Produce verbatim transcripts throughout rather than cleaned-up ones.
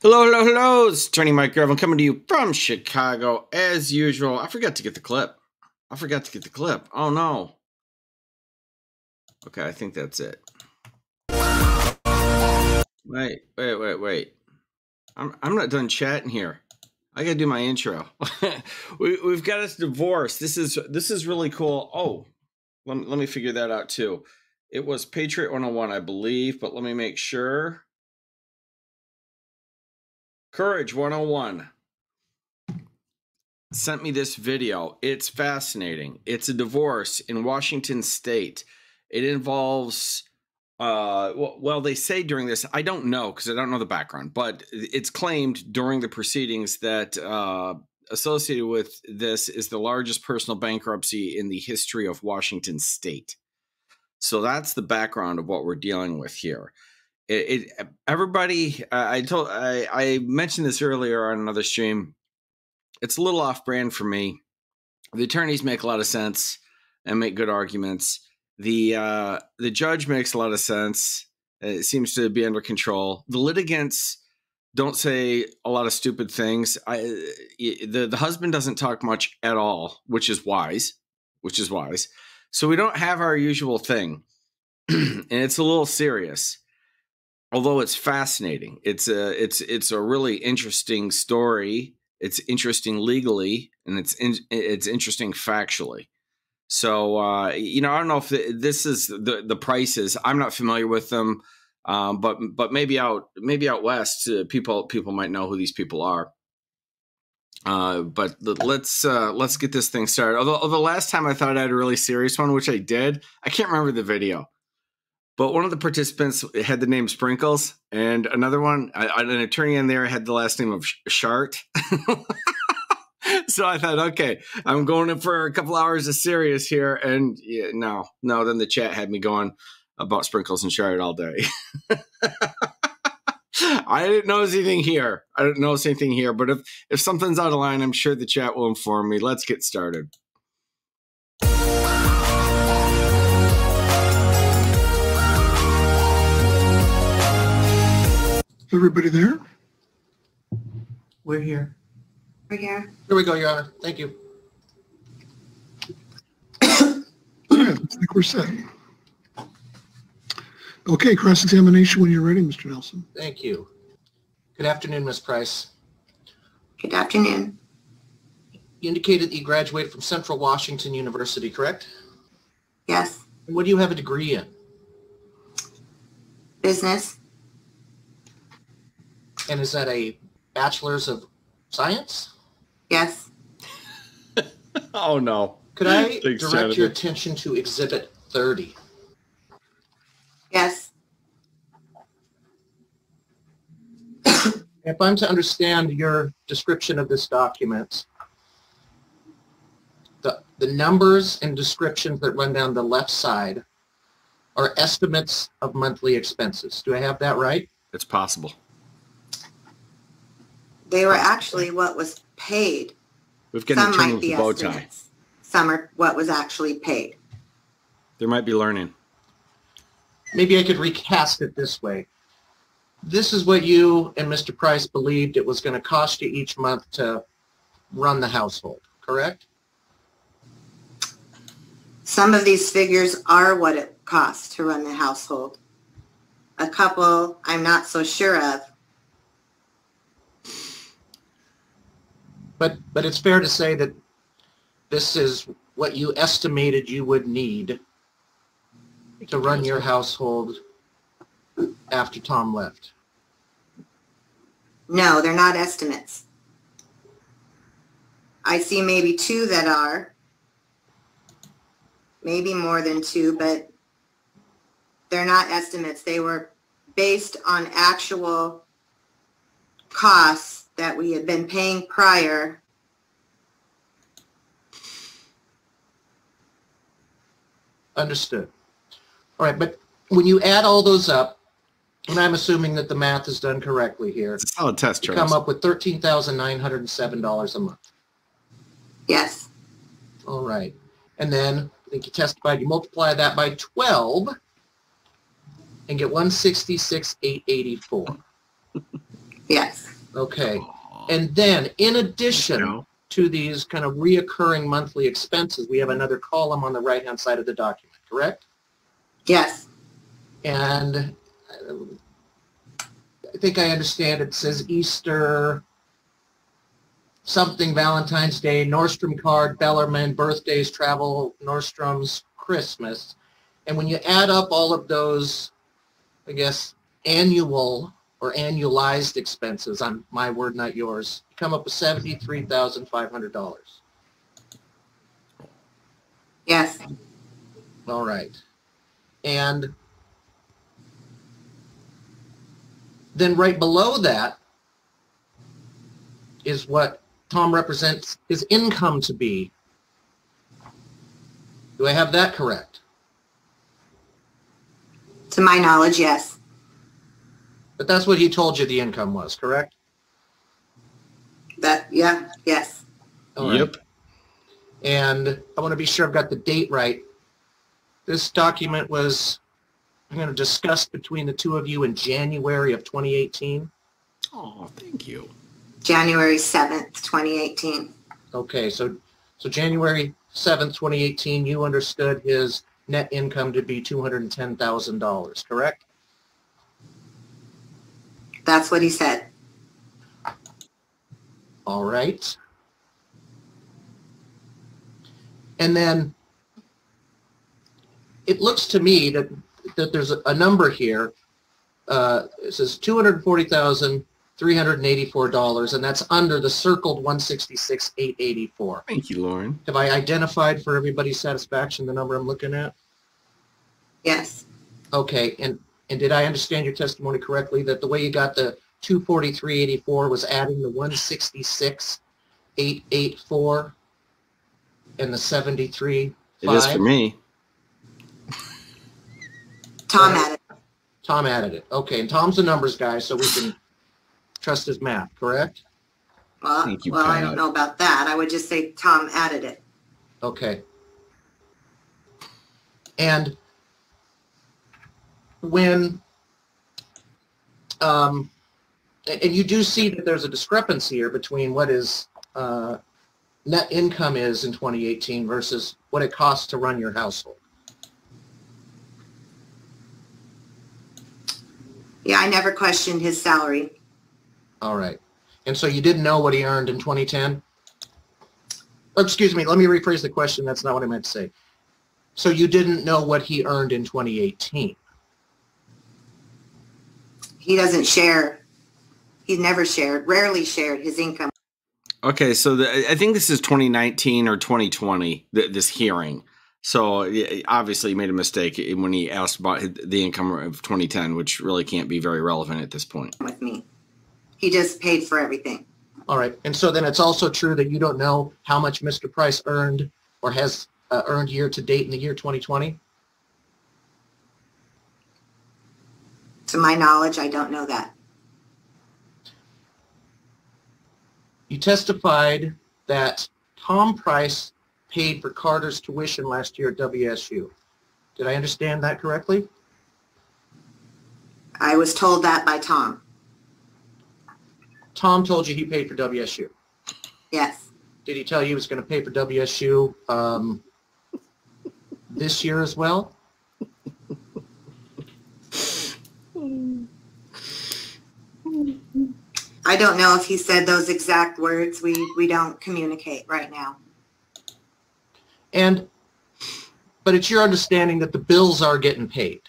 Hello, hello, hello. It's Attorney Mike Gravel coming to you from Chicago as usual. I forgot to get the clip. I forgot to get the clip. Oh, no. Okay, I think that's it. Wait, wait, wait, wait. I'm, I'm not done chatting here. I got to do my intro. we, we've got us divorced. This is this is really cool. Oh, let me, let me figure that out, too. It was Patriot one oh one, I believe, but let me make sure. Courage one oh one sent me this video. It's fascinating. It's a divorce in Washington state. It involves, uh, well, they say during this, I don't know because I don't know the background, but it's claimed during the proceedings that uh, associated with this is the largest personal bankruptcy in the history of Washington state. So that's the background of what we're dealing with here. It, it everybody uh, I told I, I mentioned this earlier on another stream. It's a little off brand for me. The attorneys make a lot of sense and make good arguments. The uh, the judge makes a lot of sense. It seems to be under control. The litigants don't say a lot of stupid things. I the the husband doesn't talk much at all, which is wise, which is wise. So we don't have our usual thing, and it's a little serious. Although it's fascinating, it's a it's it's a really interesting story. It's interesting legally, and it's in, it's interesting factually. So uh, you know, I don't know if the, this is the the prices. I'm not familiar with them, um, but but maybe out maybe out west, uh, people people might know who these people are. Uh, but let's uh, let's get this thing started. Although the last time I thought I had a really serious one, which I did, I can't remember the video. But one of the participants had the name Sprinkles, and another one, I, an attorney in there, had the last name of Shart. So I thought, okay, I'm going in for a couple hours of serious here. And yeah, no, no, then the chat had me going about Sprinkles and Shart all day. I didn't notice anything here. I didn't notice anything here. But if, if something's out of line, I'm sure the chat will inform me. Let's get started. Everybody there? We're here. We're here. Here we go, Your Honor. Thank you. I think we're set. Okay, cross-examination when you're ready, Mister Nelson. Thank you. Good afternoon, Miz Price. Good afternoon. You indicated that you graduated from Central Washington University, correct? Yes. And what do you have a degree in? Business. And is that a bachelor's of science? Yes. Oh, no. Could I Thanks, direct Jonathan. your attention to Exhibit thirty? Yes. If I'm to understand your description of this document, the, the numbers and descriptions that run down the left side are estimates of monthly expenses. Do I have that right? It's possible. They were actually what was paid. We've got an attorney with a bow tie. Some are what was actually paid. There might be learning. Maybe I could recast it this way. This is what you and Mister Price believed it was going to cost you each month to run the household, correct? Some of these figures are what it costs to run the household. A couple I'm not so sure of. But but it's fair to say that this is what you estimated you would need to run your household after Tom left. No, they're not estimates. I see maybe two that are, maybe more than two, but they're not estimates. They were based on actual costs that we had been paying prior. Understood. All right, but when you add all those up, and I'm assuming that the math is done correctly here, it's a solid test, you come up with thirteen thousand nine hundred seven dollars a month. Yes. All right. And then I think you testified, you multiply that by twelve and get one hundred sixty-six thousand eight hundred eighty-four. Yes. Okay. And then, in addition to these kind of reoccurring monthly expenses, we have another column on the right-hand side of the document, correct? Yes. And I think I understand it says Easter, something, Valentine's Day, Nordstrom card, Bellarmine, birthdays, travel, Nordstrom's, Christmas. And when you add up all of those, I guess, annual or annualized expenses, on my word, not yours, you come up with seventy-three thousand five hundred dollars. Yes. All right. And then right below that is what Tom represents his income to be. Do I have that correct? To my knowledge, yes. But that's what he told you the income was, correct? That, yeah, yes. All right. Yep. And I want to be sure I've got the date right. This document was, I'm going to discuss between the two of you in January of twenty eighteen. Oh, thank you. January seventh, twenty eighteen. Okay, so, so January seventh, twenty eighteen, you understood his net income to be two hundred ten thousand dollars, correct? That's what he said. All right. And then it looks to me that, that there's a number here. Uh, it says two hundred forty thousand three hundred eighty-four dollars, and that's under the circled one hundred sixty-six thousand eight hundred eighty-four dollars. Thank you, Lauren. Have I identified for everybody's satisfaction the number I'm looking at? Yes. Okay. And And did I understand your testimony correctly that the way you got the two hundred forty-three thousand eight hundred eighty-four was adding the one hundred sixty-six thousand eight hundred eighty-four and the seventy-three thousand five hundred? It is for me. Tom added it. Tom added it. Okay, and Tom's a numbers guy, so we can trust his math, correct? Well, Thank you, well I don't know about that. I would just say Tom added it. Okay. And when um, and you do see that there's a discrepancy here between what his uh, net income is in twenty eighteen versus what it costs to run your household. Yeah, I never questioned his salary. All right. And so you didn't know what he earned in twenty ten? Excuse me, let me rephrase the question. That's not what I meant to say. So you didn't know what he earned in twenty eighteen? He doesn't share. He never shared, rarely shared his income. Okay, so the, I think this is twenty nineteen or twenty twenty, th this hearing. So obviously he made a mistake when he asked about the income of twenty ten, which really can't be very relevant at this point. With me. He just paid for everything. All right, and so then it's also true that you don't know how much Mister Price earned or has uh, earned year to date in the year twenty twenty? To my knowledge, I don't know that. You testified that Tom Price paid for Carter's tuition last year at W S U. Did I understand that correctly? I was told that by Tom. Tom told you he paid for W S U? Yes. Did he tell you he was going to pay for W S U um, this year as well? I don't know if he said those exact words. We we don't communicate right now. And but it's your understanding that the bills are getting paid.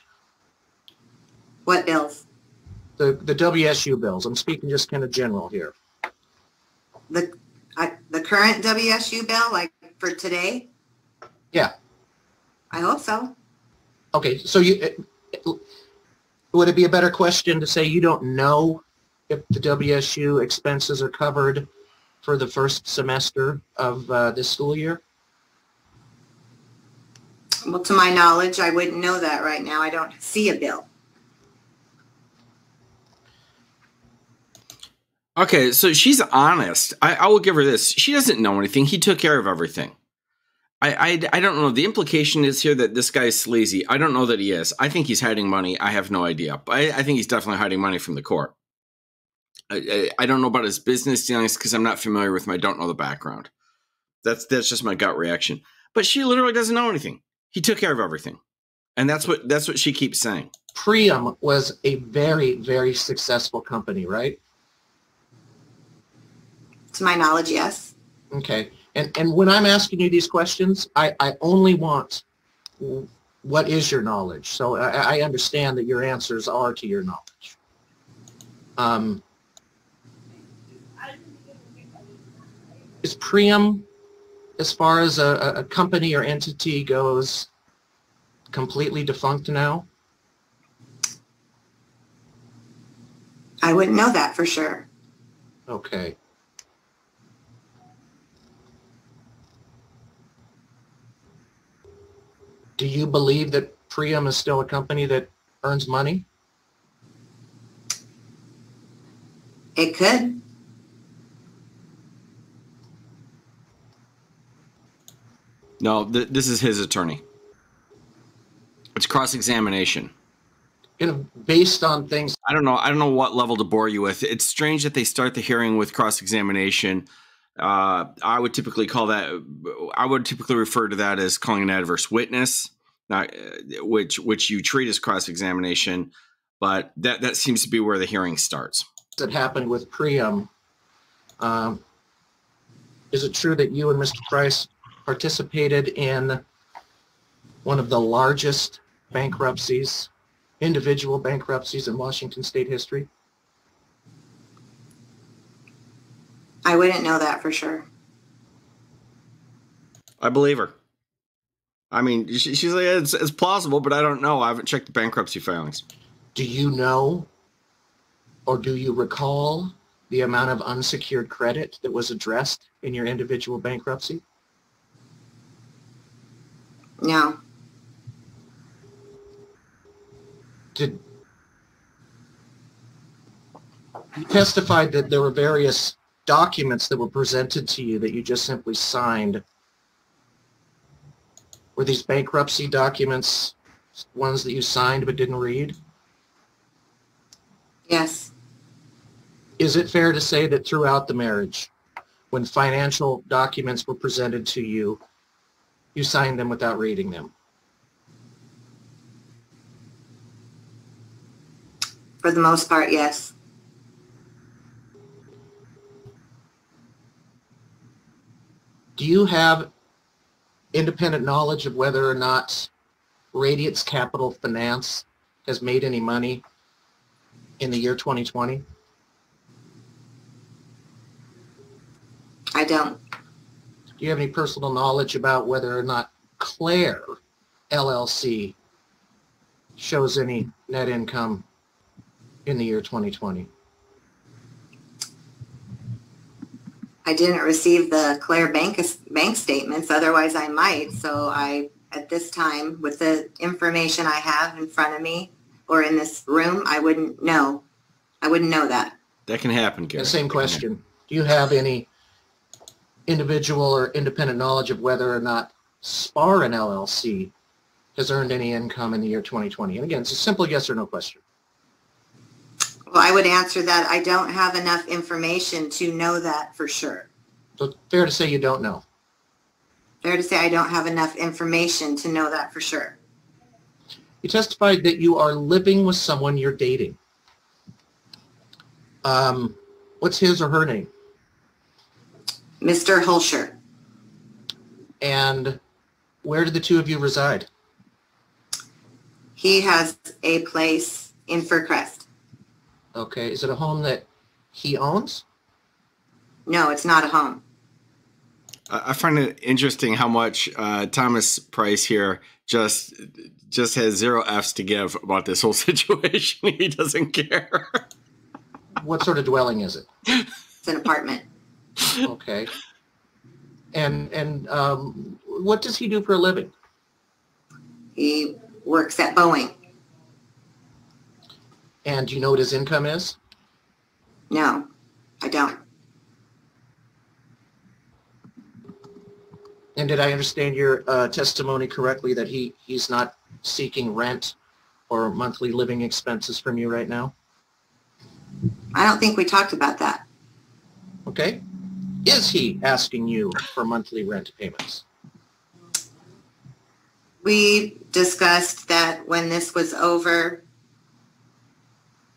What bills? The the W S U bills. I'm speaking just kind of general here. The I, the current W S U bill, like for today? Yeah. I hope so. Okay, so you it, it, would it be a better question to say you don't know if the W S U expenses are covered for the first semester of uh, this school year? Well, to my knowledge, I wouldn't know that right now. I don't see a bill. Okay, so she's honest. I, I will give her this. She doesn't know anything. He took care of everything. I, I, I don't know. The implication is here that this guy is sleazy. I don't know that he is. I think he's hiding money. I have no idea. I, I think he's definitely hiding money from the court. I, I don't know about his business dealings because I'm not familiar with him. I don't know the background. That's that's just my gut reaction. But she literally doesn't know anything. He took care of everything. And that's what that's what she keeps saying. Priam was a very, very successful company, right? To my knowledge, yes. Okay. And and when I'm asking you these questions, I, I only want what is your knowledge. So I, I understand that your answers are to your knowledge. Um, is Priam, as far as a, a company or entity goes, completely defunct now? I wouldn't know that for sure. Okay. Do you believe that Priam is still a company that earns money? It could. No, th this is his attorney. It's cross-examination. You know, based on things. I don't know. I don't know what level to bore you with. It's strange that they start the hearing with cross-examination. Uh, I would typically call that, I would typically refer to that as calling an adverse witness, not, which, which you treat as cross-examination, but that, that seems to be where the hearing starts. That happened with Priam. Um, is it true that you and Mister Price participated in one of the largest bankruptcies, individual bankruptcies in Washington state history? I wouldn't know that for sure. I believe her. I mean, she, she's like, it's, it's plausible, but I don't know. I haven't checked the bankruptcy filings. Do you know or do you recall the amount of unsecured credit that was addressed in your individual bankruptcy? No. Did you testified that there were various documents that were presented to you that you just simply signed? Were these bankruptcy documents ones that you signed but didn't read? Yes. Is it fair to say that throughout the marriage, when financial documents were presented to you, you signed them without reading them? For the most part, yes. Do you have independent knowledge of whether or not Radiant Capital Finance has made any money in the year twenty twenty? I don't. Do you have any personal knowledge about whether or not Claire L L C shows any net income in the year twenty twenty? I didn't receive the Claire bank bank statements, otherwise I might. So I, at this time, with the information I have in front of me or in this room, I wouldn't know. I wouldn't know that. That can happen, Gary. The same question. Do you have any individual or independent knowledge of whether or not SPAR and L L C has earned any income in the year twenty twenty? And again, it's a simple yes or no question. Well, I would answer that I don't have enough information to know that for sure. So fair to say you don't know. Fair to say I don't have enough information to know that for sure. You testified that you are living with someone you're dating. Um, what's his or her name? Mister Holscher. And where do the two of you reside? He has a place in Fircrest. Okay. Is it a home that he owns? No, it's not a home. I find it interesting how much uh, Thomas Price here just just has zero F's to give about this whole situation. He doesn't care. What sort of dwelling is it? It's an apartment. Okay. And and um, what does he do for a living? He works at Boeing. And do you know what his income is? No, I don't. And did I understand your uh, testimony correctly that he, he's not seeking rent or monthly living expenses from you right now? I don't think we talked about that. Okay. Is he asking you for monthly rent payments? We discussed that when this was over,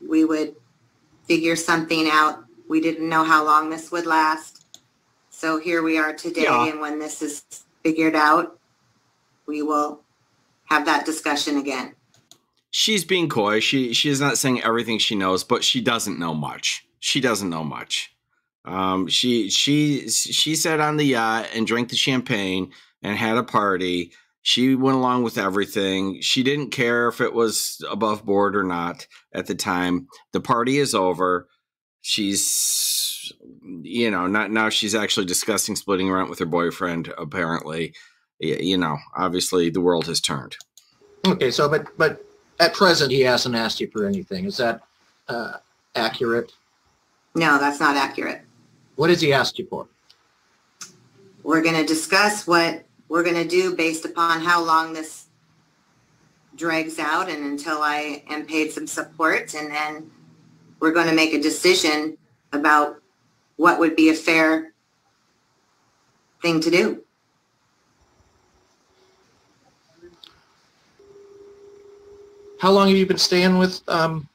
we would figure something out. We didn't know how long this would last. So here we are today, yeah. And when this is figured out, we will have that discussion again. She's being coy. She she's not saying everything she knows, but she doesn't know much. She doesn't know much. Um, she she she sat on the yacht and drank the champagne and had a party. She went along with everything. She didn't care if it was above board or not at the time. The party is over. She's, you know, not now she's actually discussing splitting rent with her boyfriend, apparently. You know, obviously the world has turned. Okay, so but but at present he hasn't asked you for anything. Is that uh, accurate? No, that's not accurate. What has he asked you for? We're going to discuss what we're going to do based upon how long this drags out and until I am paid some support, and then we're going to make a decision about what would be a fair thing to do. How long have you been staying with um,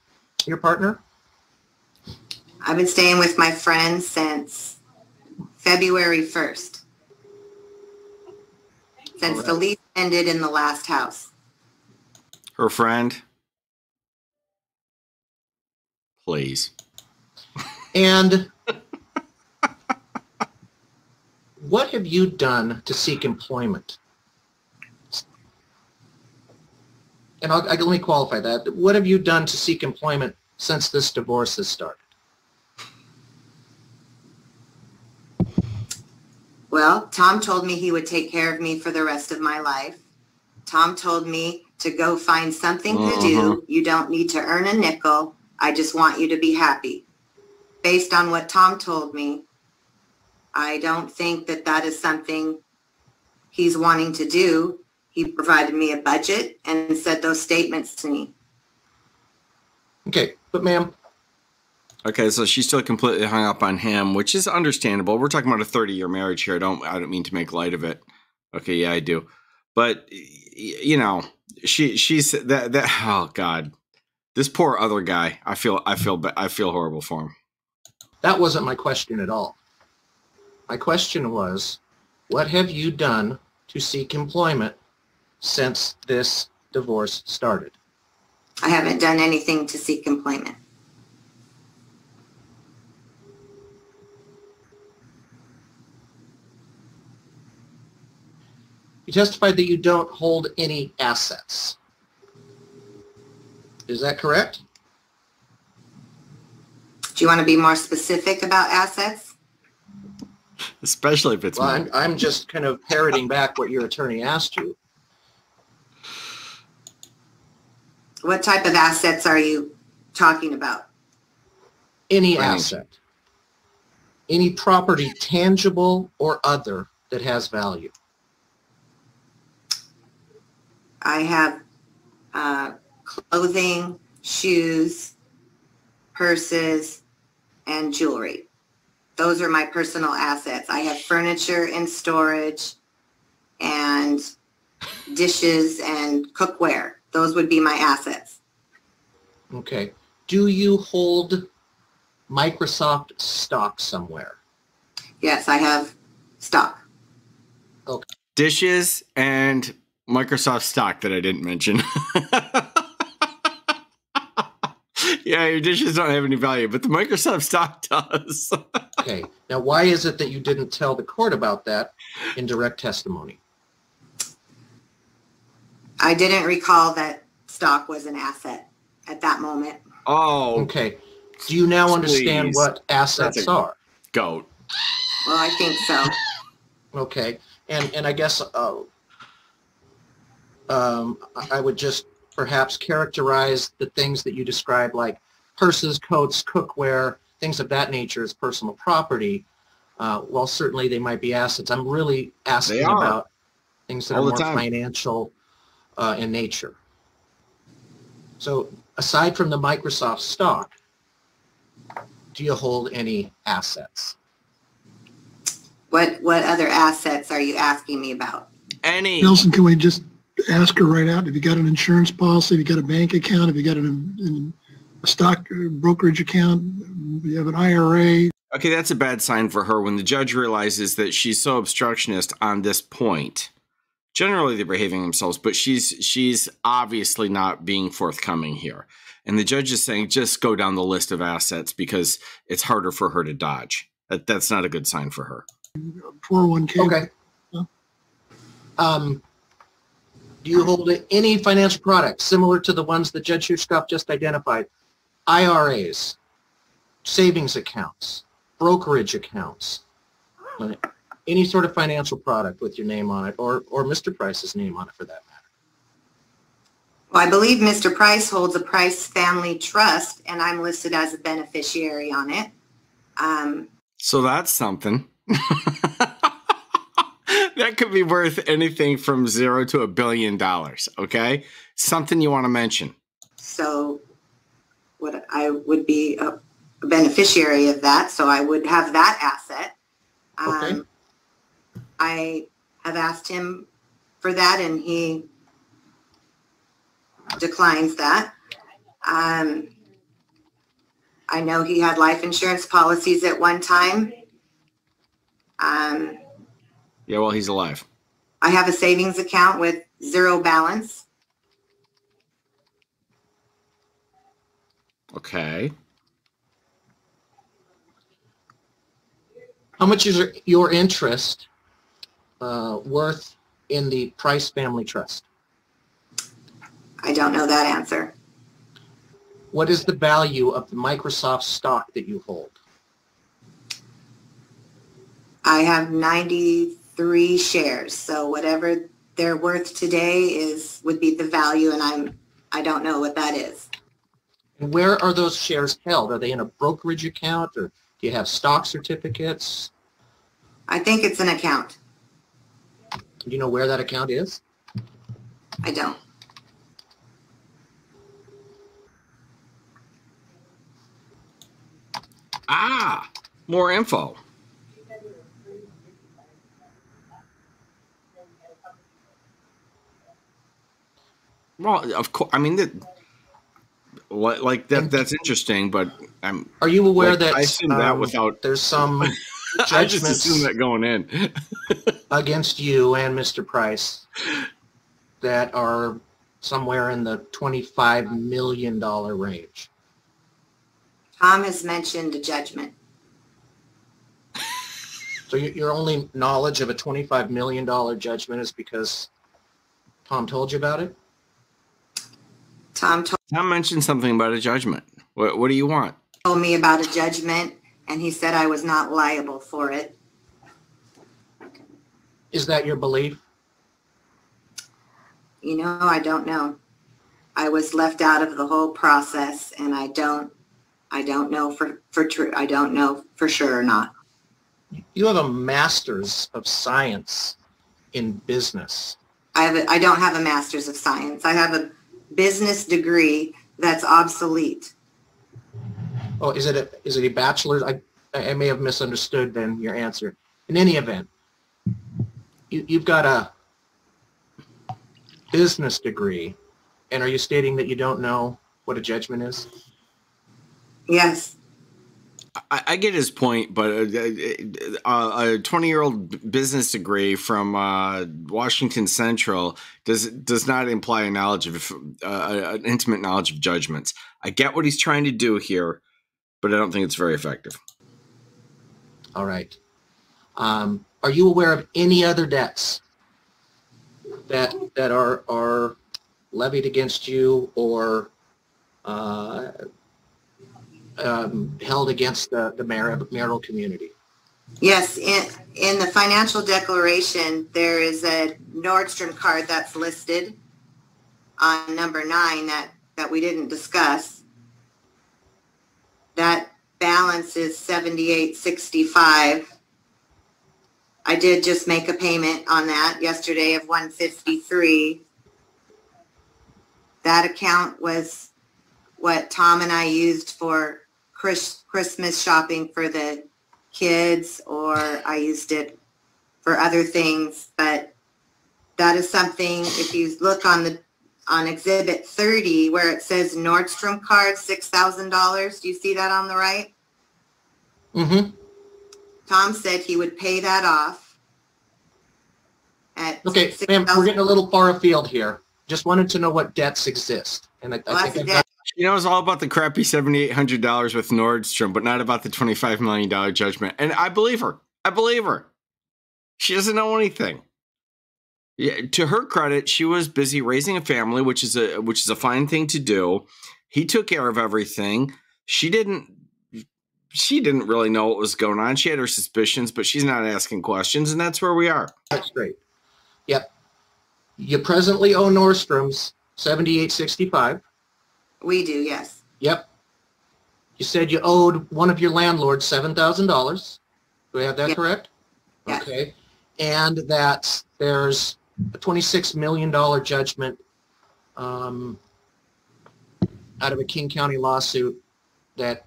your partner? I've been staying with my friend since February first. Since the lease ended in the last house. Her friend? Please. And what have you done to seek employment? And I'll, I'll, let me qualify that. What have you done to seek employment since this divorce has started? Well, Tom told me he would take care of me for the rest of my life. Tom told me to go find something uh-huh. to do. You don't need to earn a nickel. I just want you to be happy. Based on what Tom told me, I don't think that that is something he's wanting to do. He provided me a budget and said those statements to me. Okay, but ma'am. Okay, so she's still completely hung up on him, which is understandable. We're talking about a thirty-year marriage here. I don't, I don't mean to make light of it. Okay, yeah, I do, but you know, she, she's that that. Oh God, this poor other guy. I feel, I feel, I feel horrible for him. That wasn't my question at all. My question was, what have you done to seek employment since this divorce started? I haven't done anything to seek employment. You testified that you don't hold any assets. Is that correct? Do you want to be more specific about assets? Especially if it's... Well, I'm, I'm just kind of parroting back what your attorney asked you. What type of assets are you talking about? Any asset. Any property, tangible or other, that has value. I have uh, clothing, shoes, purses, and jewelry. Those are my personal assets. I have furniture in storage and dishes and cookware. Those would be my assets. Okay. Do you hold Microsoft stock somewhere? Yes, I have stock. Okay. Dishes and Microsoft stock that I didn't mention. Yeah, your dishes don't have any value, but the Microsoft stock does. Okay. Now, why is it that you didn't tell the court about that in direct testimony? I didn't recall that stock was an asset at that moment. Oh, okay. Do you now understand please. what assets are? Goat. Well, I think so. Okay, and and I guess uh, um, I would just perhaps characterize the things that you describe, like purses, coats, cookware, things of that nature, as personal property. Uh, well, certainly they might be assets. I'm really asking about things that All are more financial. Uh, in nature. So aside from the Microsoft stock, do you hold any assets? What what other assets are you asking me about? Any. Nelson, can we just ask her right out? Have you got an insurance policy? Have you got a bank account? Have you got an, an, a stock brokerage account? Do you have an I R A? Okay, that's a bad sign for her when the judge realizes that she's so obstructionist on this point. Generally, they're behaving themselves, but she's she's obviously not being forthcoming here. And the judge is saying, just go down the list of assets because it's harder for her to dodge. That, that's not a good sign for her. four oh one K. Okay. Huh? Um, do you hold any financial products similar to the ones that Judge Hushkoff just identified? I R As, savings accounts, brokerage accounts, any sort of financial product with your name on it, or, or Mister Price's name on it for that matter? Well, I believe Mister Price holds a Price Family Trust, and I'm listed as a beneficiary on it. Um, so that's something. That could be worth anything from zero to a billion dollars, okay? Something you want to mention. So what I would be a beneficiary of that, so I would have that asset. Okay. Um, I have asked him for that, and he declines that. Um, I know he had life insurance policies at one time. Um, yeah, well, he's alive. I have a savings account with zero balance. Okay. How much is your interest uh, worth in the Price Family Trust? I don't know that answer. What is the value of the Microsoft stock that you hold? I have ninety-three shares, so whatever they're worth today is would be the value, and I'm I don't know what that is. And where are those shares held? Are they in a brokerage account, or do you have stock certificates? I think it's an account. Do you know where that account is? I don't. Ah, more info. Well, of course, I mean, that, like that, that's interesting, but I'm. Are you aware like, that I assume um, that without there's some judgments I just assume that going in against you and Mister Price that are somewhere in the twenty-five million dollars range. Tom has mentioned a judgment. So your only knowledge of a twenty-five million dollars judgment is because Tom told you about it? Tom told Tom mentioned something about a judgment. What, what do you want? He told me about a judgment, and he said I was not liable for it. Is that your belief? You know, I don't know. I was left out of the whole process, and I don't, I don't know for for true. I don't know for sure or not. You have a master's of science in business. I have. A, I don't have a master's of science. I have a business degree that's obsolete. Oh, is it a is it a bachelor's? I I may have misunderstood then your answer. In any event, you you've got a business degree, and are you stating that you don't know what a judgment is? Yes. I, I get his point, but a twenty-year-old business degree from uh, Washington Central does does not imply a knowledge of uh, an intimate knowledge of judgments. I get what he's trying to do here, but I don't think it's very effective. All right. Um, are you aware of any other debts that that are are levied against you or? Uh, Um, held against the, the marital community? Yes, in, in the financial declaration, there is a Nordstrom card that's listed on number nine that, that we didn't discuss. That balance is seventy-eight sixty-five. I did just make a payment on that yesterday of one fifty-three. That account was what Tom and I used for Chris, Christmas shopping for the kids, or I used it for other things. But that is something, if you look on the on exhibit thirty where it says Nordstrom card, six thousand dollars. Do you see that on the right? Mm-hmm. Tom said he would pay that off. At okay, ma'am, we're getting a little far afield here. Just wanted to know what debts exist. And I, well, I think debt. You know, it's all about the crappy seven thousand eight hundred dollars with Nordstrom, but not about the twenty-five million dollar judgment. And I believe her. I believe her. She doesn't know anything. Yeah, to her credit, she was busy raising a family, which is a which is a fine thing to do. He took care of everything. She didn't she didn't really know what was going on. She had her suspicions, but she's not asking questions, and that's where we are. That's great. Yep. You presently owe Nordstrom's seventy-eight sixty-five. We do, yes. Yep. You said you owed one of your landlords seven thousand dollars. Do I have that yep. correct? Yes. Okay. And that there's a twenty-six million dollar judgment um, out of a King County lawsuit that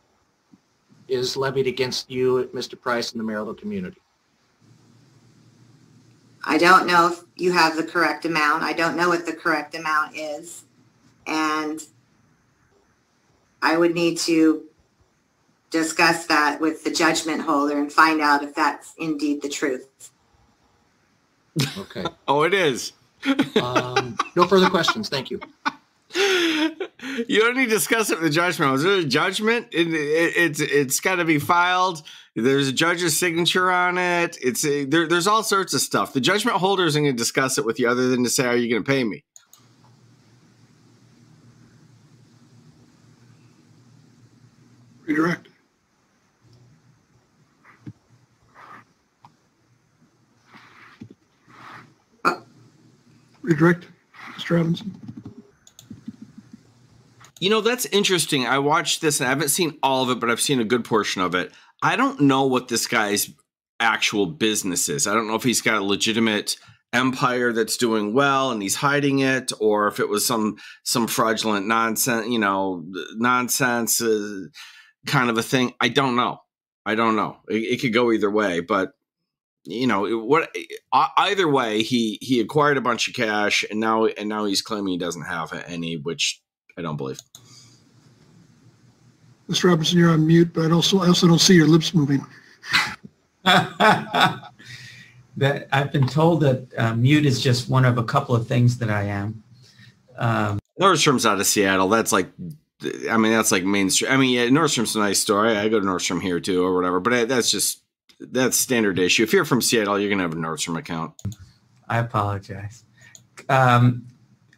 is levied against you, Mister Price, and the marital community. I don't know if you have the correct amount. I don't know what the correct amount is. And I would need to discuss that with the judgment holder and find out if that's indeed the truth. Okay. Oh, it is. Um, no further questions. Thank you. You only discuss it with the judgment. Is there a judgment? It, it, it's it's got to be filed. There's a judge's signature on it. It's a, there, There's all sorts of stuff. The judgment holder isn't going to discuss it with you other than to say, are you going to pay me? Redirect. Redirect, Mister Robinson. You know, that's interesting. I watched this and I haven't seen all of it, but I've seen a good portion of it. I don't know what this guy's actual business is. I don't know if he's got a legitimate empire that's doing well and he's hiding it, or if it was some some fraudulent nonsense, you know, nonsense uh, kind of a thing. I don't know. I don't know. It, it could go either way, but you know what? Either way, he he acquired a bunch of cash, and now and now he's claiming he doesn't have any, which I don't believe. Mister Robinson, you're on mute, but I also I also don't see your lips moving. That I've been told that uh, mute is just one of a couple of things that I am. Um, Nordstrom's out of Seattle. That's like, I mean, that's like mainstream. I mean, yeah, Nordstrom's a nice store. I, I go to Nordstrom here too, or whatever. But I, that's just. That's standard issue. If you're from Seattle, you're going to have a Nordstrom account. I apologize. Um,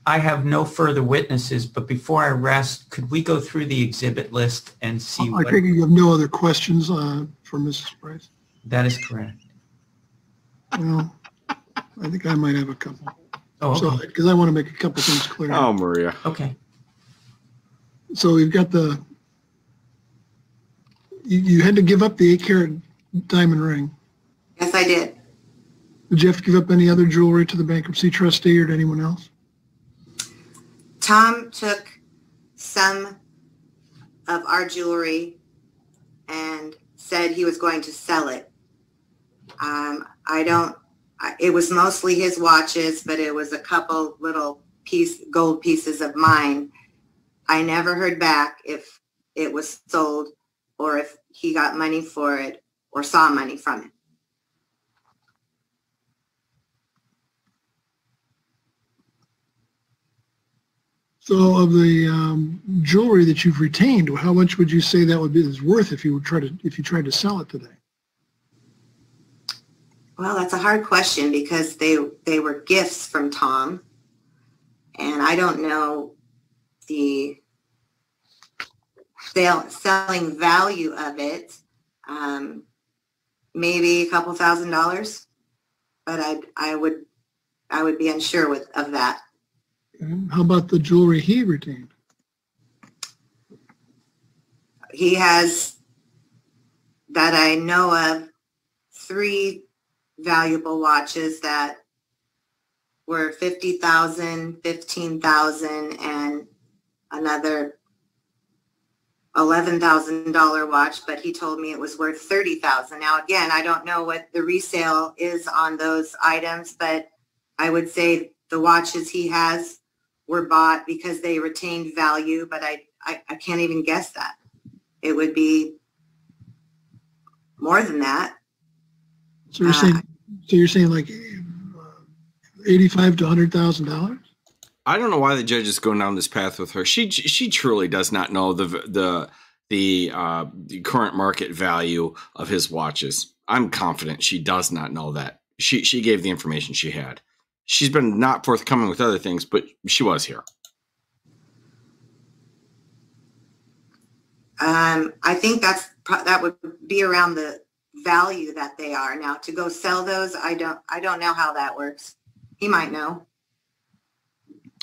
I have no further witnesses, but before I rest, could we go through the exhibit list and see? I think you have no other questions uh, for Missus Price. That is correct. Well, I think I might have a couple. Oh, okay. Because so, I want to make a couple things clear. Oh, Maria. Okay. So we've got the. You, you had to give up the eight carat diamond ring. Yes, I did. Did you have to give up any other jewelry to the bankruptcy trustee or to anyone else? Tom took some of our jewelry and said he was going to sell it. Um, I don't, it was mostly his watches, but it was a couple little piece, gold pieces of mine. I never heard back if it was sold or if he got money for it, or saw money from it. So of the um, jewelry that you've retained, how much would you say that would be is worth if you would try to if you tried to sell it today? Well, that's a hard question because they they were gifts from Tom, and I don't know the sale, selling value of it. Um, maybe a couple thousand dollars, but I I would I would be unsure with of that. How about the jewelry he retained? He has, that I know of, three valuable watches that were fifty thousand, fifteen thousand, and another eleven thousand dollar watch, but he told me it was worth thirty thousand dollars. Now, again, I don't know what the resale is on those items, but I would say the watches he has were bought because they retained value, but I, I, I can't even guess that. It would be more than that. So you're uh, saying, so you're saying like eighty-five to one hundred thousand dollars? I don't know why the judge is going down this path with her. She she truly does not know the the the, uh, the current market value of his watches. I'm confident she does not know that. She she gave the information she had. She's been not forthcoming with other things, but she was here. Um, I think that's that would be around the value that they are now. To go sell those, I don't I don't know how that works. He might know.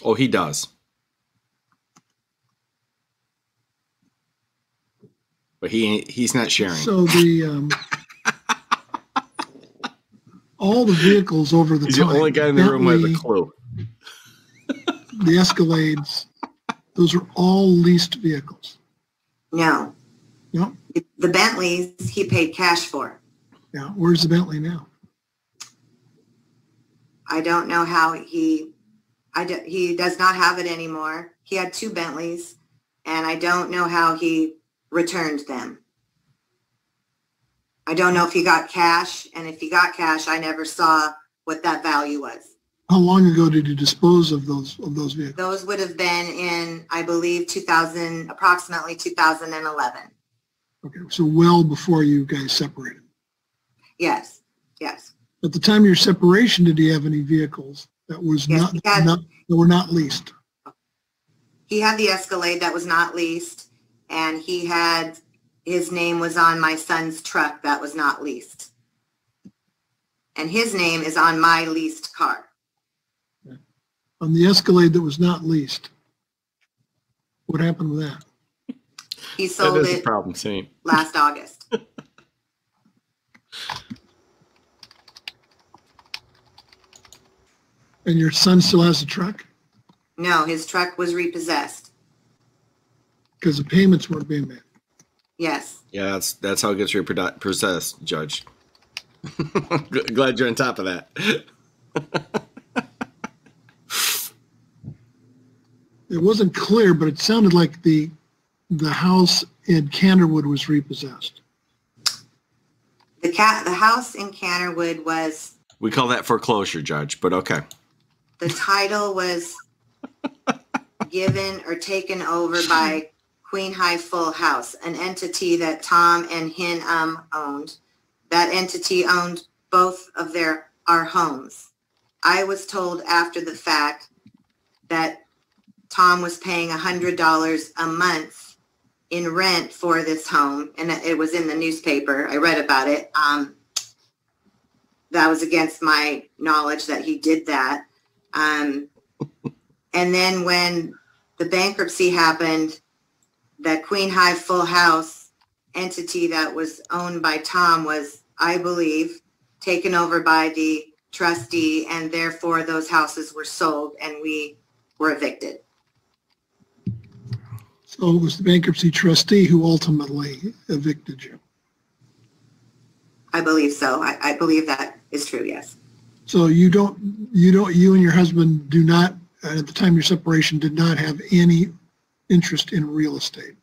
Oh, he does. But he he's not sharing. So the um, all the vehicles over the he's time. He's the only guy in the room with a clue. The Escalades, those are all leased vehicles. No. No. The Bentleys he paid cash for. Yeah. Where's the Bentley now? I don't know how he. I do, he does not have it anymore. He had two Bentleys, and I don't know how he returned them. I don't know if he got cash, and if he got cash, I never saw what that value was. How long ago did you dispose of those of those vehicles? Those would have been in, I believe, two thousand, approximately two thousand eleven. Okay, so well before you guys separated. Yes, yes. At the time of your separation, did he have any vehicles that was yes, not, had, not that were not leased? He had the Escalade that was not leased, and he had his name was on my son's truck that was not leased, and his name is on my leased car. Okay. On the Escalade that was not leased, what happened with that? He sold that is it. A problem, same. Last August. And your son still has a truck? No, his truck was repossessed. Because the payments weren't being made. Yes. Yeah, that's that's how it gets repossessed, Judge. Glad you're on top of that. It wasn't clear, but it sounded like the the house in Canterwood was repossessed. The cat the house in Canterwood was. We call that foreclosure, Judge, but okay. The title was given or taken over by Queen High Full House, an entity that Tom and Henn um, owned. That entity owned both of their our homes. I was told after the fact that Tom was paying one hundred dollars a month in rent for this home, and it was in the newspaper. I read about it. Um, that was against my knowledge that he did that. Um, and then when the bankruptcy happened, that Queen High Full House entity that was owned by Tom was, I believe, taken over by the trustee, and therefore those houses were sold and we were evicted. So it was the bankruptcy trustee who ultimately evicted you. I believe so. I, I believe that is true, yes. So you don't, you don't, you and your husband do not, at the time of your separation, did not have any interest in real estate.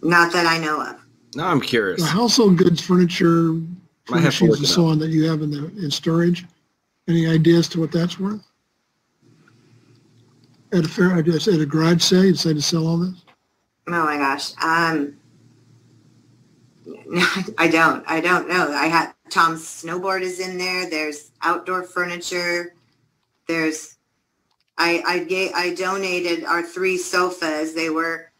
Not that I know of. No, I'm curious. The household goods, furniture, furnishings, and so on that you have in the in storage. Any ideas to what that's worth? At a fair, I guess, at a garage sale, you decided to sell all this? Oh my gosh, um, I don't. I don't know. I had. Tom's snowboard is in there. There's outdoor furniture. There's, I I gave, I donated our three sofas. They were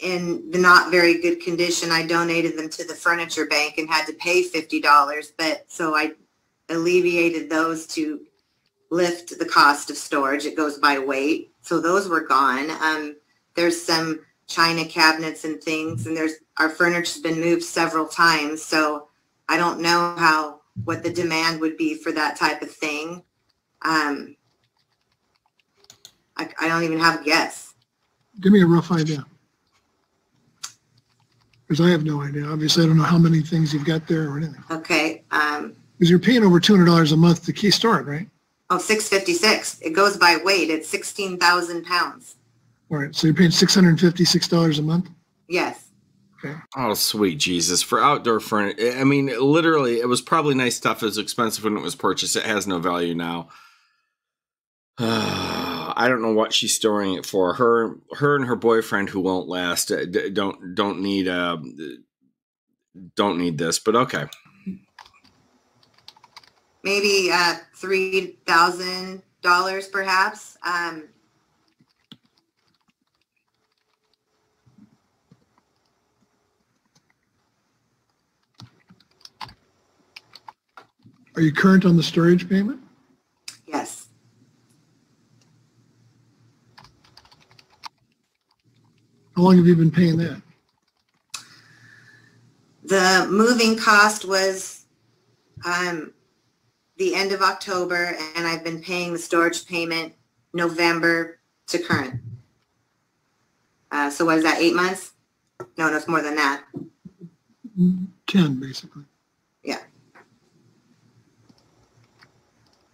in the not very good condition. I donated them to the furniture bank and had to pay fifty dollars. But so I alleviated those to lift the cost of storage. It goes by weight. So those were gone. Um, there's some china cabinets and things, and there's our furniture's been moved several times. So I don't know how, what the demand would be for that type of thing. Um, I, I don't even have a guess. Give me a rough idea. Because I have no idea. Obviously, I don't know how many things you've got there or anything. Okay. Um, because you're paying over two hundred dollars a month to Key Start, right? Oh, six fifty-six. It goes by weight. It's sixteen thousand pounds. All right. So you're paying six hundred fifty-six dollars a month? Yes. Okay. Oh, sweet Jesus. For outdoor furniture, I mean, literally, it was probably nice stuff. It was expensive when it was purchased. It has no value now. I don't know what she's storing it for. Her, her, and her boyfriend, who won't last, don't don't need uh, don't need this. But okay, maybe uh, three thousand dollars, perhaps. Um, Are you current on the storage payment? Yes. How long have you been paying that? The moving cost was um, the end of October, and I've been paying the storage payment November to current. Uh, so what is that, eight months? No, no, it's more than that. ten, basically. Yeah.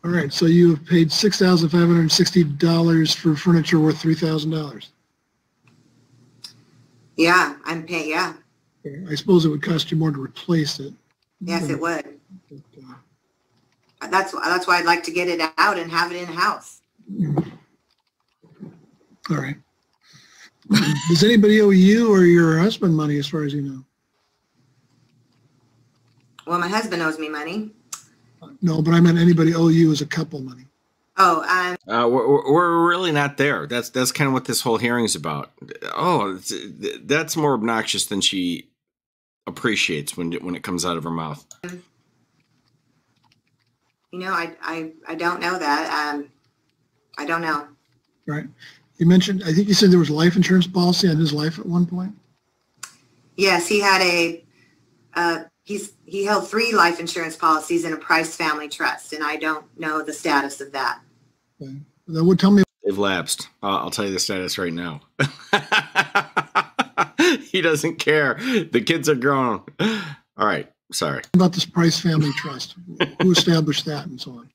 All right, so you have paid six thousand five hundred sixty dollars for furniture worth three thousand dollars. Yeah, I'm paying, yeah. I suppose it would cost you more to replace it. Yes, it would. That's, that's why I'd like to get it out and have it in-house. All right. Does anybody owe you or your husband money, as far as you know? Well, my husband owes me money. No, but I meant anybody owe you as a couple money. Oh, um, uh, we're, we're really not there. That's that's kind of what this whole hearing is about. Oh, that's more obnoxious than she appreciates when when it comes out of her mouth. You know, I I, I don't know that. Um, I don't know. Right. You mentioned, I think you said there was a life insurance policy on his life at one point. Yes, he had a. Uh, He's, he held three life insurance policies in a Price Family Trust, and I don't know the status of that. Okay. That would tell me they've lapsed. Uh, I'll tell you the status right now. He doesn't care. The kids are grown. All right. Sorry. About this Price Family Trust. Who established that and so on?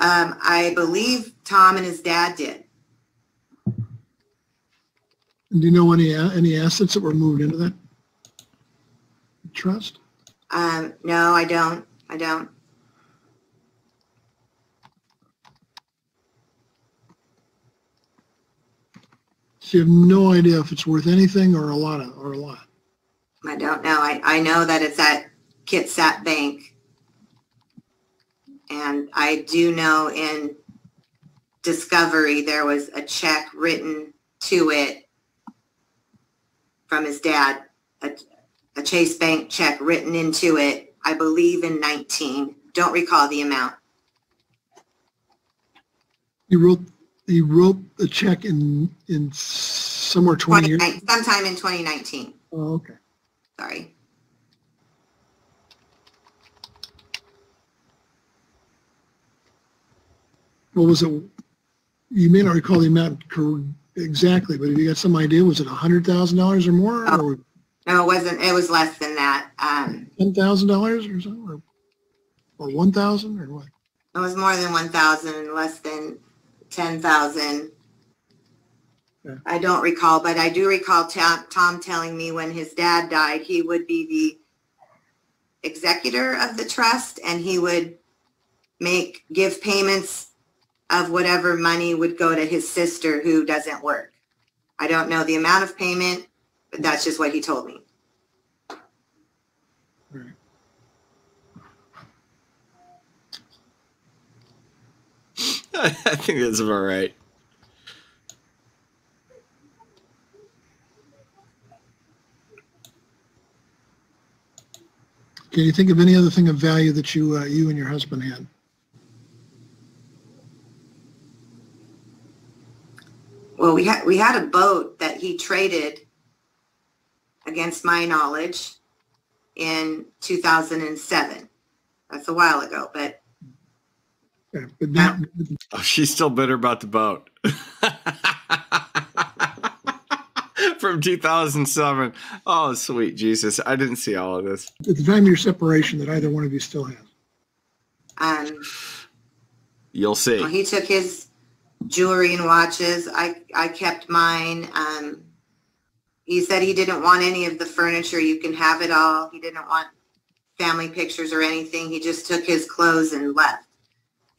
Um, I believe Tom and his dad did. And do you know any, any assets that were moved into that trust? Um, no, I don't. I don't. So you have no idea if it's worth anything or a lot of, or a lot. I don't know. I, I know that it's at Kitsap Bank. And I do know in discovery there was a check written to it from his dad. A, A Chase Bank check written into it, I believe in nineteen. Don't recall the amount. You wrote, you wrote the check in in somewhere twenty years? Sometime in twenty nineteen. Oh, okay. Sorry. What was it? You may not recall the amount exactly, but have you got some idea? Was it one hundred thousand dollars or more? Oh. Or no, it wasn't. It was less than that. Um, Ten thousand dollars, or something, or, or one thousand, or what? It was more than one thousand, less than ten thousand. Yeah. I don't recall, but I do recall ta Tom telling me when his dad died, he would be the executor of the trust, and he would make give payments of whatever money would go to his sister who doesn't work. I don't know the amount of payment. But that's just what he told me. Right. I think that's about right. Can you think of any other thing of value that you uh, you and your husband had? Well, we had we had a boat that he traded, against my knowledge, in two thousand seven. That's a while ago, but. Yeah, but that, oh, she's still bitter about the boat. from two thousand seven. Oh, sweet Jesus. I didn't see all of this. At the time of your separation that either one of you still has. Um, You'll see. Well, he took his jewelry and watches. I, I kept mine. Um, he said he didn't want any of the furniture. You can have it all. He didn't want family pictures or anything. He just took his clothes and left.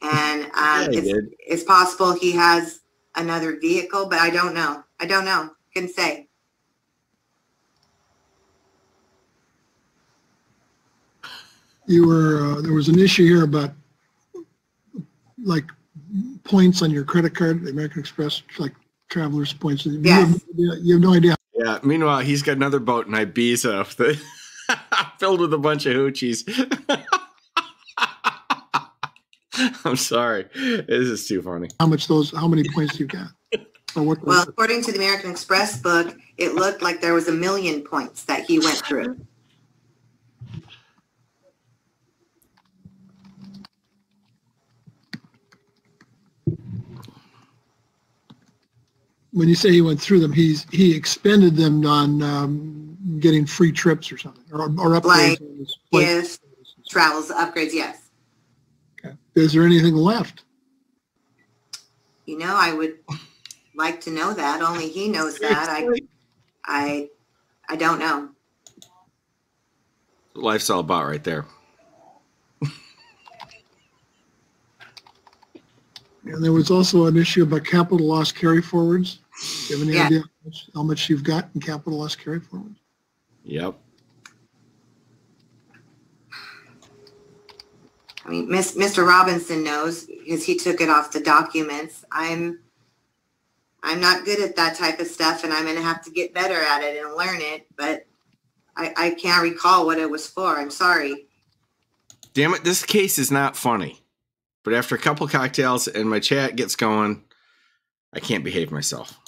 And um, yeah, it's, it's possible he has another vehicle, but I don't know. I don't know. Couldn't say. You were uh, there was an issue here about like points on your credit card, the American Express, like travelers points. You, yes. have, you have no idea. Yeah. Meanwhile, he's got another boat in Ibiza that filled with a bunch of hoochies. I'm sorry. This is too funny. How much those? How many points you got? Or what, well, according to the American Express book, it looked like there was a million points that he went through. When you say he went through them, he's he expended them on um, getting free trips or something, or, or upgrades. Like if travels, upgrades, yes. Is there anything left? You know, I would like to know that. Only he knows that. I, I, I don't know. Life's all about right there. And there was also an issue about capital loss carry forwards. Do you have any yeah. idea how much, how much you've got in capital loss carry forwards? Yep. I mean, Mister Robinson knows because he took it off the documents. I'm, I'm not good at that type of stuff, and I'm going to have to get better at it and learn it. But I, I can't recall what it was for. I'm sorry. Damn it! This case is not funny. But after a couple cocktails and my chat gets going, I can't behave myself.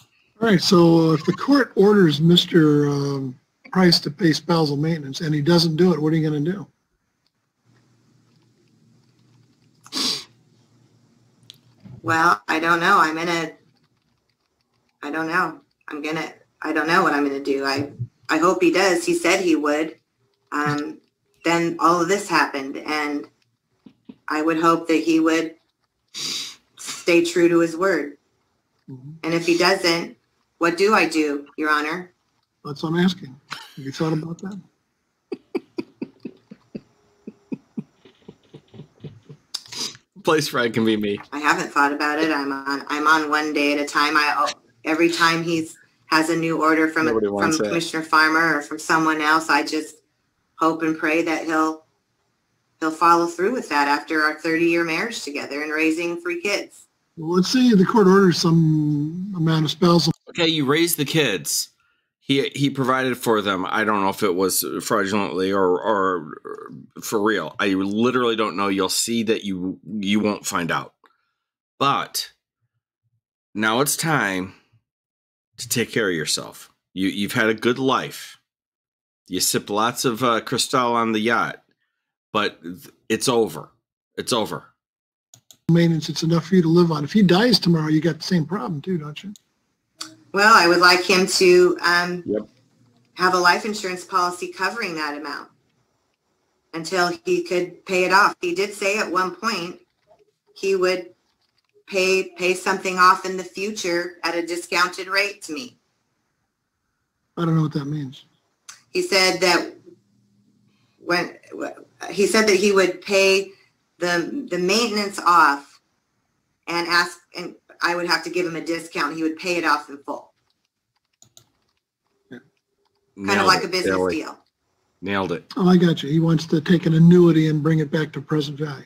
All right. So if the court orders Mister Um, Price to pay spousal maintenance and he doesn't do it, what are you going to do? Well, I don't know. I'm gonna. I don't know. I'm gonna. I don't know what I'm gonna do. I. I hope he does. He said he would. Um, then all of this happened, and I would hope that he would stay true to his word. Mm-hmm. And if he doesn't, what do I do, Your Honor? That's what I'm asking. Have you thought about that? Place fried can be me. I haven't thought about it. I'm on. I'm on one day at a time. I every time he's has a new order from a, from Commissioner Farmer or from someone else, I just hope and pray that he'll he'll follow through with that after our thirty year marriage together and raising three kids. Well, let's see. The court orders some amount of spousal. Okay, you raised the kids. He he provided for them. I don't know if it was fraudulently or or for real. I literally don't know. You'll see that you you won't find out. But now it's time to take care of yourself. You you've had a good life. You sip lots of uh, Cristal on the yacht, but it's over. It's over. Maintenance. It's enough for you to live on. If he dies tomorrow, you got the same problem too, don't you? Well, I would like him to um, yep. have a life insurance policy covering that amount until he could pay it off. He did say at one point he would pay pay something off in the future at a discounted rate to me. I don't know what that means. He said that when he said that he would pay the the maintenance off and ask and. I would have to give him a discount. He would pay it off in full. Yeah. Kind of like a business Nailed deal. Nailed it. Oh, I got you. He wants to take an annuity and bring it back to present value.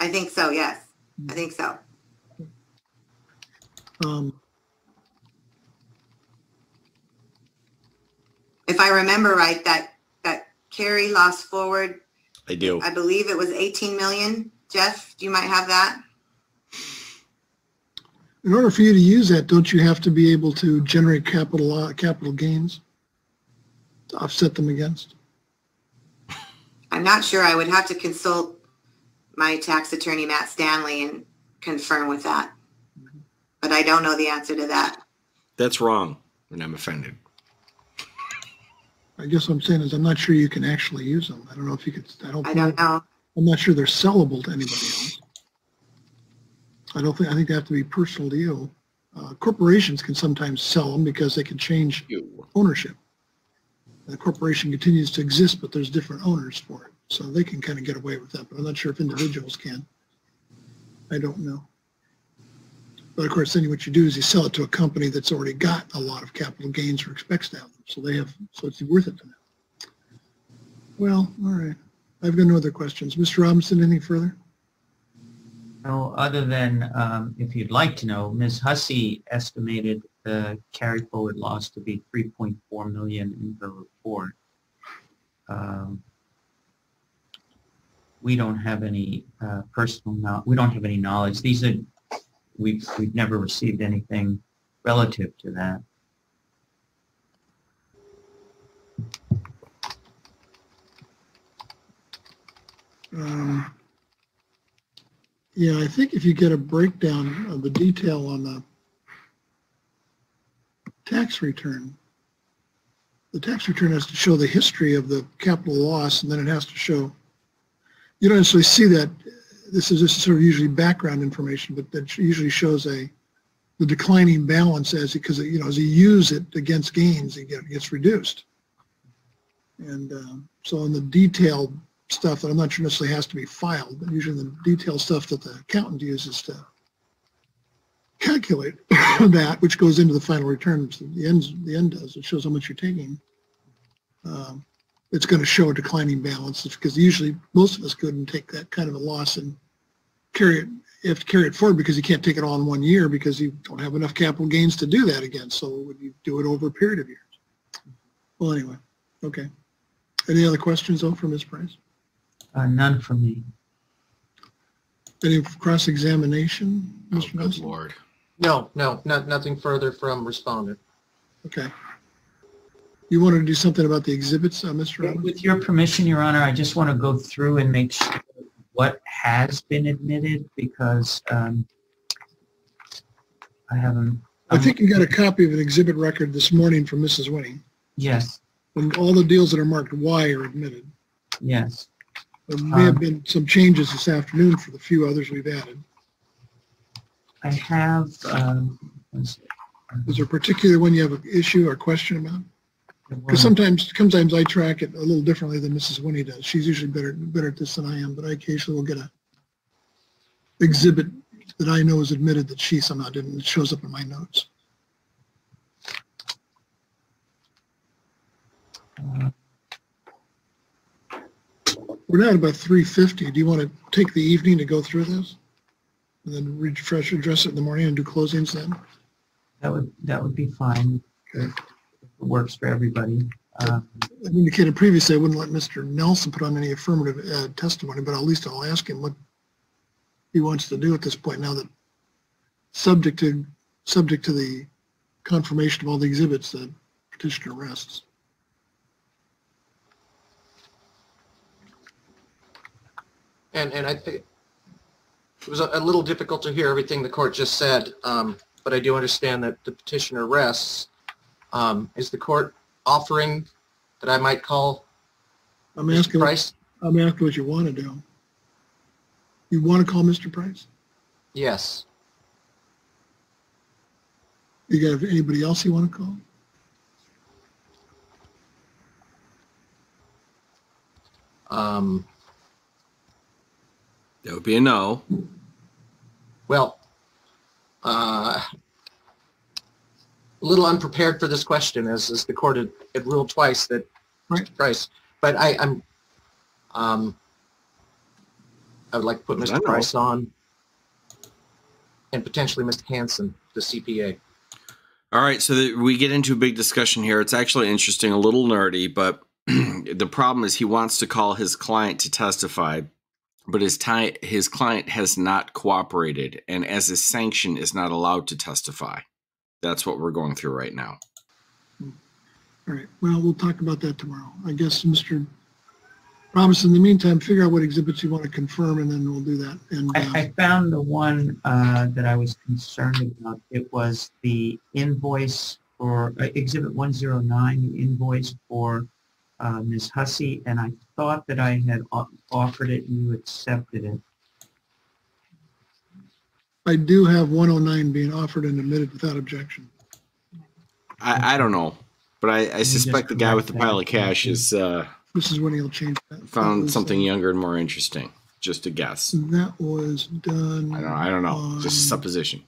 I think so, yes. I think so. Um, if I remember right, that, that carry loss forward. I do. I believe it was eighteen million dollars. Jeff, you might have that. In order for you to use that, don't you have to be able to generate capital uh, capital gains to offset them against? I'm not sure. I would have to consult my tax attorney, Matt Stanley, and confirm with that. But I don't know the answer to that. That's wrong. and I'm offended. I guess what I'm saying is I'm not sure you can actually use them. I don't know if you could, I don't, I don't know. I'm not sure they're sellable to anybody else. I don't think, I think they have to be personal to you. Uh, corporations can sometimes sell them because they can change ownership. The corporation continues to exist, but there's different owners for it. So they can kind of get away with that, but I'm not sure if individuals can. I don't know. But of course, then what you do is you sell it to a company that's already got a lot of capital gains or expects to have them. So they have, so it's worth it to them. Well, all right. I've got no other questions. Mister Robinson, anything further? No, other than um, if you'd like to know, Miz Hussey estimated the carry forward loss to be three point four million dollars in the report. Um, we don't have any uh, personal, no we don't have any knowledge. These are, we've, we've never received anything relative to that. Um, yeah, I think if you get a breakdown of the detail on the tax return, the tax return has to show the history of the capital loss, and then it has to show, you don't necessarily see that, this is just sort of usually background information, but that usually shows a the declining balance as, because you know, as you use it against gains, it gets reduced. And um, so in the detailed stuff that I'm not sure necessarily has to be filed, but usually the detailed stuff that the accountant uses to calculate that, which goes into the final returns, the end, the end does, it shows how much you're taking. Um, it's going to show a declining balance because usually most of us couldn't take that kind of a loss and carry it, you have to carry it forward because you can't take it all in one year because you don't have enough capital gains to do that again. So would you do it over a period of years? Well, anyway, okay. Any other questions though for Miz Price? Uh, none from me. Any cross-examination, Mister Oh, Nelson? Good Lord. No, no, not, nothing further from respondent. Okay. You wanted to do something about the exhibits, uh, Mister Robinson? With your permission, Your Honor, I just want to go through and make sure what has been admitted because um, I haven't... I think you got a copy of an exhibit record this morning from Missus Winning. Yes. And all the deals that are marked Y are admitted. Yes. There may have been some changes this afternoon for the few others we've added. I have. Um, is there a particular one you have an issue or question about? Because sometimes, sometimes I track it a little differently than Missus Winnie does. She's usually better better at this than I am, but I occasionally will get a exhibit that I know is admitted that she somehow didn't. It shows up in my notes. Uh, We're now at about three fifty. Do you want to take the evening to go through this, and then refresh, address it in the morning, and do closings then? That would that would be fine. Okay, it works for everybody. Uh, I indicated previously I wouldn't let Mister Nelson put on any affirmative uh, testimony, but at least I'll ask him what he wants to do at this point. Now that subject to subject to the confirmation of all the exhibits, the petitioner rests. And, and I think it was a, a little difficult to hear everything the court just said, um, but I do understand that the petitioner rests. Um, is the court offering that I might call I'm Mister asking, Price? I'm asking what you want to do. You want to call Mister Price? Yes. You got anybody else you want to call? Um. That would be a no. Well, uh, a little unprepared for this question, as, as the court had, had ruled twice that right. Price. But I, I'm, um, I would like to put Mister Price on, and potentially Mister Hansen, the C P A. All right, so the, we get into a big discussion here. It's actually interesting, a little nerdy, but the problem is he wants to call his client to testify. But his, his client has not cooperated, and as a sanction is not allowed to testify. That's what we're going through right now. All right. Well, we'll talk about that tomorrow. I guess, Mister Robinson, in the meantime, figure out what exhibits you want to confirm, and then we'll do that. And uh, I, I found the one uh, that I was concerned about. It was the invoice for uh, Exhibit one oh nine, the invoice for uh, Miz Hussey, and I thought that I had offered it and you accepted it. I do have one oh nine being offered and admitted without objection. I, I don't know, but I, I suspect the guy with the pile of cash is uh, this is when he'll change that. Found that was, something younger and more interesting. Just a guess. That was done. I don't. I don't know. On... Just a supposition.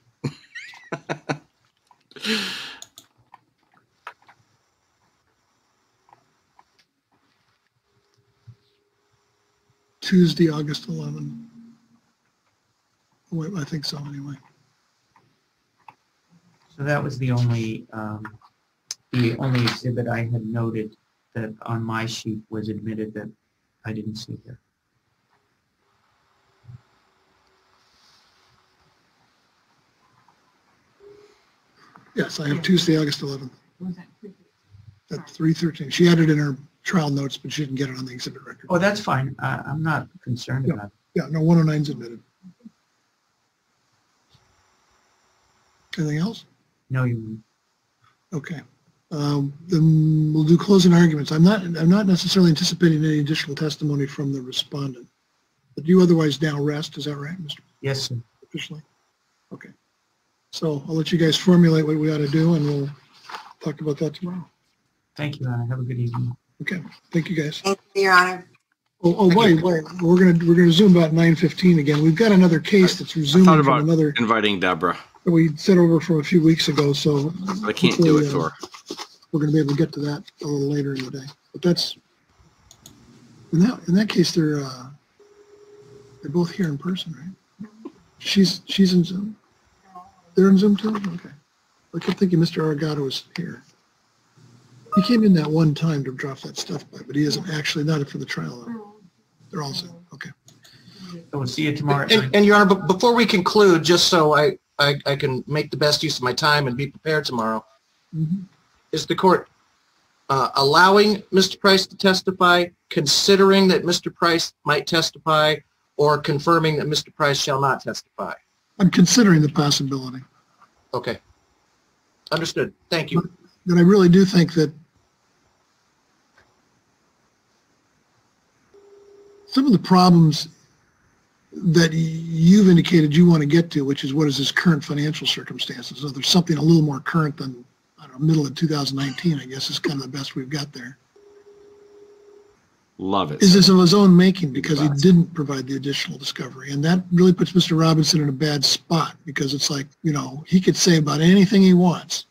Tuesday, August eleventh. Wait, I think so. Anyway. So that was the only um, the only exhibit I had noted that on my sheet was admitted that I didn't see here. Yes, I have Tuesday, August eleventh. At three thirteen. She had it in her trial notes, but she didn't get it on the exhibit record. Oh, that's fine. Uh, I'm not concerned no, about it. Yeah, no, one oh nine's admitted. Anything else? No, you won't. Okay. Um, then we'll do closing arguments. I'm not, I'm not necessarily anticipating any additional testimony from the respondent, but you otherwise now rest. Is that right, Mister? Yes, sir. Officially? Okay. So I'll let you guys formulate what we ought to do, and we'll talk about that tomorrow. Thank you, Your Honor. Have a good evening. Okay. Thank you, guys. Thank you, Your Honor. Oh, oh wait, wait. We're gonna we're gonna resume about nine fifteen again. We've got another case that's resuming. I thought about from another inviting Deborah. That we sent over from a few weeks ago, so I can't do it uh, for. We're going to be able to get to that a little later in the day. But that's in that in that case, they're uh, they're both here in person, right? She's she's in Zoom. They're in Zoom too? Okay. I kept thinking Mister Argato was here. He came in that one time to drop that stuff by, but he isn't actually, not for the trial. Though. They're all Zoom. Okay. So we'll see you tomorrow. And, and Your Honor, but before we conclude, just so I, I, I can make the best use of my time and be prepared tomorrow, mm-hmm. is the court uh, allowing Mister Price to testify, considering that Mister Price might testify, or confirming that Mister Price shall not testify? I'm considering the possibility. Okay. Understood. Thank you. And I really do think that some of the problems that you've indicated you want to get to, which is what is his current financial circumstances. So there's something a little more current than, I don't know, middle of two thousand nineteen, I guess, is kind of the best we've got there. Love it. Is this of his own making because he didn't provide the additional discovery? And that really puts Mister Robinson in a bad spot because it's like, you know, he could say about anything he wants.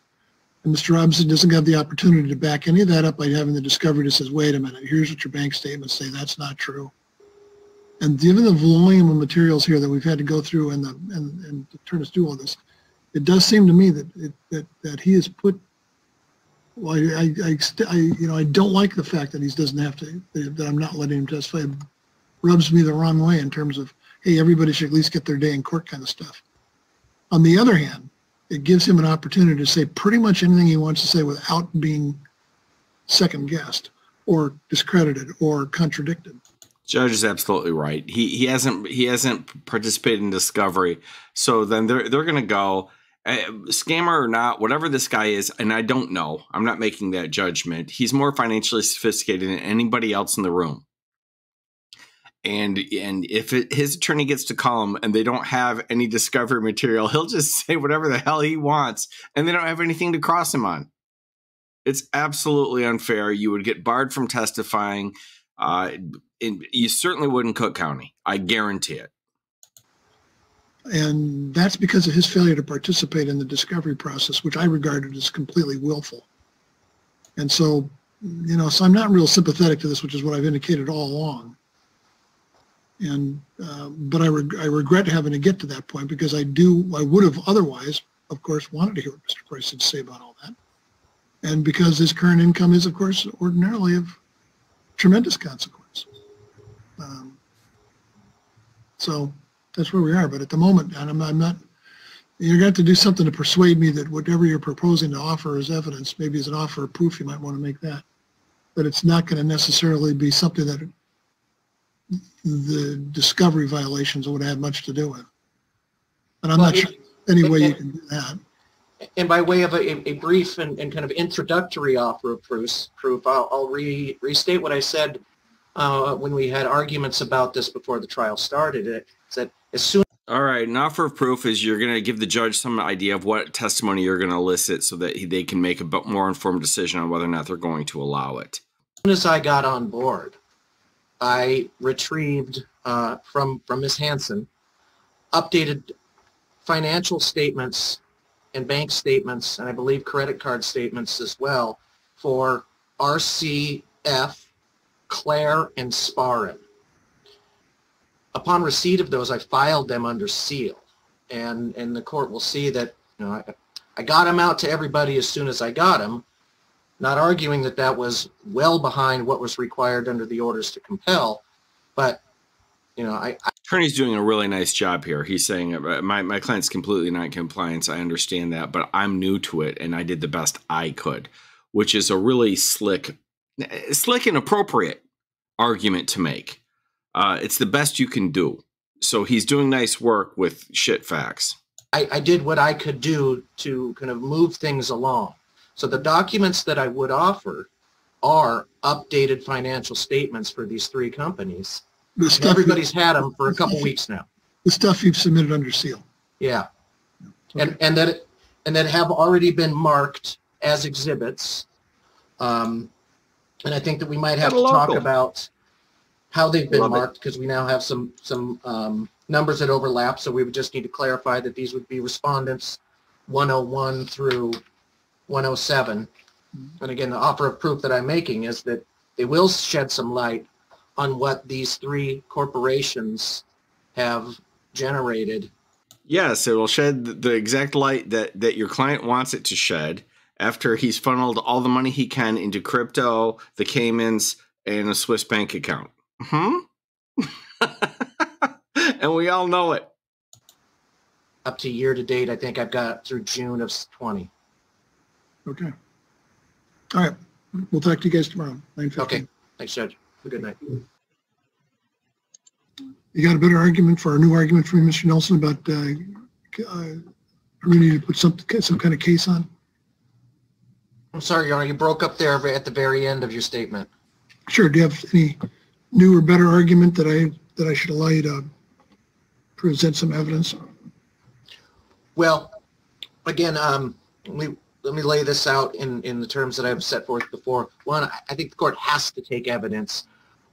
And Mister Robinson doesn't have the opportunity to back any of that up by having the discovery that says, wait a minute, here's what your bank statements say. That's not true. And given the volume of materials here that we've had to go through and the, and, and turn us do all this, it does seem to me that it, that, that he has put, well, I, I, I, you know, I don't like the fact that he doesn't have to, that I'm not letting him testify. It rubs me the wrong way in terms of, hey, everybody should at least get their day in court kind of stuff. On the other hand, it gives him an opportunity to say pretty much anything he wants to say without being second-guessed or discredited or contradicted. Judge is absolutely right. He he hasn't he hasn't participated in discovery, so then they're they're going to go. Uh, scammer or not, whatever this guy is, and I don't know, I'm not making that judgment. He's more financially sophisticated than anybody else in the room. And and if it, his attorney gets to call him and they don't have any discovery material, he'll just say whatever the hell he wants, and they don't have anything to cross him on. It's absolutely unfair. You would get barred from testifying. Uh, in, you certainly wouldn't Cook County. I guarantee it. And that's because of his failure to participate in the discovery process, which I regarded as completely willful. And so, you know, so I'm not real sympathetic to this, which is what I've indicated all along. And, uh, but I, reg I regret having to get to that point because I do, I would have otherwise, of course, wanted to hear what Mister Price had to say about all that. And because his current income is, of course, ordinarily of tremendous consequence. Um, so... That's where we are, but at the moment, and I'm, I'm not, you're going to have to do something to persuade me that whatever you're proposing to offer as evidence, maybe as an offer of proof, you might want to make that. But it's not going to necessarily be something that the discovery violations would have much to do with. And I'm well, not sure any way you can do that. And by way of a, a brief and, and kind of introductory offer of proof, proof I'll, I'll re, restate what I said uh, when we had arguments about this before the trial started. It said as soon. All right, an offer of proof is you're going to give the judge some idea of what testimony you're going to elicit so that he, they can make a more informed decision on whether or not they're going to allow it. As soon as I got on board, I retrieved uh, from from Miz Hansen updated financial statements and bank statements, and I believe credit card statements as well, for R C F, Claire, and Sparren. Upon receipt of those, I filed them under seal, and and the court will see that, you know, I, I got them out to everybody as soon as I got them, not arguing that that was well behind what was required under the orders to compel, but, you know, I, I attorney's doing a really nice job here. He's saying my my client's completely not in compliance. I understand that, but I'm new to it, and I did the best I could, which is a really slick, slick and appropriate argument to make. Uh, it's the best you can do. So he's doing nice work with shit facts. I, I did what I could do to kind of move things along. So the documents that I would offer are updated financial statements for these three companies. The and stuff everybody's had them for a couple the, weeks now. The stuff you've submitted under seal. Yeah. Okay. And, and, that, and that have already been marked as exhibits. Um, and I think that we might have to talk about how they've been Love marked, because we now have some some um, numbers that overlap, so we would just need to clarify that these would be respondents one oh one through one oh seven. Mm-hmm. And again, the offer of proof that I'm making is that they will shed some light on what these three corporations have generated. Yes, it will shed the exact light that, that your client wants it to shed after he's funneled all the money he can into crypto, the Caymans, and a Swiss bank account. Hmm? And we all know it. Up to year to date, I think I've got through June of twenty. Okay. All right. We'll talk to you guys tomorrow. Okay. Thanks, Judge. Have a good night. You got a better argument for our new argument from Mister Nelson about uh, uh, we need to put some, some kind of case on? I'm sorry, Your Honor. You broke up there at the very end of your statement. Sure. Do you have any new or better argument that I that I should allow you to present some evidence? Well, again, um, let me let me lay this out in in the terms that I've set forth before. One, I think the court has to take evidence,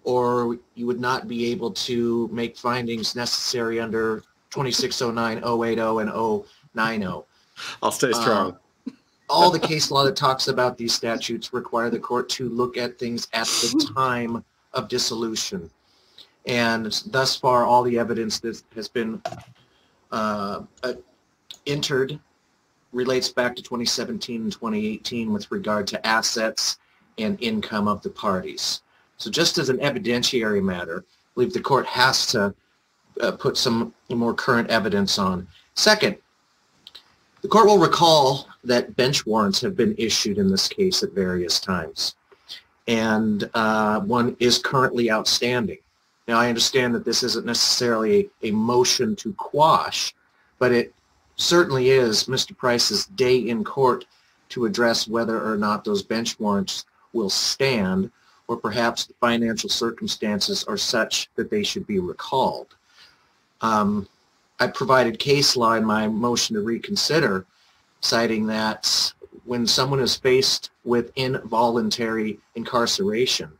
or you would not be able to make findings necessary under twenty-six oh nine, oh eighty, and oh ninety. I'll stay strong. Um, all the case law that talks about these statutes require the court to look at things at the time of dissolution, and thus far all the evidence that has been uh, uh, entered relates back to twenty seventeen and twenty eighteen with regard to assets and income of the parties. So just as an evidentiary matter, I believe the court has to uh, put some more current evidence on. Second, the court will recall that bench warrants have been issued in this case at various times, and uh, one is currently outstanding. Now, I understand that this isn't necessarily a motion to quash, but it certainly is Mister Price's day in court to address whether or not those bench warrants will stand, or perhaps the financial circumstances are such that they should be recalled. Um, I provided case law in my motion to reconsider, citing that when someone is faced with involuntary incarceration,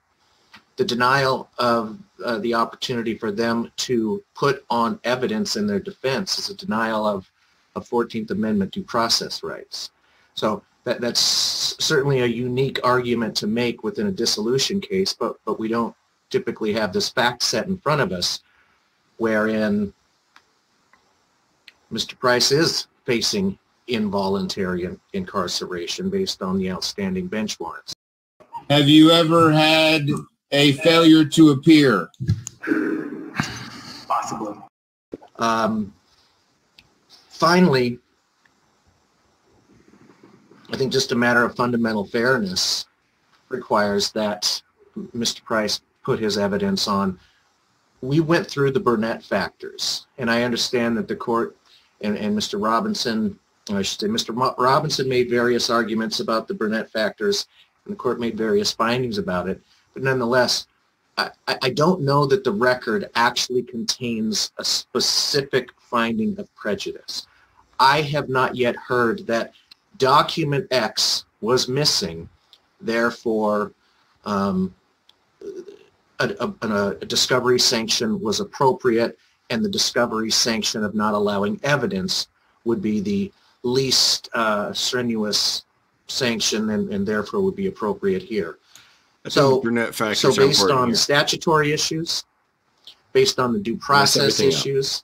the denial of uh, the opportunity for them to put on evidence in their defense is a denial of, of fourteenth Amendment due process rights. So that, that's certainly a unique argument to make within a dissolution case, but, but we don't typically have this fact set in front of us wherein Mister Price is facing involuntary incarceration based on the outstanding bench warrants. Have you ever had a failure to appear? Possibly. Um, finally, I think just a matter of fundamental fairness requires that Mister Price put his evidence on. We went through the Burnett factors, and I understand that the court and, and Mister Robinson I should say Mister Robinson made various arguments about the Burnett factors, and the court made various findings about it. But nonetheless, I, I don't know that the record actually contains a specific finding of prejudice. I have not yet heard that document X was missing, therefore um, a, a, a discovery sanction was appropriate, and the discovery sanction of not allowing evidence would be the least uh, strenuous sanction, and, and therefore would be appropriate here. So, so based on here. statutory issues, based on the due process issues,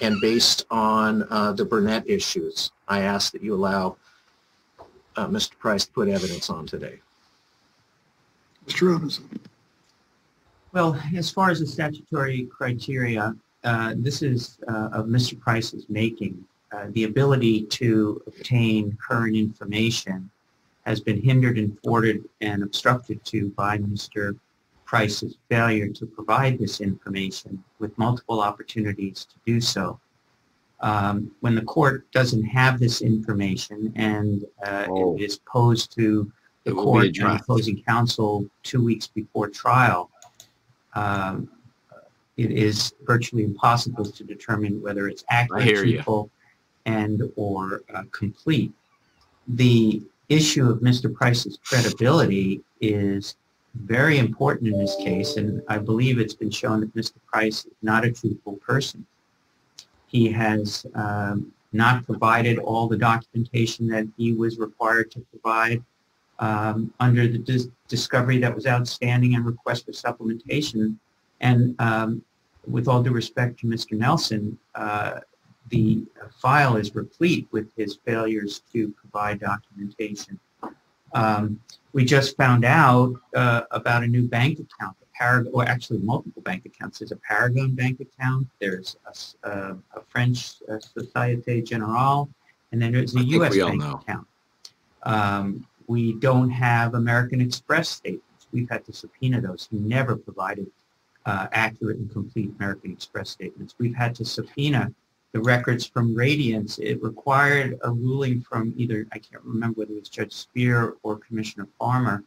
and based on uh, the Burnett issues, I ask that you allow uh, Mister Price to put evidence on today. Mister Robinson. Well, as far as the statutory criteria, uh, this is uh, of Mister Price's making. Uh, the ability to obtain current information has been hindered and thwarted and obstructed to by Mister Price's failure to provide this information with multiple opportunities to do so. Um, when the court doesn't have this information and uh, oh. it is posed to the it court and opposing counsel two weeks before trial, um, it is virtually impossible to determine whether it's accurate, truthful, and or uh, complete. The issue of Mister Price's credibility is very important in this case, and I believe it's been shown that Mister Price is not a truthful person. He has um, not provided all the documentation that he was required to provide um, under the dis discovery that was outstanding and request for supplementation. And um, with all due respect to Mister Nelson, uh, the file is replete with his failures to provide documentation. Um, we just found out uh, about a new bank account, a Paragon, or actually multiple bank accounts. There's a Paragon bank account, there's a, a, a French uh, Société Générale, and then there's a U S bank account. Um, we don't have American Express statements. We've had to subpoena those. He never provided uh, accurate and complete American Express statements. We've had to subpoena the records from Radiance. It required a ruling from either, I can't remember whether it was Judge Spear or Commissioner Farmer,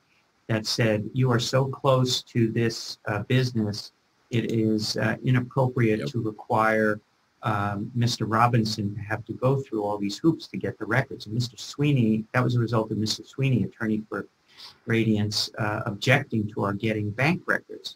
that said, you are so close to this uh, business, it is uh, inappropriate yep. to require um, Mister Robinson to have to go through all these hoops to get the records. And Mister Sweeney, that was a result of Mister Sweeney, attorney for Radiance, uh, objecting to our getting bank records.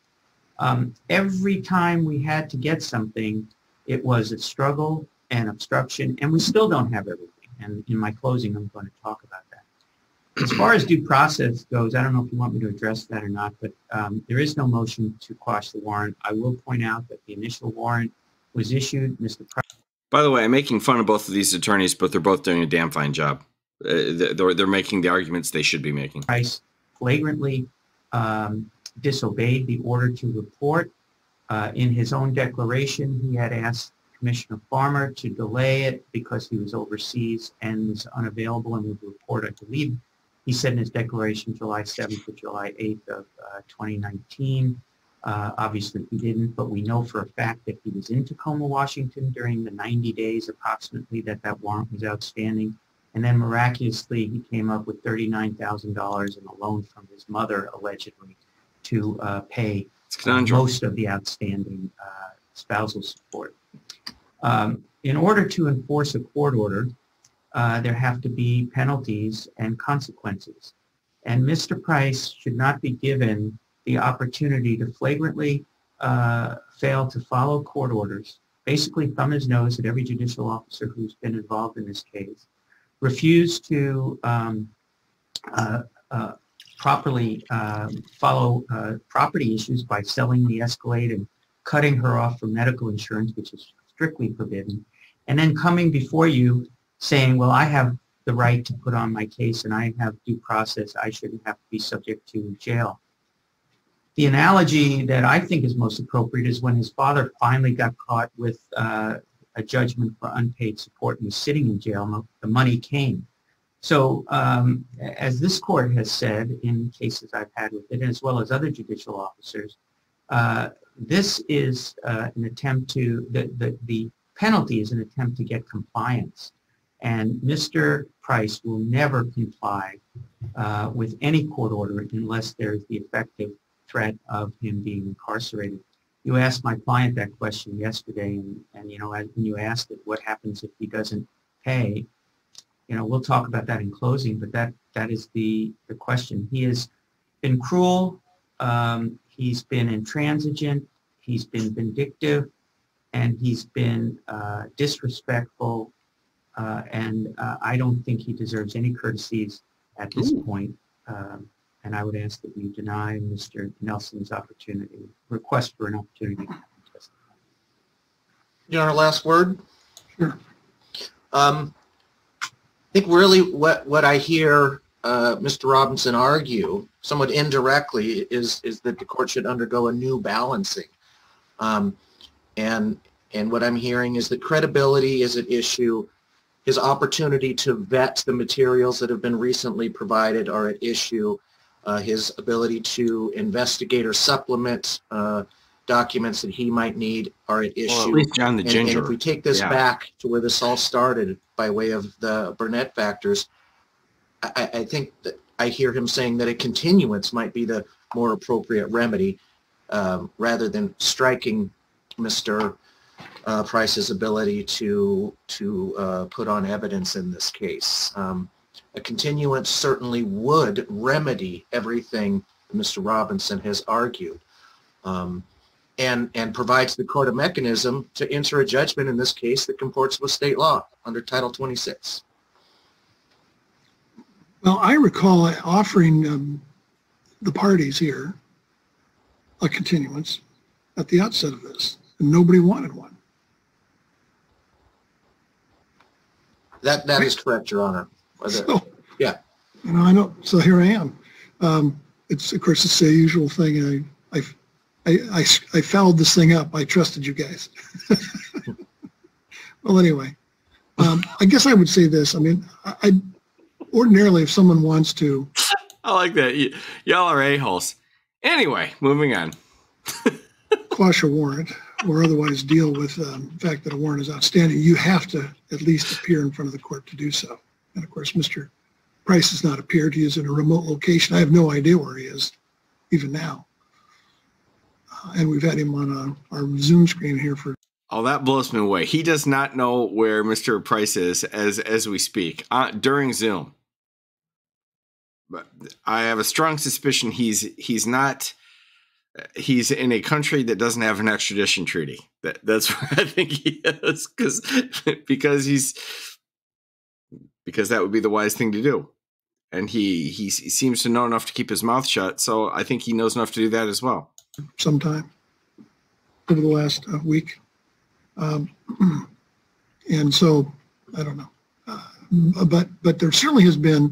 Um, every time we had to get something, it was a struggle and obstruction, and we still don't have everything. And in my closing, I'm going to talk about that. As far as due process goes, I don't know if you want me to address that or not, but um, there is no motion to quash the warrant. I will point out that the initial warrant was issued. Mister Price. By the way, I'm making fun of both of these attorneys, but they're both doing a damn fine job. Uh, they're, they're making the arguments they should be making. Price flagrantly um, disobeyed the order to report. Uh, in his own declaration, he had asked Commissioner Farmer to delay it because he was overseas and was unavailable and would report, I believe. He said in his declaration July seventh to July eighth of uh, twenty nineteen. Uh, obviously, he didn't, but we know for a fact that he was in Tacoma, Washington during the ninety days approximately that that warrant was outstanding. And then miraculously, he came up with thirty-nine thousand dollars in a loan from his mother, allegedly, to uh, pay Uh, most of the outstanding uh, spousal support. Um, in order to enforce a court order, uh, there have to be penalties and consequences. And Mister Price should not be given the opportunity to flagrantly uh, fail to follow court orders, basically thumb his nose at every judicial officer who's been involved in this case, refuse to um, uh, uh, properly uh, follow uh, property issues by selling the Escalade and cutting her off from medical insurance, which is strictly forbidden, and then coming before you saying, well, I have the right to put on my case and I have due process. I shouldn't have to be subject to jail. The analogy that I think is most appropriate is when his father finally got caught with uh, a judgment for unpaid support and was sitting in jail, and the money came. So um, as this court has said in cases I've had with it, as well as other judicial officers, uh, this is uh, an attempt to, the, the, the penalty is an attempt to get compliance. And Mister Price will never comply uh, with any court order unless there's the effective threat of him being incarcerated. You asked my client that question yesterday, and, and you know, when you asked it, what happens if he doesn't pay? You know, we'll talk about that in closing, but that, that is the, the question. He has been cruel, um, he's been intransigent, he's been vindictive, and he's been uh, disrespectful, uh, and uh, I don't think he deserves any courtesies at this Ooh. point. Um, And I would ask that you deny Mister Nelson's opportunity, request for an opportunity to testify. Your Honor, last word? Sure. Um, I think really what, what I hear uh, Mister Robinson argue, somewhat indirectly, is, is that the court should undergo a new balancing. Um, and, and what I'm hearing is that credibility is at issue. His opportunity to vet the materials that have been recently provided are at issue. Uh, his ability to investigate or supplement uh, documents that he might need are at issue. Well, at least John the Ginger. And, and if we take this yeah. back to where this all started by way of the Burnett factors, I, I think that I hear him saying that a continuance might be the more appropriate remedy um, rather than striking Mister Uh, Price's ability to, to uh, put on evidence in this case. Um, A continuance certainly would remedy everything Mister Robinson has argued, um, and, and provides the court a mechanism to enter a judgment in this case that comports with state law under Title twenty-six. Well, I recall offering um, the parties here a continuance at the outset of this, and nobody wanted one. That, that right. is correct, Your Honor. So, yeah, you know, I know. So here I am. Um, it's of course it's the usual thing. I, I, I, I, I fouled this thing up. I trusted you guys. Well, anyway, um, I guess I would say this. I mean, I, I ordinarily, if someone wants to, I like that. Y y'all are a-holes. Anyway, moving on. Quash a warrant or otherwise deal with um, the fact that a warrant is outstanding. You have to at least appear in front of the court to do so. And of course, Mister Price has not appeared. He is in a remote location. I have no idea where he is, even now. Uh, and we've had him on a, our Zoom screen here for. Oh, that blows me away. He does not know where Mister Price is as as we speak uh, during Zoom. But I have a strong suspicion he's he's not. He's in a country that doesn't have an extradition treaty. That that's where I think he is, because because he's. Because that would be the wise thing to do. And he, he seems to know enough to keep his mouth shut, so I think he knows enough to do that as well. Sometime over the last uh, week. Um, and so, I don't know. Uh, but, but there certainly has been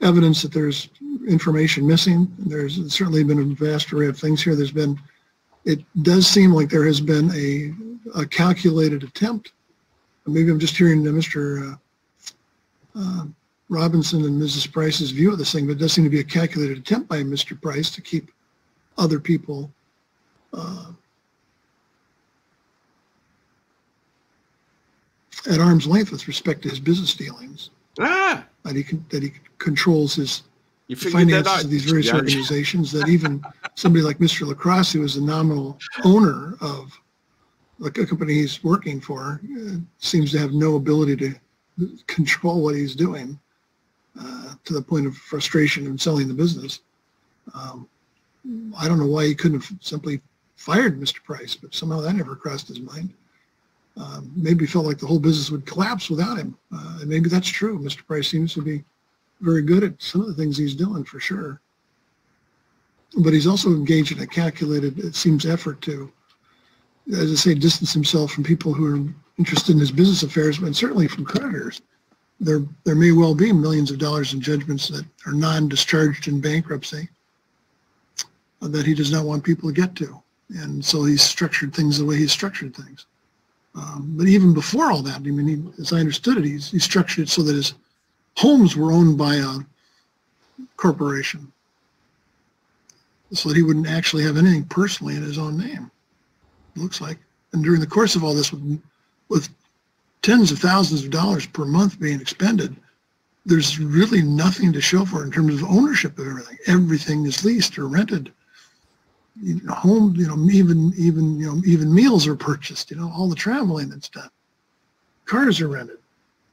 evidence that there's information missing. There's certainly been a vast array of things here. There's been, it does seem like there has been a, a calculated attempt. Maybe I'm just hearing the Mister Uh, Uh, Robinson and Missus Price's view of this thing, but it does seem to be a calculated attempt by Mister Price to keep other people uh, at arm's length with respect to his business dealings. Ah! That he can, that he controls his finances of these various yeah. organizations. That even somebody like Mister LaCrosse, who is the nominal owner of the company he's working for, uh, seems to have no ability to control what he's doing uh, to the point of frustration and selling the business. Um, I don't know why he couldn't have simply fired Mister Price, but somehow that never crossed his mind. Um, maybe felt like the whole business would collapse without him. Uh, and maybe that's true. Mister Price seems to be very good at some of the things he's doing for sure. But he's also engaged in a calculated, it seems, effort to, as I say, distance himself from people who are interested in his business affairs, but certainly from creditors. There, there may well be millions of dollars in judgments that are non-discharged in bankruptcy that he does not want people to get to. And so he's structured things the way he's structured things. Um, but even before all that, I mean, he, as I understood it, he's, he structured it so that his homes were owned by a corporation, so that he wouldn't actually have anything personally in his own name, it looks like. And during the course of all this, with tens of thousands of dollars per month being expended, there's really nothing to show for it in terms of ownership of everything. Everything is leased or rented. You know, home, you know, even even you know, even meals are purchased. You know, all the traveling that's done. Cars are rented.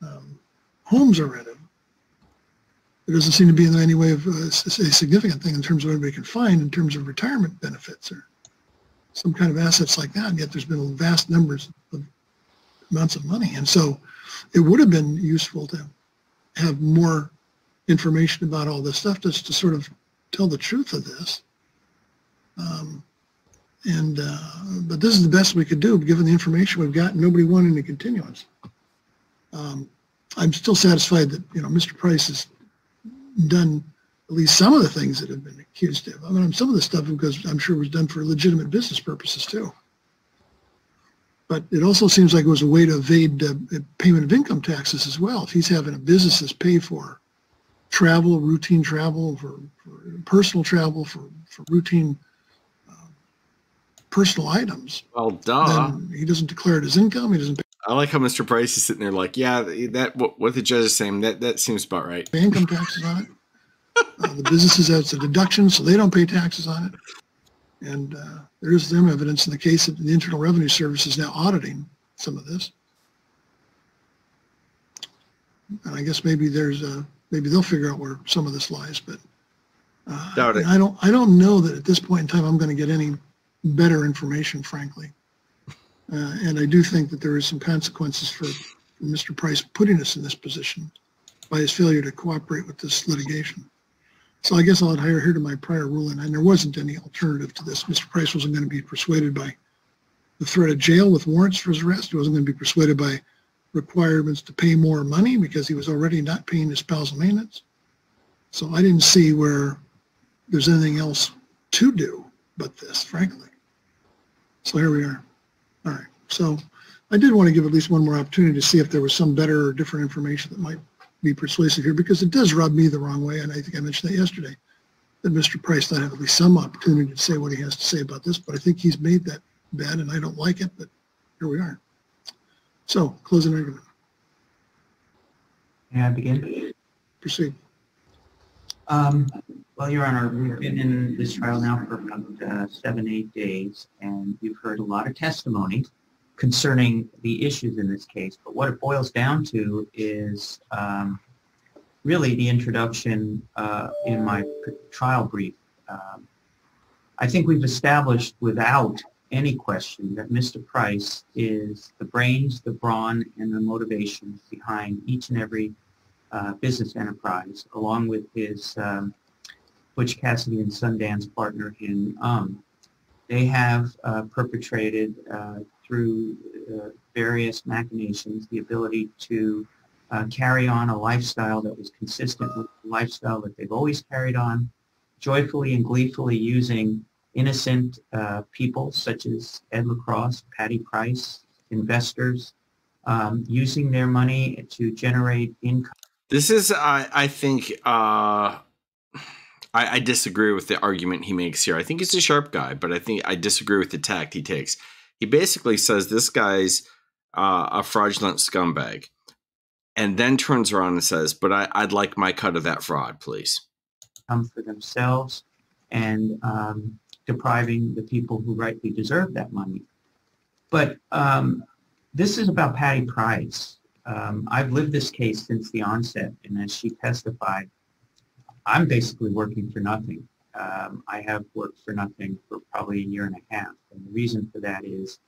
Um, homes are rented. There doesn't seem to be in any way of uh, a significant thing in terms of what everybody can find in terms of retirement benefits or some kind of assets like that. And yet there's been vast numbers of amounts of money. And so it would have been useful to have more information about all this stuff just to sort of tell the truth of this. Um, and uh, but this is the best we could do given the information we've got. Nobody wanted any continuance. Um, I'm still satisfied that, you know, Mister Price has done at least some of the things that have been accused of. I mean, some of the stuff, because I'm sure it was done for legitimate business purposes too. But it also seems like it was a way to evade uh, payment of income taxes as well. If he's having a business that's paid for travel, routine travel, for, for personal travel, for, for routine uh, personal items. Well, duh. Then he doesn't declare it as income. He doesn't pay. I like how Mister Price is sitting there like, yeah, that what, what the judge is saying, that, that seems about right. Pay income taxes on it. uh, the businesses, that's a deduction, so they don't pay taxes on it. And uh, there is some evidence in the case that the Internal Revenue Service is now auditing some of this. And I guess maybe there's a, maybe they'll figure out where some of this lies, but uh, Doubt it. I don't I don't know that at this point in time I'm going to get any better information, frankly. Uh, and I do think that there is some consequences for Mister Price putting us in this position by his failure to cooperate with this litigation. So I guess I'll adhere here to my prior ruling, and there wasn't any alternative to this. Mister Price wasn't going to be persuaded by the threat of jail with warrants for his arrest. He wasn't going to be persuaded by requirements to pay more money because he was already not paying his spousal maintenance. So I didn't see where there's anything else to do but this, frankly. So here we are. All right. So I did want to give at least one more opportunity to see if there was some better or different information that might be persuasive here, because it does rub me the wrong way, and I think I mentioned that yesterday, that Mister Price not have at least some opportunity to say what he has to say about this, but I think he's made that bad, and I don't like it, but here we are. So, closing argument. May I begin? Proceed. Um, well, Your Honor, we've been in this trial now for about uh, seven, eight days, and we've heard a lot of testimony concerning the issues in this case, but what it boils down to is um, really the introduction uh, in my trial brief. Um, I think we've established without any question that Mister Price is the brains, the brawn, and the motivations behind each and every uh, business enterprise, along with his um, Butch Cassidy and Sundance partner in um. They have uh, perpetrated uh, through uh, various machinations the ability to uh, carry on a lifestyle that was consistent with the lifestyle that they've always carried on, joyfully and gleefully using innocent uh, people such as Ed LaCrosse, Patty Price, investors, um, using their money to generate income. This is, I, I think, uh... I disagree with the argument he makes here. I think he's a sharp guy, but I think I disagree with the tact he takes. He basically says this guy's uh, a fraudulent scumbag, and then turns around and says, but I, I'd like my cut of that fraud, please. Come for themselves and um, depriving the people who rightly deserve that money. But um, this is about Patty Price. Um, I've lived this case since the onset, and as she testified, I'm basically working for nothing. Um, I have worked for nothing for probably a year and a half. And the reason for that is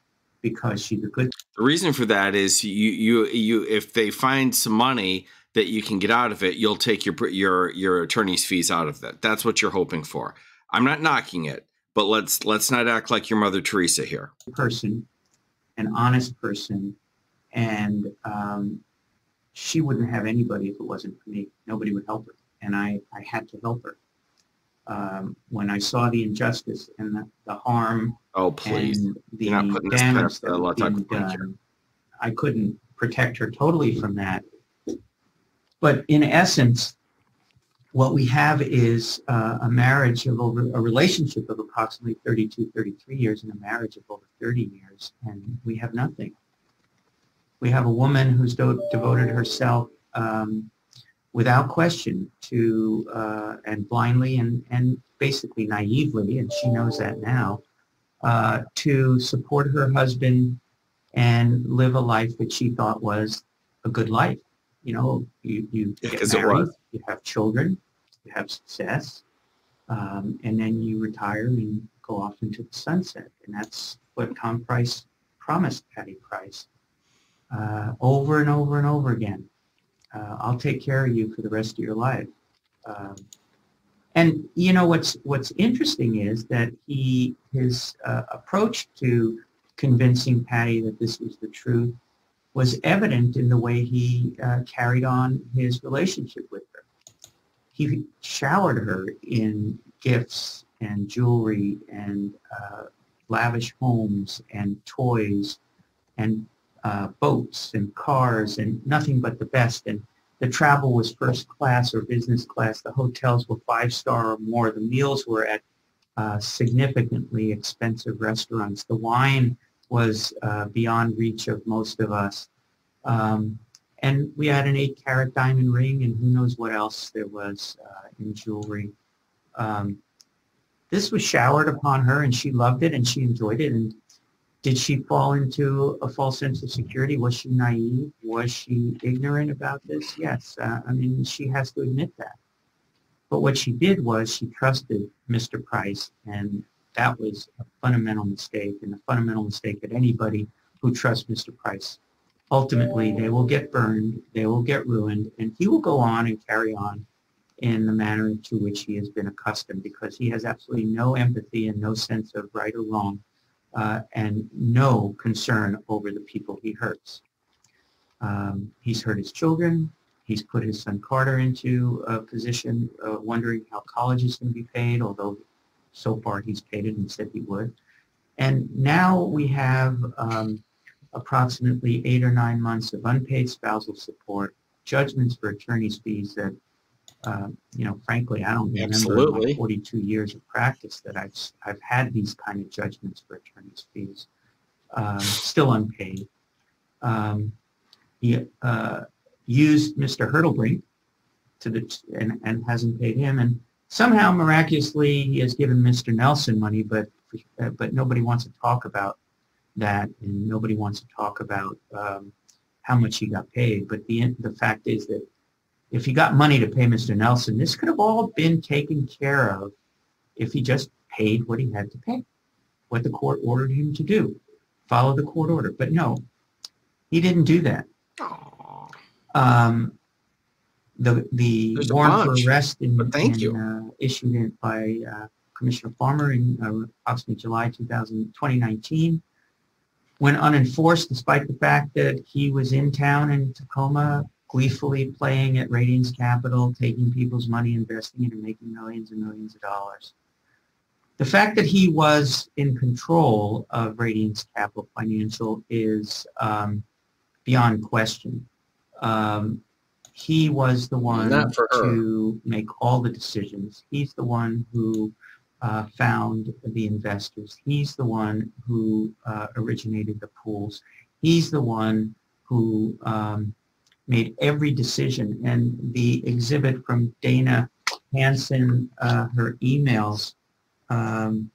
because she's a good... The reason for that is you, you, you, if they find some money that you can get out of it, you'll take your, your, your attorney's fees out of that. That's what you're hoping for. I'm not knocking it, but let's, let's not act like your Mother Teresa here. Person, an honest person, and um, she wouldn't have anybody if it wasn't for me. Nobody would help her. And I, I had to help her. Um, when I saw the injustice and the, the harm oh, please. and the damage that was being done, I couldn't protect her totally from that. But in essence, what we have is uh, a marriage of over, a relationship of approximately thirty-two, thirty-three years and a marriage of over thirty years, and we have nothing. We have a woman who's do devoted herself um, without question to, uh, and blindly and, and basically naively, and she knows that now, uh, to support her husband and live a life that she thought was a good life. You know, you, you get married, you have children, you have success, um, and then you retire and go off into the sunset. And that's what Tom Price promised Patty Price uh, over and over and over again. Uh, I'll take care of you for the rest of your life. Um, and you know what's what's interesting is that he his uh, approach to convincing Patty that this was the truth was evident in the way he uh, carried on his relationship with her. He showered her in gifts and jewelry and uh, lavish homes and toys and uh, boats and cars and nothing but the best. And the travel was first class or business class. The hotels were five-star or more. The meals were at uh, significantly expensive restaurants. The wine was uh, beyond reach of most of us. Um, and we had an eight-carat diamond ring and who knows what else there was uh, in jewelry. Um, this was showered upon her and she loved it and she enjoyed it. And did she fall into a false sense of security? Was she naive? Was she ignorant about this? Yes. Uh, I mean, she has to admit that. But what she did was she trusted Mister Price, and that was a fundamental mistake, and a fundamental mistake that anybody who trusts Mister Price, ultimately they will get burned, they will get ruined, and he will go on and carry on in the manner to which he has been accustomed, because he has absolutely no empathy and no sense of right or wrong, uh, and no concern over the people he hurts. Um, he's hurt his children. He's put his son Carter into a position uh, wondering how college is going to be paid, although so far he's paid it and said he would. And now we have um, approximately eight or nine months of unpaid spousal support, judgments for attorney's fees that, uh, you know, frankly, I don't remember Absolutely. in my forty-two years of practice that I've, I've had these kind of judgments for attorney's fees, um, still unpaid. Um, he uh, used Mister Hurtlebrink to the, and, and hasn't paid him. And somehow, miraculously, he has given Mister Nelson money, but but nobody wants to talk about that, and nobody wants to talk about um, how much he got paid. But the the fact is that if he got money to pay Mister Nelson, this could have all been taken care of if he just paid what he had to pay, what the court ordered him to do, follow the court order. But no, he didn't do that. Um, The, the warrant for arrest in, thank in, uh, issued it by uh, Commissioner Farmer in uh, approximately July two thousand, twenty nineteen went unenforced despite the fact that he was in town in Tacoma gleefully playing at Radiant Capital, taking people's money, investing it, and making millions and millions of dollars. The fact that he was in control of Radiant Capital Financial is um, beyond question. Um, He was the one to make all the decisions. He's the one who uh, found the investors. He's the one who uh, originated the pools. He's the one who um, made every decision. And the exhibit from Dana Hansen, uh, her emails, um,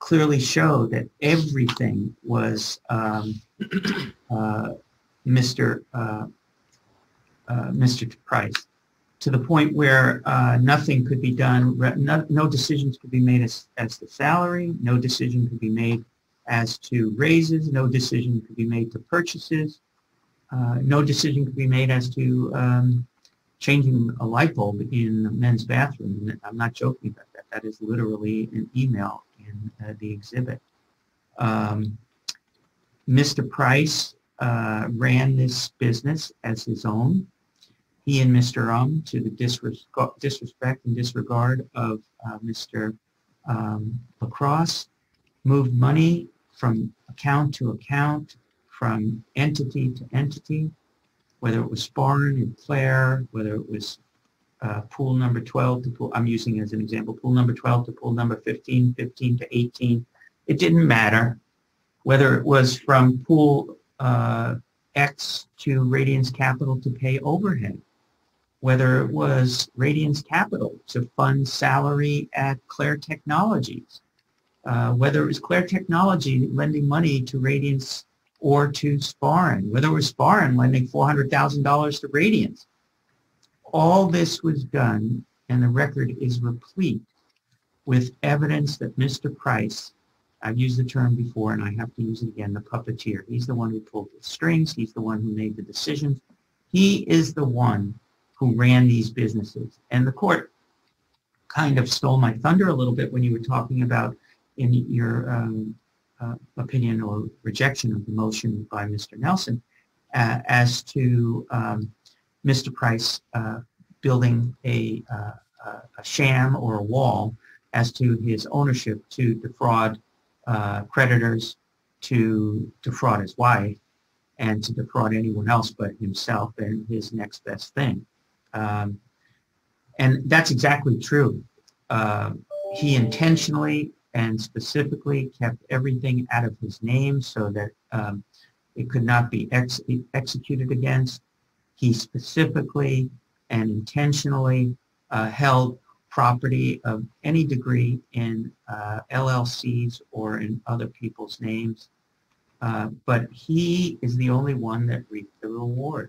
clearly show that everything was um, uh, Mister Uh, Uh, Mister Price, to the point where uh, nothing could be done, no, no decisions could be made as, as to salary, no decision could be made as to raises, no decision could be made to purchases, uh, no decision could be made as to um, changing a light bulb in a men's bathroom. And I'm not joking about that. That is literally an email in uh, the exhibit. Um, Mister Price uh, ran this business as his own. He and Mister Um, to the disrespect and disregard of uh, Mister Um, LaCrosse, moved money from account to account, from entity to entity, whether it was SPAR and Claire, whether it was uh, pool number twelve to pool, I'm using as an example, pool number twelve to pool number fifteen, fifteen to eighteen. It didn't matter whether it was from pool uh, X to Radiance Capital to pay overhead, whether it was Radiance Capital to fund salary at Claire Technologies, uh, whether it was Claire Technology lending money to Radiance or to SPARN, whether it was SPARN lending four hundred thousand dollars to Radiance. All this was done, and the record is replete with evidence that Mister Price, I've used the term before and I have to use it again, the puppeteer. He's the one who pulled the strings. He's the one who made the decisions. He is the one who ran these businesses. And the court kind of stole my thunder a little bit when you were talking about, in your um, uh, opinion or rejection of the motion by Mister Nelson, uh, as to um, Mister Price uh, building a, uh, a sham or a wall as to his ownership to defraud uh, creditors, to defraud his wife, and to defraud anyone else but himself and his next best thing. Um, and that's exactly true. Uh, he intentionally and specifically kept everything out of his name so that um, it could not be ex executed against. He specifically and intentionally uh, held property of any degree in uh, L L Cs or in other people's names, uh, but he is the only one that reaped the reward.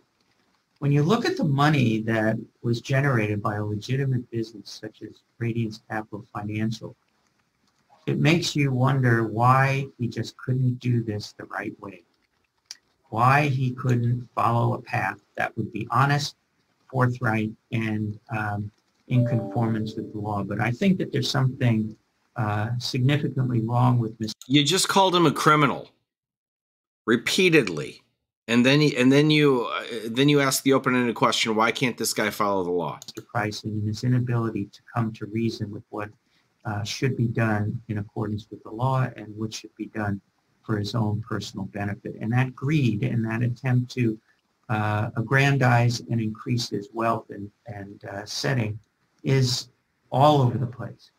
When you look at the money that was generated by a legitimate business such as Radiance Capital Financial, it makes you wonder why he just couldn't do this the right way, why he couldn't follow a path that would be honest, forthright, and um, in conformance with the law. But I think that there's something uh, significantly wrong with Mister You just called him a criminal repeatedly, and then he, and then you uh, then you ask the open-ended question: why can't this guy follow the law? Mister Price and his inability to come to reason with what uh, should be done in accordance with the law and what should be done for his own personal benefit, and that greed and that attempt to uh, aggrandize and increase his wealth and and uh, setting is all over the place.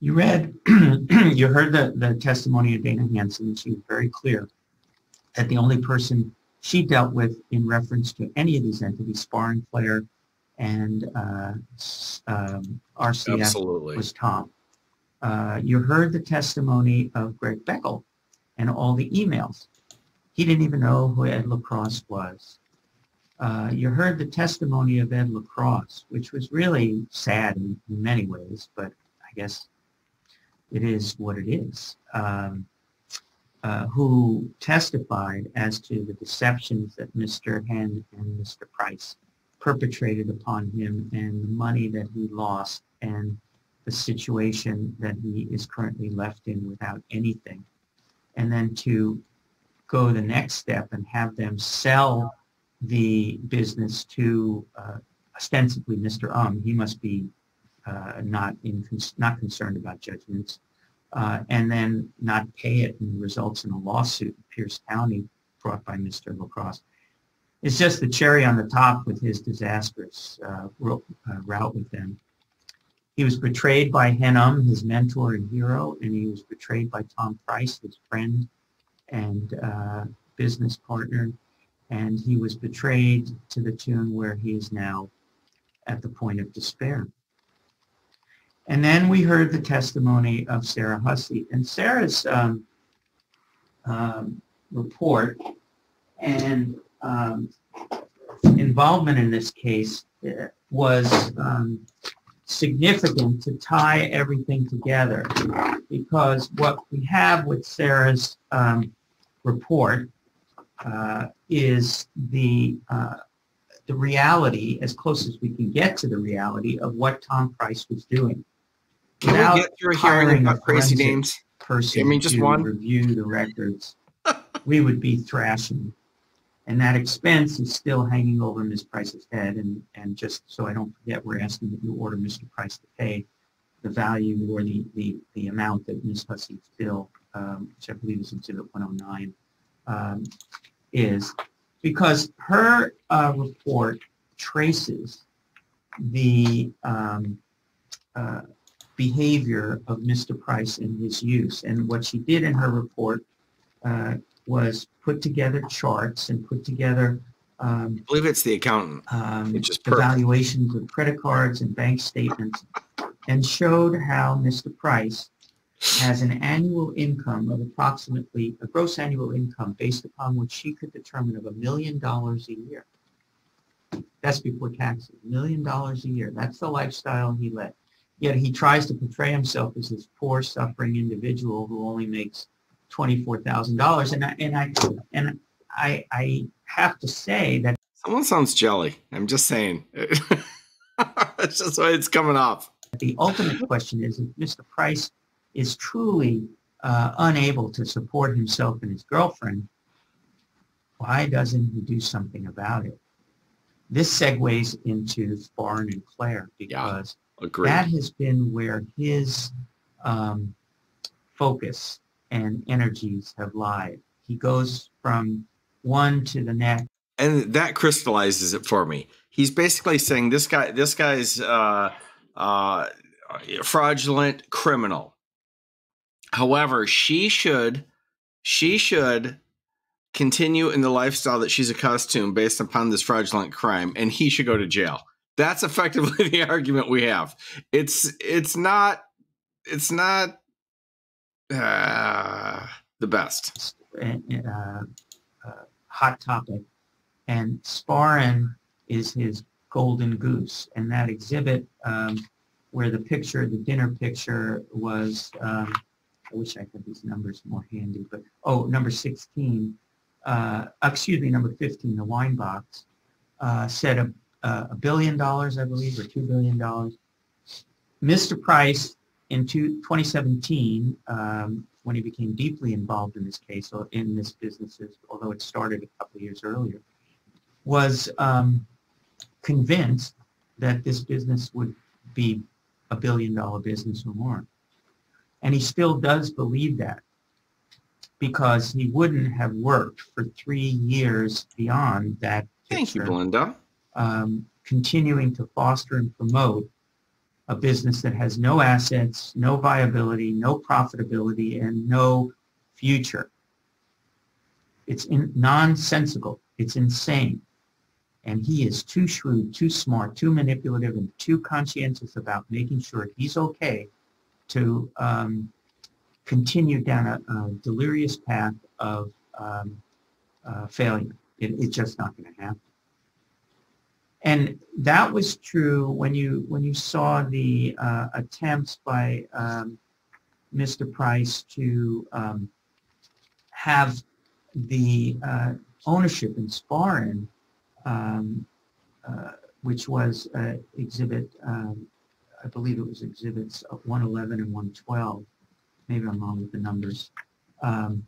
You read, you heard the, the testimony of Dana Hansen. She was very clear that the only person she dealt with in reference to any of these entities, Spar and Claire and uh, um, R C F, Absolutely. was Tom. Uh, you heard the testimony of Greg Beckel and all the emails. He didn't even know who Ed LaCrosse was. Uh, you heard the testimony of Ed LaCrosse, which was really sad in many ways, but I guess it is what it is, um, uh, who testified as to the deceptions that Mister Henn and Mister Price perpetrated upon him and the money that he lost and the situation that he is currently left in without anything. And then to go the next step and have them sell the business to uh, ostensibly Mister Um, he must be uh, not in cons not concerned about judgments, uh, and then not pay it, and results in a lawsuit in Pierce County brought by Mister LaCrosse. It's just the cherry on the top with his disastrous uh, route with them. He was betrayed by Hen Um, his mentor and hero, and he was betrayed by Tom Price, his friend and uh, business partner. And he was betrayed to the tune where he is now at the point of despair. And then we heard the testimony of Sarah Hussey. And Sarah's um, um, report and um, involvement in this case was um, significant to tie everything together, because what we have with Sarah's um, report Uh, is the uh, the reality, as close as we can get to the reality, of what Tom Price was doing. Can now we get through hiring a crazy names person I mean, just to one? review the records, we would be thrashing, and that expense is still hanging over Miz Price's head. And and just so I don't forget, we're asking that you order Mister Price to pay the value or the the, the amount that Miz Hussey's bill, um, which I believe is Exhibit one oh nine. Um, is because her uh, report traces the um, uh, behavior of Mister Price and his use. And what she did in her report uh, was put together charts and put together um, I believe it's the accountant um, it's just evaluations of credit cards and bank statements, and showed how Mister Price has an annual income of approximately a gross annual income based upon what she could determine of a million dollars a year. That's before taxes, a million dollars a year. That's the lifestyle he led. Yet he tries to portray himself as this poor, suffering individual who only makes twenty-four thousand dollars. And I and I and I I have to say that someone sounds jelly. I'm just saying. That's just the way it's coming off. The ultimate question is if Mister Price is truly uh, unable to support himself and his girlfriend, why doesn't he do something about it? This segues into Barn and Claire, because yeah, that has been where his um, focus and energies have lied. He goes from one to the next. And that crystallizes it for me. He's basically saying this guy, this guy's uh, uh, fraudulent criminal. However, she should, she should continue in the lifestyle that she's accustomed to based upon this fraudulent crime, and he should go to jail. That's effectively the argument we have. It's, it's not, it's not uh, the best. And, and, uh, uh, hot topic, and Sparring is his golden goose, and that exhibit um, where the picture, the dinner picture, was. Um, I wish I had these numbers more handy, but, oh, number sixteen, uh, excuse me, number fifteen, the wine box, uh, said a, a billion dollars, I believe, or two billion dollars. Mister Price, in two, twenty seventeen, um, when he became deeply involved in this case, or in this business, although it started a couple of years earlier, was um, convinced that this business would be a billion-dollar business or more. And he still does believe that, because he wouldn't have worked for three years beyond that picture. Thank you, Belinda. Um, continuing to foster and promote a business that has no assets, no viability, no profitability, and no future. It's in, nonsensical. It's insane. And he is too shrewd, too smart, too manipulative, and too conscientious about making sure he's okay to um, continue down a, a delirious path of um, uh, failure. It, it's just not going to happen. And that was true when you when you saw the uh, attempts by um, Mister Price to um, have the uh, ownership in Sparring, um, uh, which was uh, exhibit. Um, I believe it was exhibits one eleven and one twelve. Maybe I'm wrong with the numbers. Um,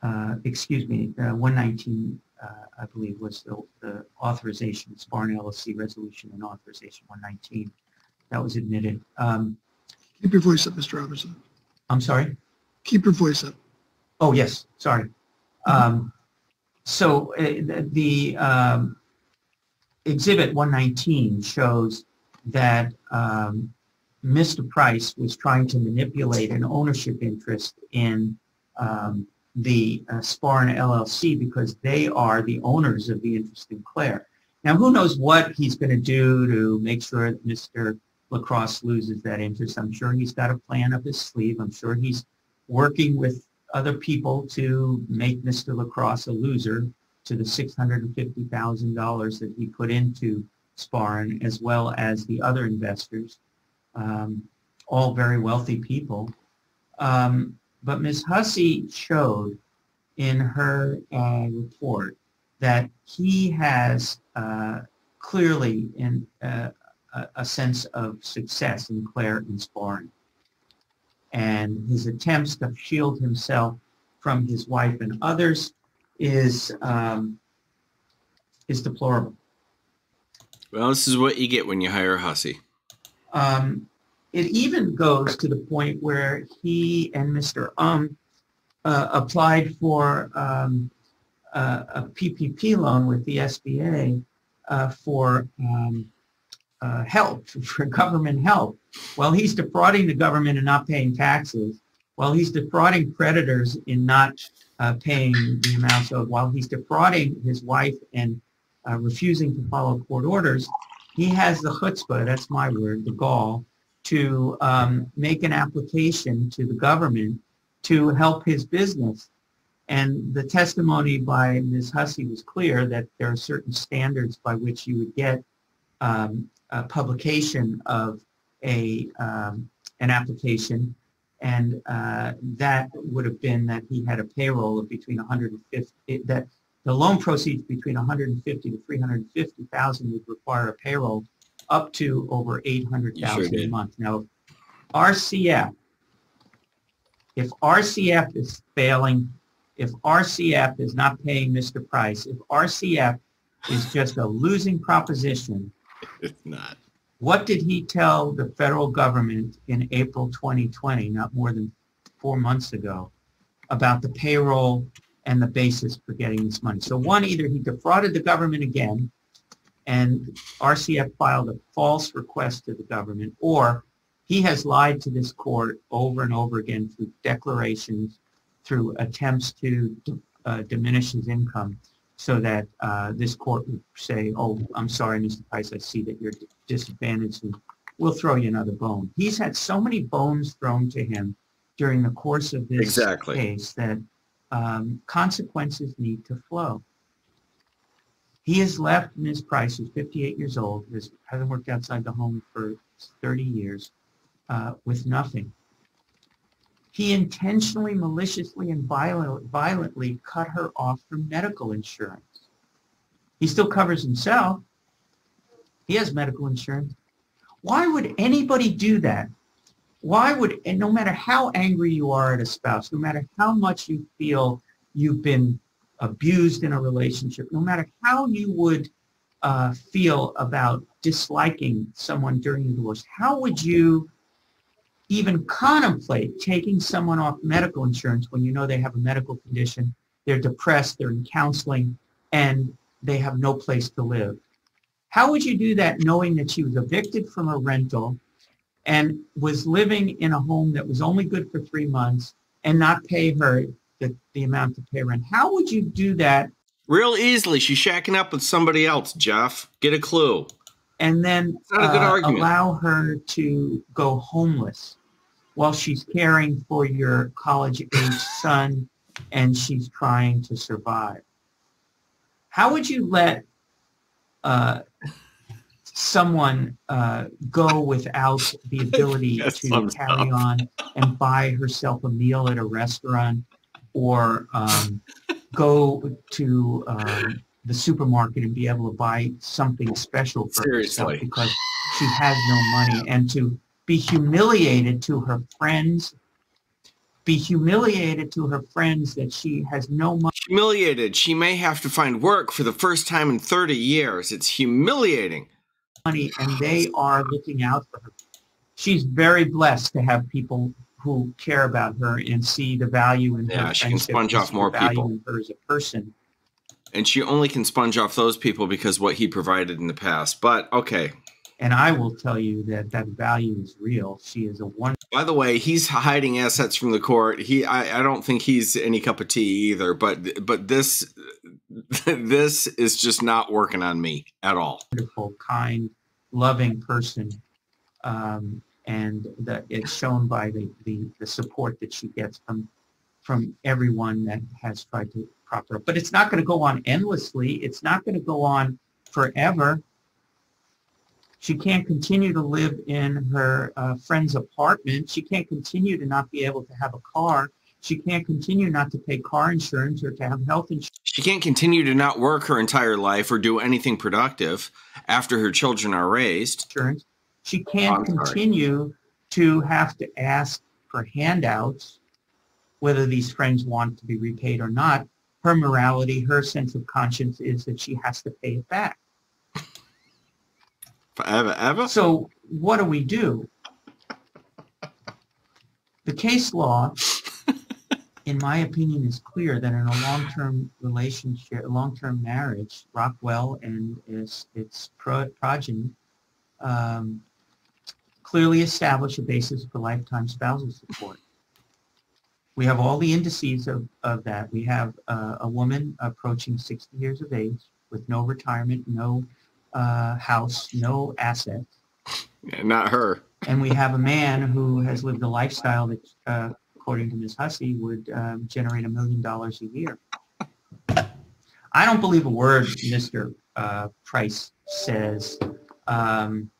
uh, excuse me, uh, one nineteen, uh, I believe, was the, the authorization. It's SPAR and L L C resolution and authorization one nineteen. That was admitted. Um, Keep your voice up, Mister Robinson. I'm sorry? Keep your voice up. Oh, yes. Sorry. Um, so uh, the, the um, exhibit one nineteen shows that um, Mister Price was trying to manipulate an ownership interest in um, the uh, SPAR and L L C, because they are the owners of the interest in Claire. Now, who knows what he's going to do to make sure that Mister LaCrosse loses that interest. I'm sure he's got a plan up his sleeve. I'm sure he's working with other people to make Mister LaCrosse a loser to the six hundred fifty thousand dollars that he put into Sparring, as well as the other investors, um, all very wealthy people. Um, but Miz Hussey showed in her uh, report that he has uh, clearly in, uh, a, a sense of success in Claire and Sparring. And his attempts to shield himself from his wife and others is, um, is deplorable. Well, this is what you get when you hire Hussey. Um, it even goes to the point where he and Mister Um uh, applied for um, uh, a P P P loan with the S B A uh, for um, uh, help, for government help. Well, he's defrauding the government and not paying taxes, while he's defrauding creditors in not uh, paying the amounts owed, while he's defrauding his wife and uh, refusing to follow court orders, he has the chutzpah, that's my word, the gall, to um, make an application to the government to help his business. And the testimony by Miz Hussey was clear that there are certain standards by which you would get um, a publication of a um, an application, and uh, that would have been that he had a payroll of between one hundred fifty, that the loan proceeds between one hundred fifty to three hundred fifty thousand would require a payroll up to over eight hundred thousand sure a month. Now, R C F, if R C F is failing, if R C F is not paying Mister Price, if R C F is just a losing proposition, it's not. What did he tell the federal government in April twenty twenty, not more than four months ago, about the payroll and the basis for getting this money? So one, either he defrauded the government again, and R C F filed a false request to the government, or he has lied to this court over and over again through declarations, through attempts to uh, diminish his income so that uh, this court would say, oh, I'm sorry, Mister Price, I see that you're disadvantaged and we'll throw you another bone. He's had so many bones thrown to him during the course of this exactly. case that um, consequences need to flow. He has left Miz Price, who's fifty-eight years old, has, hasn't worked outside the home for thirty years, uh, with nothing. He intentionally, maliciously, and violent, violently cut her off from medical insurance. He still covers himself. He has medical insurance. Why would anybody do that? Why would, and no matter how angry you are at a spouse, no matter how much you feel you've been abused in a relationship, no matter how you would uh, feel about disliking someone during the divorce, how would you even contemplate taking someone off medical insurance when you know they have a medical condition, they're depressed, they're in counseling, and they have no place to live? How would you do that knowing that she was evicted from her rental and was living in a home that was only good for three months and not pay her the, the amount to pay rent? How would you do that? Real easily. She's shacking up with somebody else, Jeff. Get a clue. And then uh, allow her to go homeless while she's caring for your college-age son and she's trying to survive. How would you let uh, someone uh, go without the ability to carry on and buy herself a meal at a restaurant or um, go to... Um, the supermarket and be able to buy something special for herself because she has no money, and to be humiliated to her friends, be humiliated to her friends that she has no money. Humiliated. She may have to find work for the first time in thirty years. It's humiliating. Money, and they are looking out for her. She's very blessed to have people who care about her and see the value in her. Yeah, she can sponge off more people. In her as a person. And she only can sponge off those people because what he provided in the past. But, okay. And I will tell you that that value is real. She is a one. By the way, he's hiding assets from the court. He, I, I don't think he's any cup of tea either. But, but this, this is just not working on me at all. Wonderful, kind, loving person. Um, and the, it's shown by the, the, the support that she gets from, from everyone that has tried to proper, but it's not going to go on endlessly. It's not going to go on forever. She can't continue to live in her uh, friend's apartment. She can't continue to not be able to have a car. She can't continue not to pay car insurance or to have health insurance. She can't continue to not work her entire life or do anything productive after her children are raised. Insurance. She can't continue to have to ask for handouts, whether these friends want to be repaid or not. Her morality, her sense of conscience is that she has to pay it back. Forever, ever? So what do we do? The case law, in my opinion, is clear that in a long-term relationship, a long-term marriage, Rockwell and its, its pro progeny um, clearly establish a basis for lifetime spousal support. We have all the indices of, of that. We have uh, a woman approaching sixty years of age with no retirement, no uh, house, no assets. Yeah, not her. And we have a man who has lived a lifestyle that, uh, according to Miz Hussey, would um, generate a million dollars a year. I don't believe a word Mister Uh, Price says um,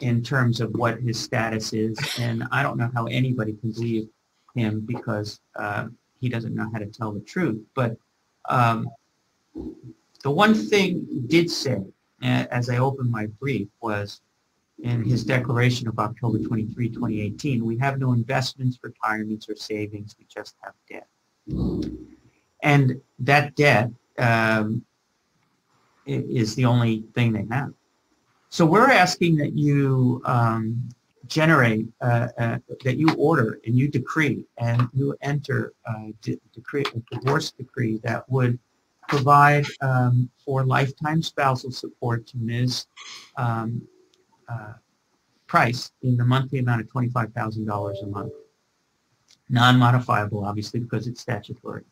in terms of what his status is, and I don't know how anybody can believe him because uh, he doesn't know how to tell the truth. But um, the one thing he did say, as I opened my brief, was in his declaration of October twenty-third, twenty eighteen, we have no investments, retirements, or savings. We just have debt. And that debt Um, is the only thing they have. So we're asking that you um, generate, uh, uh, that you order and you decree and you enter a, de decree, a divorce decree that would provide um, for lifetime spousal support to Miz Um, uh, Price in the monthly amount of twenty-five thousand dollars a month. Non-modifiable, obviously, because it's statutory.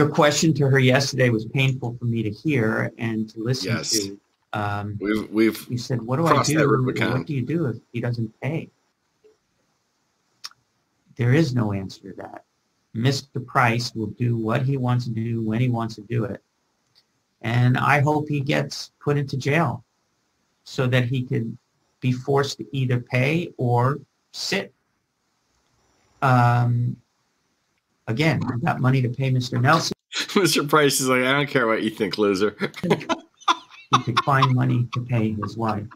Your question to her yesterday was painful for me to hear and to listen yes. to. Um, we've, we've you said, what do I do? What do you do if he doesn't pay? There is no answer to that. Mister Price will do what he wants to do when he wants to do it. And I hope he gets put into jail so that he could be forced to either pay or sit. Um, Again, I've got money to pay Mister Nelson. Mister Price is like, I don't care what you think, loser. He could find money to pay his wife.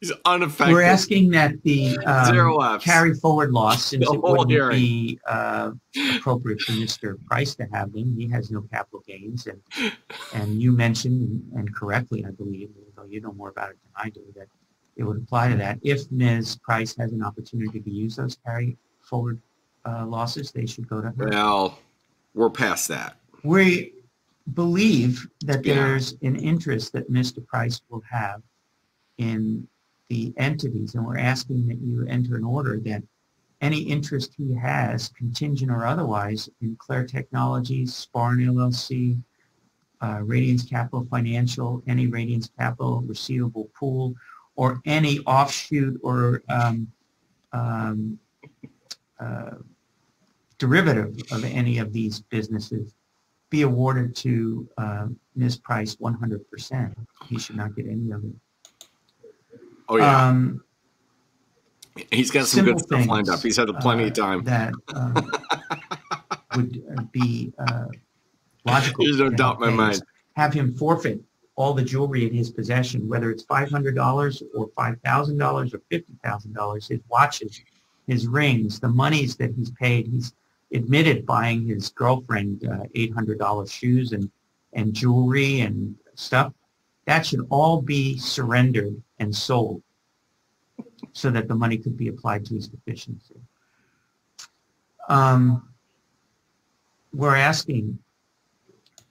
He's unaffected. We're asking that the um, carry forward loss, since it wouldn't hearing. be uh, appropriate for Mister Price to have them. He has no capital gains. And, and you mentioned, and correctly, I believe, although you know more about it than I do, that it would apply to that. If Miz Price has an opportunity to use those carry forward Uh, losses, they should go to her. Well, we're past that. We believe that yeah. there's an interest that Mister Price will have in the entities, and we're asking that you enter an order that any interest he has, contingent or otherwise, in Claire Technologies, SPAR and L L C, uh, Radiant Capital Financial, any Radiant Capital receivable pool, or any offshoot or um, um, Uh, derivative of any of these businesses be awarded to uh, Miz Price one hundred percent. He should not get any of it. Oh, yeah. Um, He's got some good stuff lined up. He's had plenty uh, of time. That uh, would be uh, logical. There's no doubt in my mind. Have him forfeit all the jewelry in his possession, whether it's five hundred dollars or five thousand dollars or fifty thousand dollars, his watches, his rings, the monies that he's paid. He's admitted buying his girlfriend uh, eight hundred dollar shoes and, and jewelry and stuff. That should all be surrendered and sold so that the money could be applied to his deficiency. Um, we're asking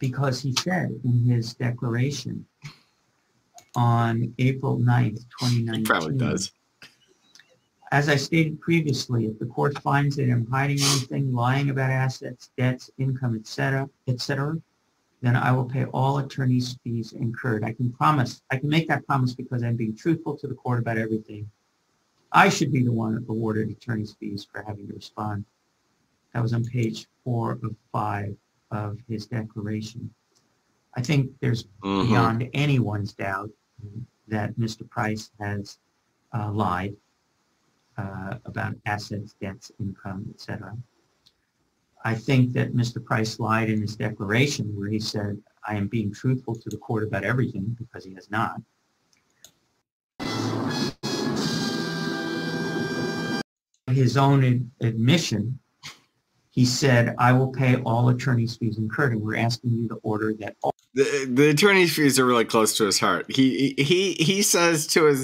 because he said in his declaration on April ninth, twenty nineteen. He probably does. As I stated previously, if the court finds that I'm hiding anything, lying about assets, debts, income, et cetera, et cetera, then I will pay all attorney's fees incurred. I can promise. I can make that promise because I'm being truthful to the court about everything. I should be the one awarded attorney's fees for having to respond. That was on page four of five of his declaration. I think there's uh-huh. beyond anyone's doubt that Mister Price has uh, lied. Uh, about assets, debts, income, et cetera. I think that Mister Price lied in his declaration where he said, I am being truthful to the court about everything, because he has not. His own ad admission, he said, I will pay all attorney's fees incurred, and we're asking you to order that. All the, the attorney's fees are really close to his heart. He, he, he says to his...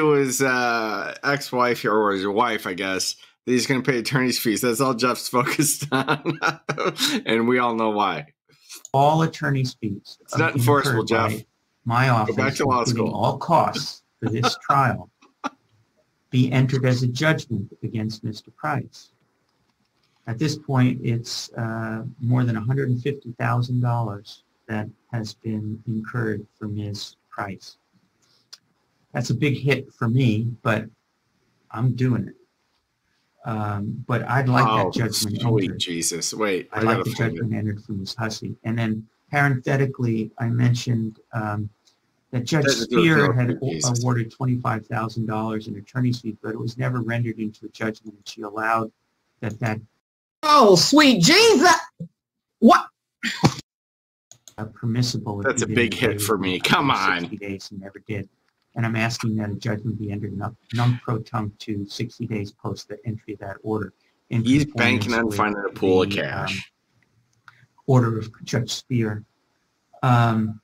to his uh, ex-wife or his wife, I guess, that he's going to pay attorney's fees. That's all Jeff's focused on, and we all know why. All attorney's fees. It's not enforceable, Jeff. My office, go back to law school. All costs for this trial be entered as a judgment against Mister Price. At this point, it's uh, more than one hundred fifty thousand dollars that has been incurred for Miz Price. That's a big hit for me, but I'm doing it. Um, but I'd like oh, that judgment holy entered. Jesus, wait. I'd I like the judgment it. entered from Miz Hussey. And then parenthetically, I mentioned um, that Judge Spear had Jesus. awarded twenty-five thousand dollars in attorney's fees, but it was never rendered into a judgment, and she allowed that that. Oh, sweet Jesus. What? Uh, permissible. That's a big hit for me. Come on. sixty days and never did. And I'm asking that a judgment be entered non pro tunc to sixty days post the entry of that order. In He's banking on finding a pool the, of cash. Um, order of Judge Spear. Um,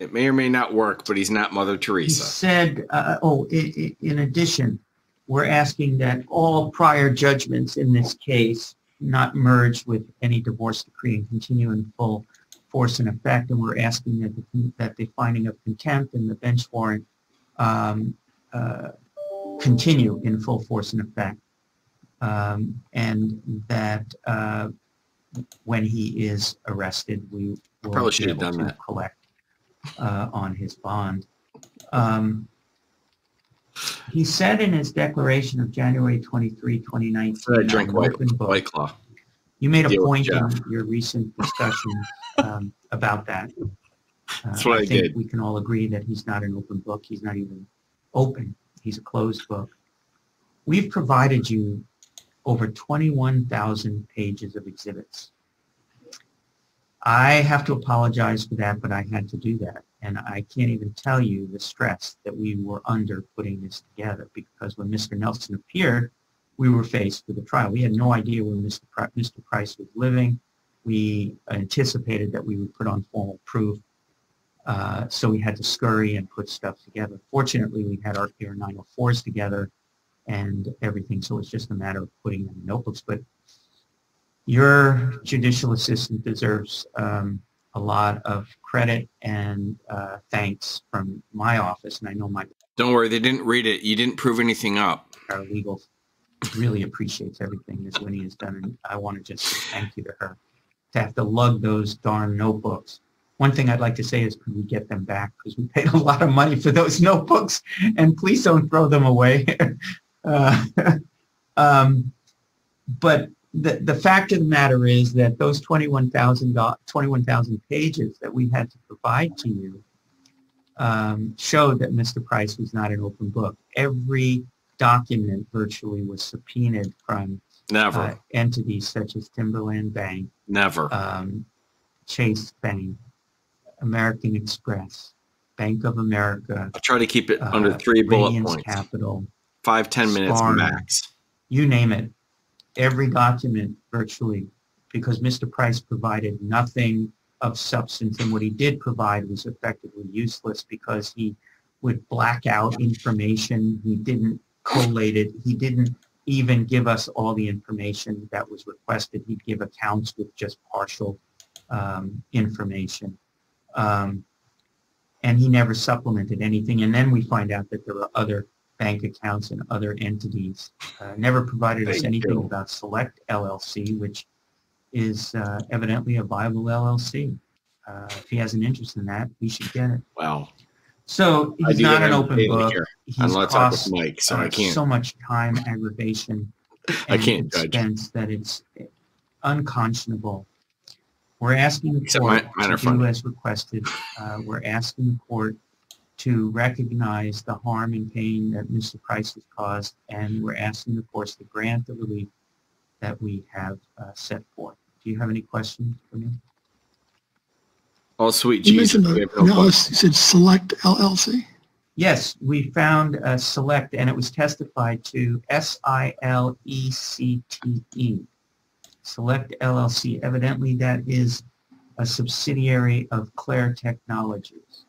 it may or may not work, but he's not Mother Teresa. He said, uh, oh, it, it, in addition, we're asking that all prior judgments in this case not merge with any divorce decree and continue in full force and effect. And we're asking that the, that the finding of contempt and the bench warrant Um, uh, continue in full force and effect, um, and that uh, when he is arrested, we will probably should be able have done to that. collect uh, on his bond. Um, he said in his declaration of January twenty-third, twenty nineteen, uh, drink white, book, white claw. You made a Deal point in your recent discussion um, about that. Uh, That's what I, I think did. We can all agree that he's not an open book. He's not even open. He's a closed book. We've provided you over twenty-one thousand pages of exhibits. I have to apologize for that, but I had to do that. And I can't even tell you the stress that we were under putting this together, because when Mister Nelson appeared, we were faced with a trial. We had no idea where Mister Pri- Mister Price was living. We anticipated that we would put on formal proof. Uh, so we had to scurry and put stuff together. Fortunately, we had our nine oh fours together and everything, so it's just a matter of putting them in notebooks. But your judicial assistant deserves um, a lot of credit and uh, thanks from my office, and I know my... Don't worry, they didn't read it. You didn't prove anything up. Our legal really appreciates everything Miz Winnie has done, and I want to just say thank you to her. To have to lug those darn notebooks. One thing I'd like to say is, can we get them back? Because we paid a lot of money for those notebooks, and please don't throw them away. uh, um, but the, the fact of the matter is that those twenty-one thousand pages that we had to provide to you um, showed that Mister Price was not an open book. Every document virtually was subpoenaed from Never. Uh, entities such as Timberland Bank, Never. Um, Chase Bank, American Express, Bank of America. I'll try to keep it uh, under three Radiant bullet points. Capital, Five, ten minutes SPAR, max. You name it. Every document virtually, because Mister Price provided nothing of substance, and what he did provide was effectively useless because he would black out information. He didn't collate it. He didn't even give us all the information that was requested. He'd give accounts with just partial um, information. Um, and he never supplemented anything. And then we find out that there were other bank accounts and other entities. Uh, never provided us anything about Select L L C, which is uh, evidently a viable L L C. Uh, if he has an interest in that, we should get it. Wow. So he's not an open book. He's cost Mike, so, I can't. so much time, aggravation, and expense that it's unconscionable. We're asking the court to do as requested. Uh, we're asking the court to recognize the harm and pain that Mister Price has caused, and we're asking the courts to grant the relief that we have uh, set forth. Do you have any questions for me? Oh, sweet Jesus. You mentioned no, you said Select L L C? Yes, we found uh, Select, and it was testified to S I L E C T E. Select L L C. Evidently, that is a subsidiary of Claire Technologies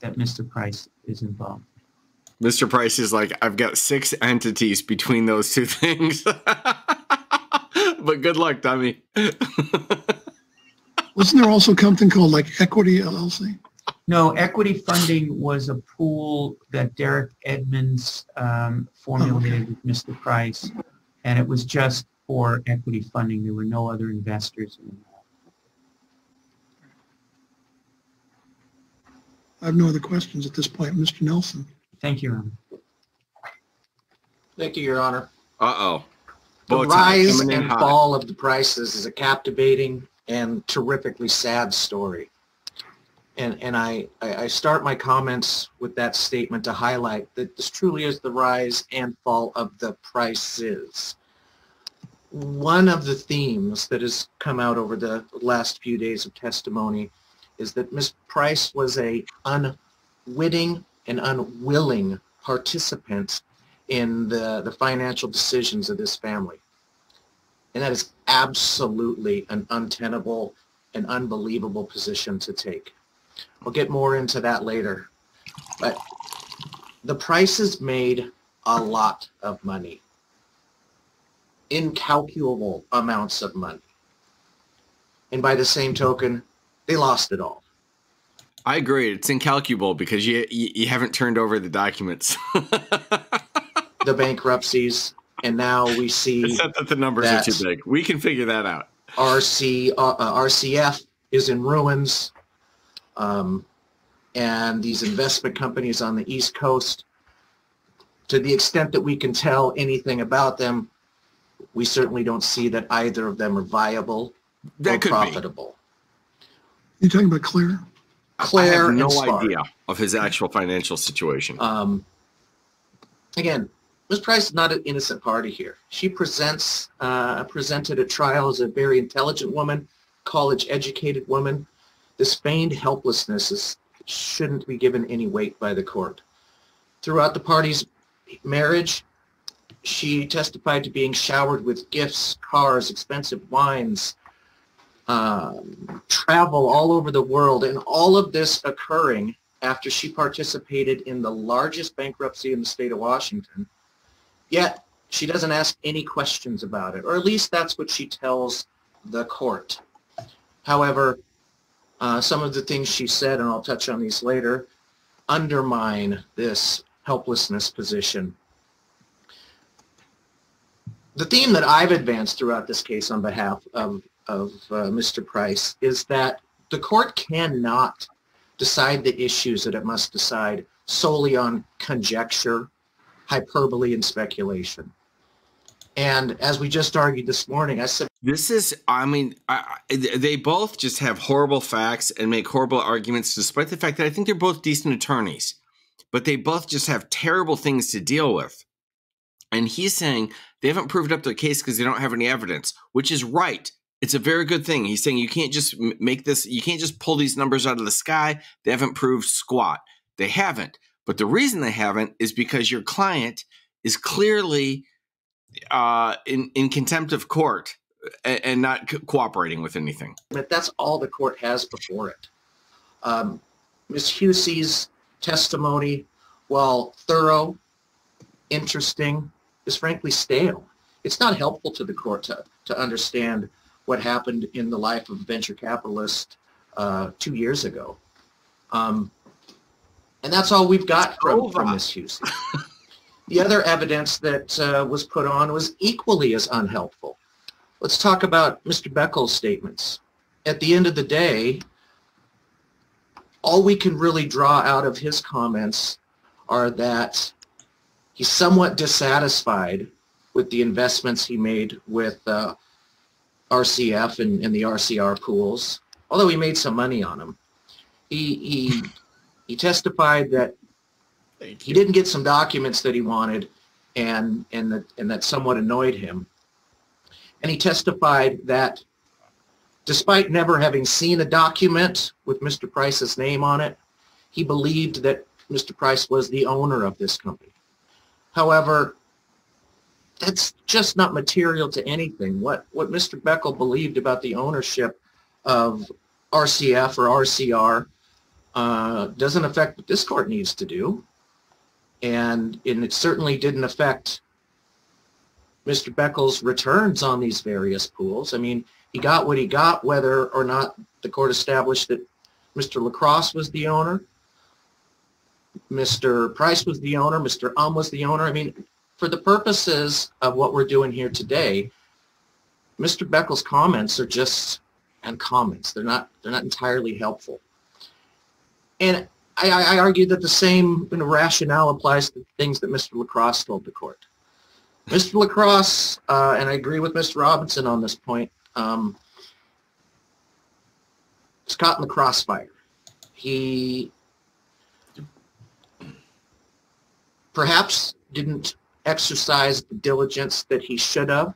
that Mister Price is involved in. Mister Price is like, I've got six entities between those two things. But good luck, dummy. Wasn't there also something called like Equity L L C? No, equity funding was a pool that Derek Edmonds um, formulated oh, okay. with Mister Price, and it was just for equity funding. There were no other investors in that. I have no other questions at this point. Mister Nelson. Thank you, Your Honor. Thank you, Your Honor. Uh-oh. The rise and fall of the prices is a captivating and terrifically sad story. And, and I, I start my comments with that statement to highlight that this truly is the rise and fall of the prices. One of the themes that has come out over the last few days of testimony is that Miz Price was an unwitting and unwilling participant in the, the financial decisions of this family. And that is absolutely an untenable and unbelievable position to take. We'll get more into that later. But the Prices made a lot of money, incalculable amounts of money. And by the same token, they lost it all. I agree. It's incalculable because you, you, you haven't turned over the documents. The bankruptcies, and now we see except that the numbers that are too big. We can figure that out. R C, uh, R C F is in ruins, um, and these investment companies on the East Coast, to the extent that we can tell anything about them, we certainly don't see that either of them are viable that or could profitable. Be. You're talking about Claire? Claire I have no SPAR. idea of his actual financial situation. Um, again, Miz Price is not an innocent party here. She presents, uh, presented at trial as a very intelligent woman, college-educated woman. This feigned helplessness is, shouldn't be given any weight by the court. Throughout the party's marriage, she testified to being showered with gifts, cars, expensive wines, uh, travel all over the world, and all of this occurring after she participated in the largest bankruptcy in the state of Washington. Yet, she doesn't ask any questions about it, or at least that's what she tells the court. However, uh, some of the things she said, and I'll touch on these later, undermine this helplessness position. The theme that I've advanced throughout this case on behalf of, of uh, Mister Price is that the court cannot decide the issues that it must decide solely on conjecture, hyperbole, and speculation. And as we just argued this morning, I said this is, I mean, I, they both just have horrible facts and make horrible arguments, despite the fact that I think they're both decent attorneys, but they both just have terrible things to deal with. And he's saying they haven't proved up their case because they don't have any evidence, which is right. It's a very good thing. He's saying you can't just make this, you can't just pull these numbers out of the sky. They haven't proved squat. They haven't. But the reason they haven't is because your client is clearly uh, in, in contempt of court and, and not co cooperating with anything. But that's all the court has before it. Um, Miz Hussey's testimony, while thorough, interesting, is frankly stale. It's not helpful to the court to, to understand what happened in the life of a venture capitalist uh, two years ago. Um, And that's all we've got from, from Miz Houston. The other evidence that uh, was put on was equally as unhelpful. Let's talk about Mister Beckel's statements. At the end of the day, all we can really draw out of his comments are that he's somewhat dissatisfied with the investments he made with uh, R C F and, and the R C R pools, although he made some money on them. He... he He testified that he didn't get some documents that he wanted, and and that and that somewhat annoyed him. And he testified that despite never having seen a document with Mister Price's name on it, he believed that Mister Price was the owner of this company. However, that's just not material to anything. What what Mister Beckel believed about the ownership of R C F or R C R Uh, doesn't affect what this court needs to do, and, and it certainly didn't affect Mister Beckel's returns on these various pools. I mean, he got what he got, whether or not the court established that Mister LaCrosse was the owner. Mister Price was the owner. Mister Um was the owner. I mean, for the purposes of what we're doing here today, Mister Beckel's comments are just and comments. They're not, they're not entirely helpful. And I, I argue that the same you know, rationale applies to things that Mister LaCrosse told the court. Mister LaCrosse, uh, and I agree with Mister Robinson on this point, um, was caught in the crossfire. He perhaps didn't exercise the diligence that he should have.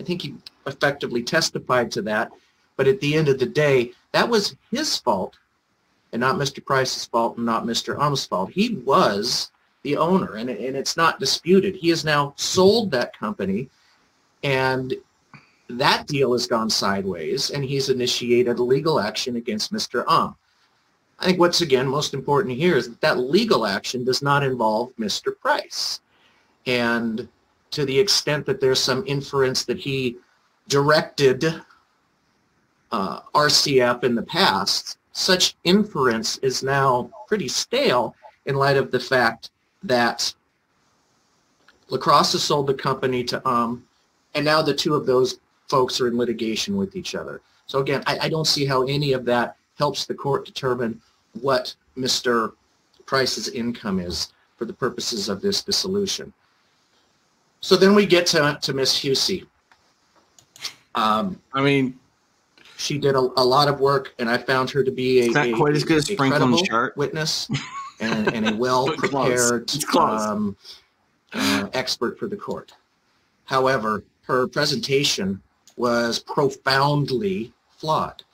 I think he effectively testified to that. But at the end of the day, that was his fault and not Mister Price's fault and not Mister Um's fault. He was the owner, and, and it's not disputed. He has now sold that company, and that deal has gone sideways, and he's initiated a legal action against Mister Um. I think what's, again, most important here is that that legal action does not involve Mister Price. And to the extent that there's some inference that he directed uh, R C F in the past, such inference is now pretty stale in light of the fact that LaCrosse has sold the company to Um, and now the two of those folks are in litigation with each other. So again, I, I don't see how any of that helps the court determine what Mister Price's income is for the purposes of this dissolution. So then we get to, to Miz Hussey. Um, I mean, she did a, a lot of work, and I found her to be a, not a, quite as good a, a credible chart. witness and, and a well-prepared um, uh, expert for the court. However, her presentation was profoundly flawed.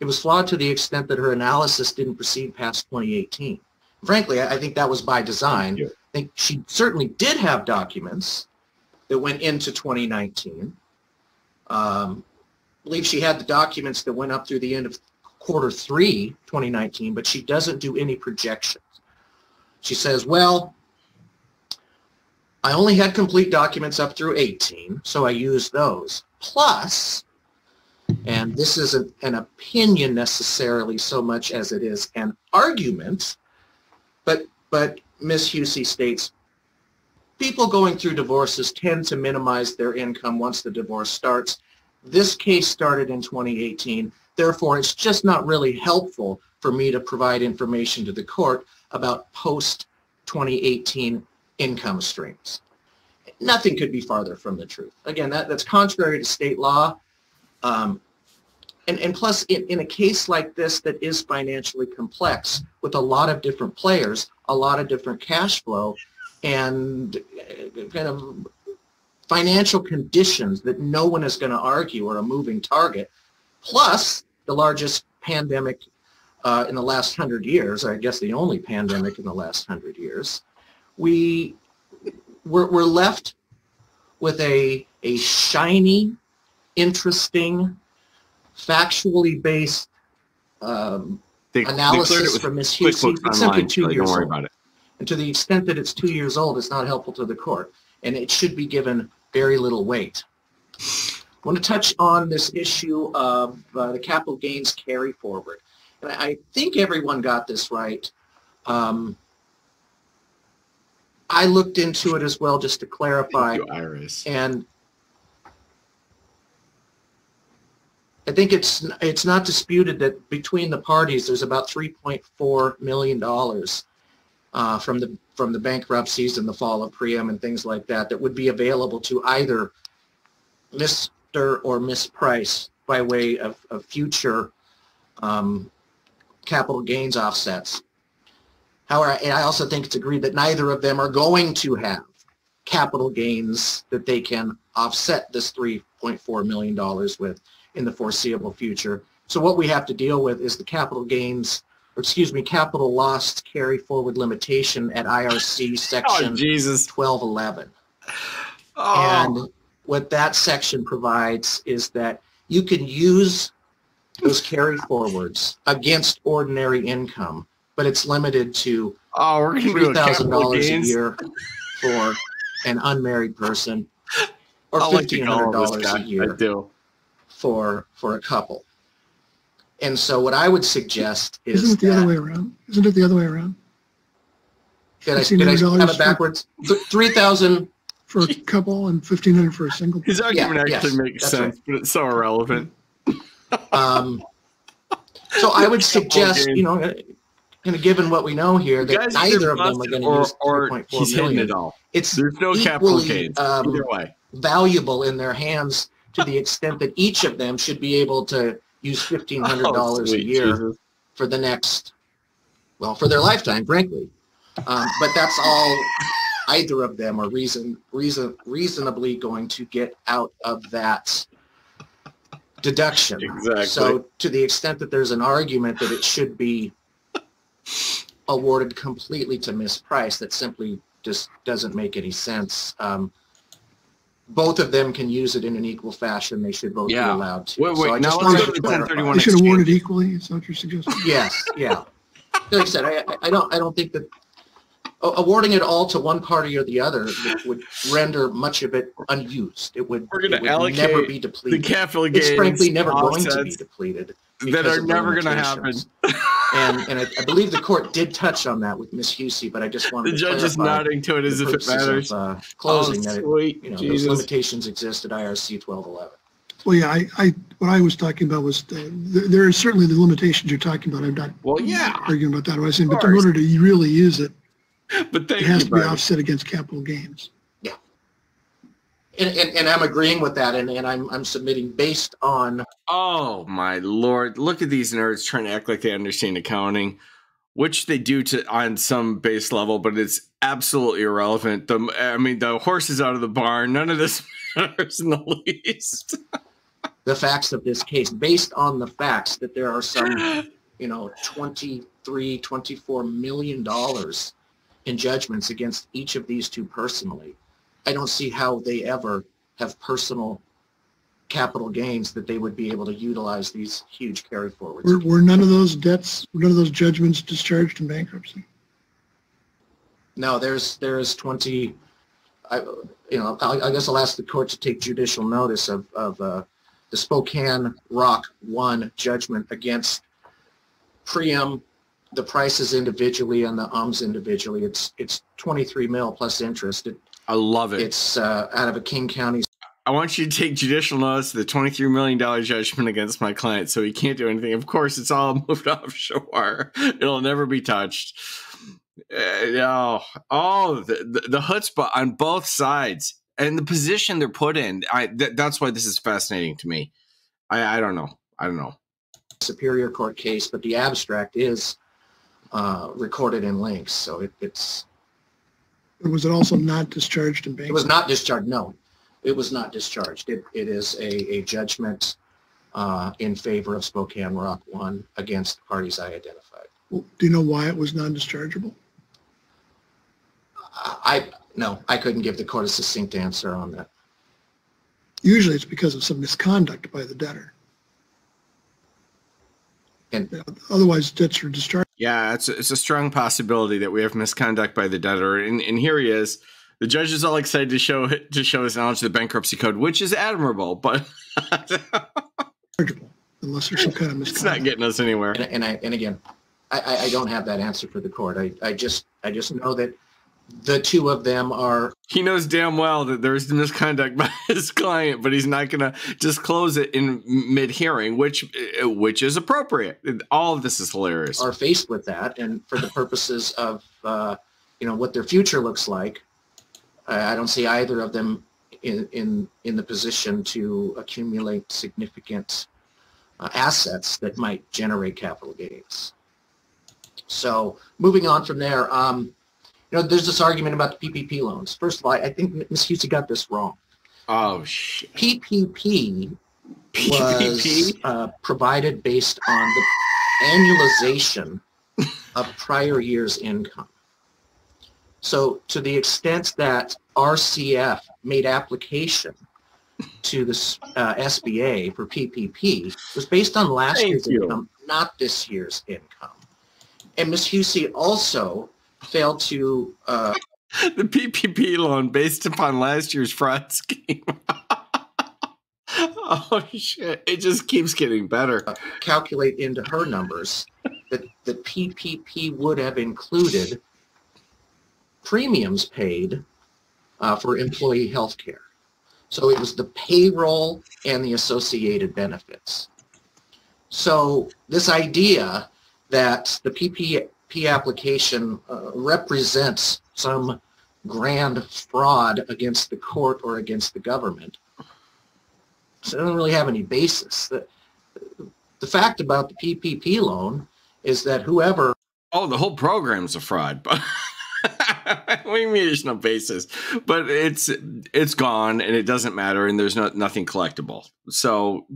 It was flawed to the extent that her analysis didn't proceed past twenty eighteen. Frankly, I think that was by design. I think she certainly did have documents that went into twenty nineteen. Um, I believe she had the documents that went up through the end of quarter three, twenty nineteen, but she doesn't do any projections. She says, well, I only had complete documents up through eighteen, so I used those. Plus, and this isn't an opinion necessarily so much as it is an argument, but, but Miz Hussey states, people going through divorces tend to minimize their income once the divorce starts. This case started in twenty eighteen, therefore it's just not really helpful for me to provide information to the court about post twenty eighteen income streams. Nothing could be farther from the truth. Again, that, that's contrary to state law. Um, and, and plus, in, in a case like this that is financially complex, with a lot of different players, a lot of different cash flow, and kind of financial conditions that no one is going to argue are a moving target, plus the largest pandemic uh, in the last hundred years, I guess the only pandemic in the last hundred years, we, we're, we're left with a, a shiny, interesting, factually based um, they, analysis they from Miz Hussey. It's simply two so years old. About it. And to the extent that it's two years old, it's not helpful to the court, and it should be given very little weight. I want to touch on this issue of uh, the capital gains carry forward. And I, I think everyone got this right. Um, I looked into it as well just to clarify. Thank you, Iris. And I think it's it's not disputed that between the parties there's about three point four million dollars uh, from the from the bankruptcies and the fall of Priam and things like that that would be available to either Mister or Miz Price by way of, of future um, capital gains offsets. However, I also think it's agreed that neither of them are going to have capital gains that they can offset this three point four million dollars with in the foreseeable future. So what we have to deal with is the capital gains, or excuse me, capital loss carry forward limitation at I R C section oh, Jesus. twelve eleven. Oh. And what that section provides is that you can use those carry forwards against ordinary income, but it's limited to oh, three thousand dollars a year for an unmarried person or fifteen hundred dollars like a year I do. for for a couple. And so what I would suggest is Isn't it the that, other way around? Isn't it the other way around? Did I, did I have it backwards? three thousand for a couple and fifteen hundred for a single. His argument yeah, actually yes, makes sense, right. but it's so irrelevant. Um, so I would suggest, you know, and given what we know here, that neither of them are going to use three point four million. It all. It's There's no capital gains um, either way. Valuable in their hands to the extent that each of them should be able to use fifteen hundred dollars oh, a year Jesus. for the next, well, for their lifetime, frankly. Um, but that's all either of them are reason, reason, reasonably going to get out of that deduction. Exactly. So to the extent that there's an argument that it should be awarded completely to Miz Price, that simply just doesn't make any sense. Um, both of them can use it in an equal fashion. They should both yeah. be allowed to. Wait, wait, so I just now let's go to ten thirty-one. They should award it equally. Is that what you're suggesting? Yes, yeah. Like I said, I, I don't, I don't think that awarding it all to one party or the other would render much of it unused. It would, We're it would never be depleted. The capital gains it's frankly never going to be depleted. That are never going to happen. and and I, I believe the court did touch on that with Miss Hussey, but I just wanted the to judge is nodding to it as if it matters. Of, uh, closing oh, sweet that it, you know, Jesus. those limitations exist at I R C twelve eleven. Well, yeah, I, I what I was talking about was the, the, there are certainly the limitations you're talking about. I'm not well, yeah, arguing about that. I was saying, but in order to really use it, but it has you, to be buddy. offset against capital gains. Yeah, and, and and I'm agreeing with that, and and I'm I'm submitting based on. Oh my Lord! Look at these nerds trying to act like they understand accounting, which they do to on some base level, but it's absolutely irrelevant. The I mean, the horse is out of the barn. None of this matters in the least. The facts of this case, based on the facts that there are some, you know, twenty-three, twenty-four million dollars. In judgments against each of these two personally. I don't see how they ever have personal capital gains that they would be able to utilize these huge carry forwards. Were, were none of those debts, were none of those judgments discharged in bankruptcy? No, there's there's twenty. I you know I, I guess I'll ask the court to take judicial notice of of uh, the Spokane Rock One judgment against Priam. The prices individually and the ums individually. It's it's twenty-three mil plus interest. It, I love it. It's uh, out of a King County. I want you to take judicial notice of the twenty-three million dollar judgment against my client, so he can't do anything. Of course, it's all moved offshore. It'll never be touched. Uh, oh, oh, the, the, the chutzpah on both sides and the position they're put in. I th that's why this is fascinating to me. I, I don't know. I don't know. Superior court case, but the abstract is Uh, recorded in links, so it, it's. Was it also not discharged in bankruptcy? It was not discharged. No, it was not discharged. It it is a a judgment uh, in favor of Spokane Rock One against parties I identified. Well, do you know why it was non-dischargeable? I, I no, I couldn't give the court a succinct answer on that. Usually, it's because of some misconduct by the debtor. And otherwise, debts are discharged. Yeah, it's a, it's a strong possibility that we have misconduct by the debtor, and and here he is. The judge is all excited to show to show his knowledge of the bankruptcy code, which is admirable, but unless there's some kind of misconduct, it's not getting us anywhere. And, and I and again, I, I don't have that answer for the court. I I just I just know that the two of them are. He knows damn well that there's misconduct by his client, but he's not going to disclose it in mid-hearing, which which is appropriate. All of this is hilarious. Are faced with that, and for the purposes of uh, you know, what their future looks like, I don't see either of them in in in the position to accumulate significant uh, assets that might generate capital gains. So moving on from there. Um, You know, there's this argument about the P P P loans. First of all, I think Miz Hussey got this wrong. Oh, shit. P P P, P P P was uh, provided based on the annualization of prior year's income. So to the extent that R C F made application to the uh, S B A for P P P, it was based on last Thank year's you. income, not this year's income. And Miz Hussey also failed to uh the P P P loan based upon last year's fraud scheme. Oh, shit. It just keeps getting better. Uh, calculate into her numbers that the P P P would have included premiums paid uh, for employee health care. So it was the payroll and the associated benefits. So this idea that the P P P application uh, represents some grand fraud against the court or against the government, so it doesn't really have any basis. The, the fact about the P P P loan is that whoever... Oh, the whole program's a fraud. But what do you mean there's no basis? But it's it's gone, and it doesn't matter, and there's not, nothing collectible. So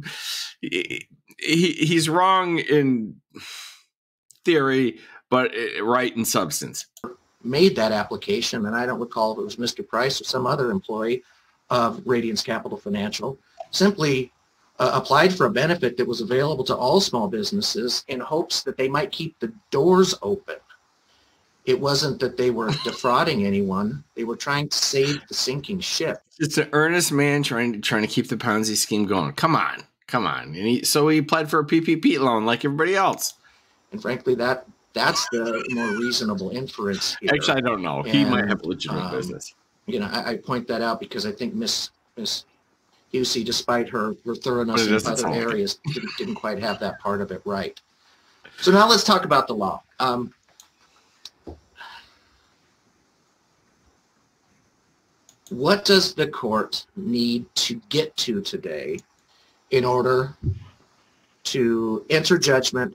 he, he's wrong in theory, but right in substance. Made that application, and I don't recall if it was Mister Price or some other employee of Radiance Capital Financial, simply uh, applied for a benefit that was available to all small businesses in hopes that they might keep the doors open. It wasn't that they were defrauding anyone. They were trying to save the sinking ship. It's an earnest man trying to, trying to keep the Ponzi scheme going. Come on. Come on. And he, so he applied for a P P P loan like everybody else. And frankly, that that's the more reasonable inference here. Actually, I don't know. And, he might have legitimate um, business. You know, I, I point that out because I think Miss Miss Hussey, despite her, her thoroughness in other areas, didn't, didn't quite have that part of it right. So now let's talk about the law. Um, what does the court need to get to today in order to enter judgment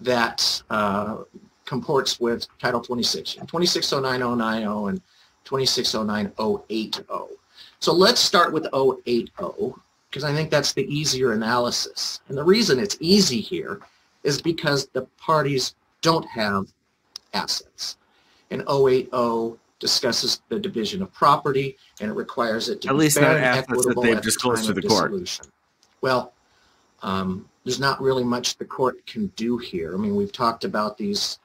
that uh, comports with Title twenty-six, twenty-six oh nine oh ninety, and twenty-six oh nine oh eighty? So let's start with oh eighty, because I think that's the easier analysis. And the reason it's easy here is because the parties don't have assets. And oh eighty discusses the division of property, and it requires it to at be least fair not and assets equitable that they've at disclosed the time to the court. Dissolution. Well, um, there's not really much the court can do here. I mean, we've talked about these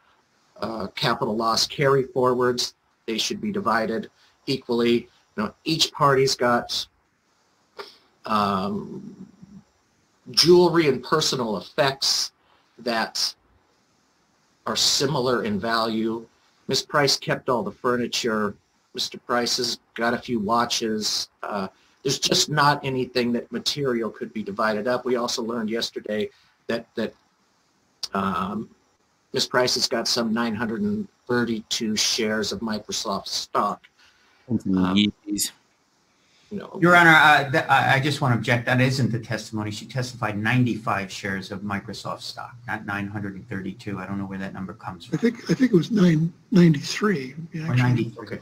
uh, capital loss carry forwards. They should be divided equally. Now, each party's got um, jewelry and personal effects that are similar in value. Miss Price kept all the furniture. Mister Price has got a few watches. Uh, there's just not anything that material could be divided up. We also learned yesterday that that um, Miss Price has got some nine hundred thirty-two shares of Microsoft stock. Um, you know, Your Honor, uh, I just want to object. That isn't the testimony. She testified ninety-five shares of Microsoft stock, not nine hundred thirty-two. I don't know where that number comes from. I think I think it was nine ninety-three. Or ninety-three. Okay.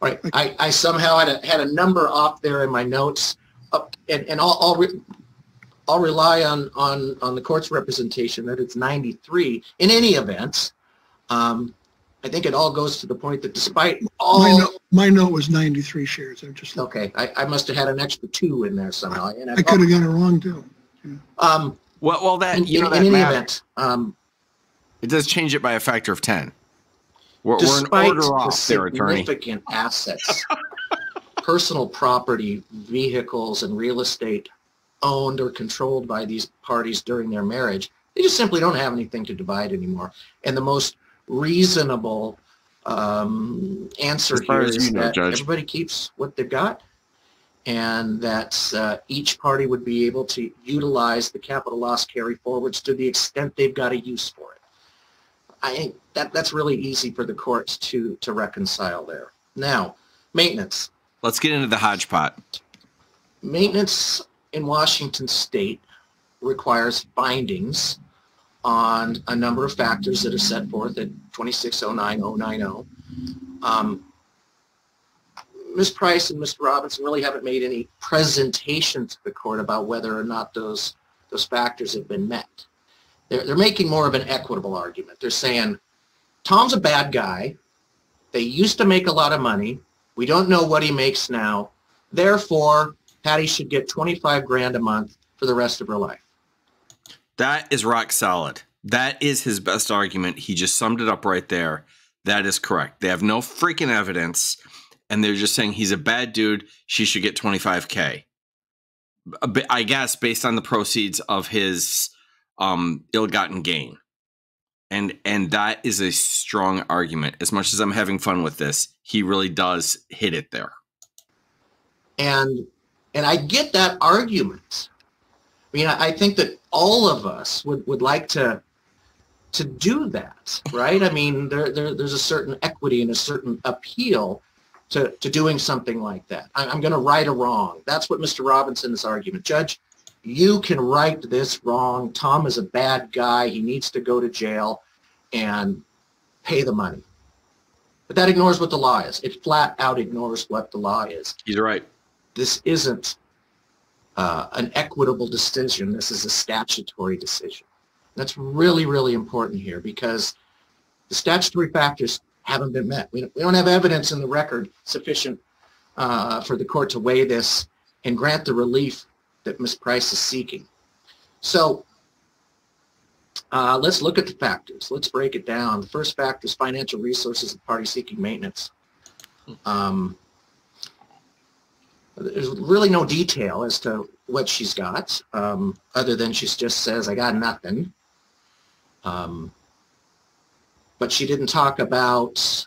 All right. I, I somehow had a, had a number off there in my notes, up, and and I'll I'll, re, I'll rely on on on the court's representation that it's ninety-three. In any event. Um, I think it all goes to the point that despite all... My note, my note was ninety-three shares. I'm just... Okay. I, I must have had an extra two in there somehow. And I, I could have got it wrong, too. Yeah. Um, well, well, that... In, you know, in, that in any matter. event... Um, it does change it by a factor of ten. We're, we're an order off there, attorney. Significant assets, personal property, vehicles, and real estate owned or controlled by these parties during their marriage, they just simply don't have anything to divide anymore. And the most... reasonable um, answer here is know, that Judge. everybody keeps what they've got, and that uh, each party would be able to utilize the capital loss carry forwards to the extent they've got a use for it. I think that that's really easy for the courts to to reconcile there. Now, maintenance. Let's get into the hodgepodge. Maintenance in Washington state requires findings on a number of factors that are set forth at twenty-six oh nine oh ninety. Um, Miz Price and Mister Robinson really haven't made any presentation to the court about whether or not those those factors have been met. They're, they're making more of an equitable argument. They're saying, Tom's a bad guy. They used to make a lot of money. We don't know what he makes now. Therefore, Patty should get twenty-five grand a month for the rest of her life. That is rock solid. That is his best argument. He just summed it up right there. That is correct. They have no freaking evidence, and they're just saying he's a bad dude. She should get twenty-five K. I guess, based on the proceeds of his um, ill-gotten gain. And and that is a strong argument. As much as I'm having fun with this, he really does hit it there. And and I get that argument. I mean, I think that all of us would, would like to to do that, right? I mean, there, there there's a certain equity and a certain appeal to, to doing something like that. I, I'm going to right a wrong. That's what Mister Robinson's argument. Judge, you can right this wrong. Tom is a bad guy. He needs to go to jail and pay the money. But that ignores what the law is. It flat out ignores what the law is. He's right. This isn't uh, an equitable decision. This is a statutory decision. That's really, really important here because the statutory factors haven't been met. We don't have evidence in the record sufficient uh, for the court to weigh this and grant the relief that Miz Price is seeking. So uh, let's look at the factors. Let's break it down. The first factor is financial resources of the party seeking maintenance. Um, there's really no detail as to what she's got, um, other than she just says, I got nothing. Um, but she didn't talk about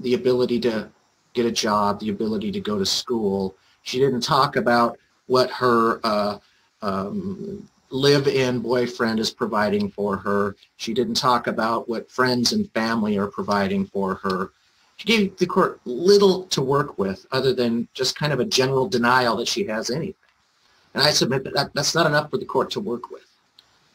the ability to get a job, the ability to go to school. She didn't talk about what her uh, um, live-in boyfriend is providing for her. She didn't talk about what friends and family are providing for her. She gave the court little to work with other than just kind of a general denial that she has anything. And I submit that, that that's not enough for the court to work with.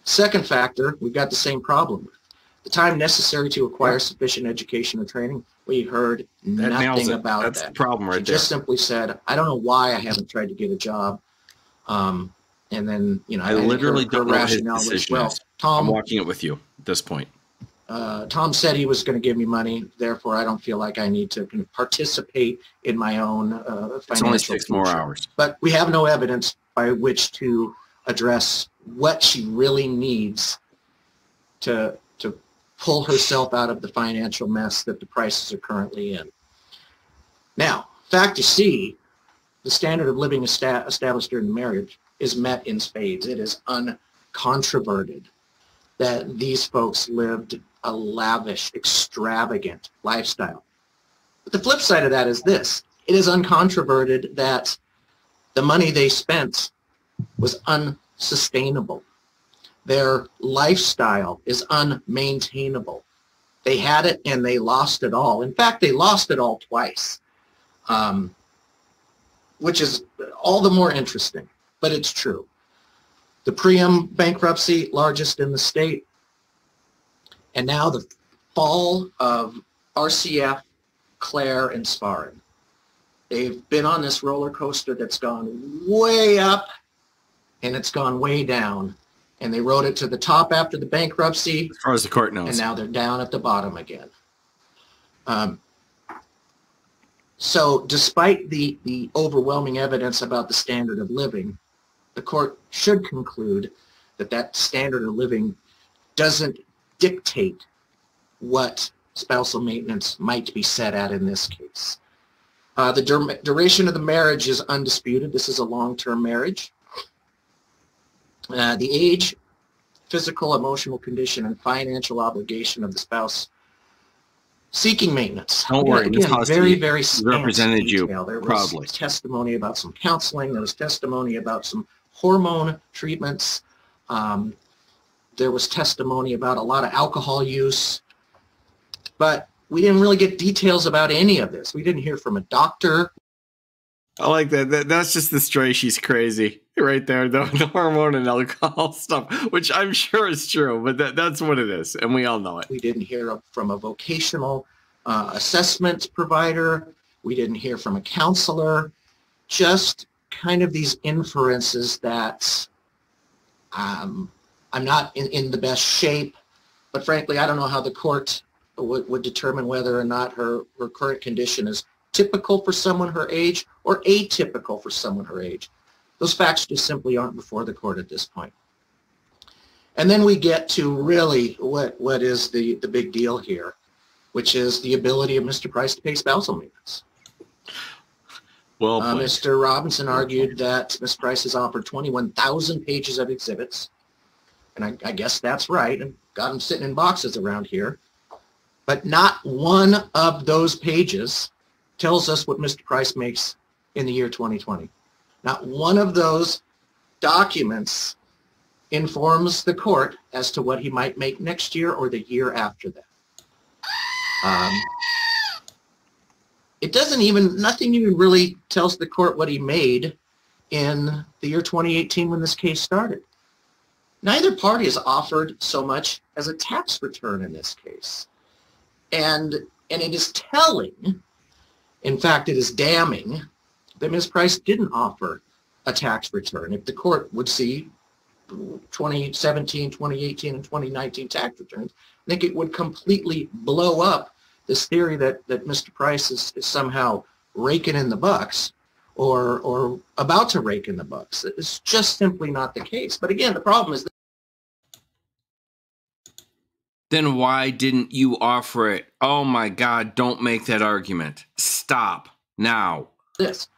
Second factor, we've got the same problem with. The time necessary to acquire sufficient education or training, we heard that nothing about That's that. That's the problem right she there. She just simply said, I don't know why I haven't tried to get a job. Um, and then, you know, I, I literally her, don't her know his decision. Well, Tom, I'm watching it with you at this point. Uh, Tom said he was going to give me money. Therefore, I don't feel like I need to participate in my own uh, financial It's only six future. more hours. But we have no evidence by which to address what she really needs to to. pull herself out of the financial mess that the Prices are currently in. Now, factor C, the standard of living established during marriage is met in spades. It is uncontroverted that these folks lived a lavish, extravagant lifestyle. But the flip side of that is this. It is uncontroverted that the money they spent was unsustainable. Their lifestyle is unmaintainable. They had it and they lost it all. In fact, they lost it all twice, um, which is all the more interesting, but it's true. The Priam bankruptcy, largest in the state, and now the fall of R C F, Claire, and SPAR. They've been on this roller coaster that's gone way up and it's gone way down. And they rode it to the top after the bankruptcy. As far as the court knows. And now they're down at the bottom again. Um, so despite the, the overwhelming evidence about the standard of living, the court should conclude that that standard of living doesn't dictate what spousal maintenance might be set at in this case. Uh, the dur duration of the marriage is undisputed. This is a long-term marriage. Uh, the age, physical, emotional condition, and financial obligation of the spouse seeking maintenance. Don't worry, again, Miz Hussey very, very represented you. There was probably testimony about some counseling. There was testimony about some hormone treatments. Um, there was testimony about a lot of alcohol use. But we didn't really get details about any of this. We didn't hear from a doctor. I like that. that that's just the story. She's crazy. Right there, the, the hormone and alcohol stuff, which I'm sure is true, but that, that's what it is, and we all know it. We didn't hear from a vocational uh, assessment provider. We didn't hear from a counselor. Just kind of these inferences that um, I'm not in, in the best shape, but frankly, I don't know how the court would, would determine whether or not her, her current condition is typical for someone her age or atypical for someone her age. Those facts just simply aren't before the court at this point. And then we get to really what, what is the, the big deal here, which is the ability of Mister Price to pay spousal maintenance. Well, uh, Mister Robinson argued that Miz Price has offered twenty-one thousand pages of exhibits, and I, I guess that's right. I've got them sitting in boxes around here, but not one of those pages tells us what Mister Price makes in the year twenty twenty. Not one of those documents informs the court as to what he might make next year or the year after that. Um, it doesn't even, nothing even really tells the court what he made in the year twenty eighteen when this case started. Neither party has offered so much as a tax return in this case. And, and it is telling, in fact, it is damning that Miz Price didn't offer a tax return. If the court would see twenty seventeen, twenty eighteen, and twenty nineteen tax returns, I think it would completely blow up this theory that, that Mister Price is, is somehow raking in the bucks or, or about to rake in the bucks. It's just simply not the case. But again, the problem is that then why didn't you offer it? Oh my God, don't make that argument. Stop now. This.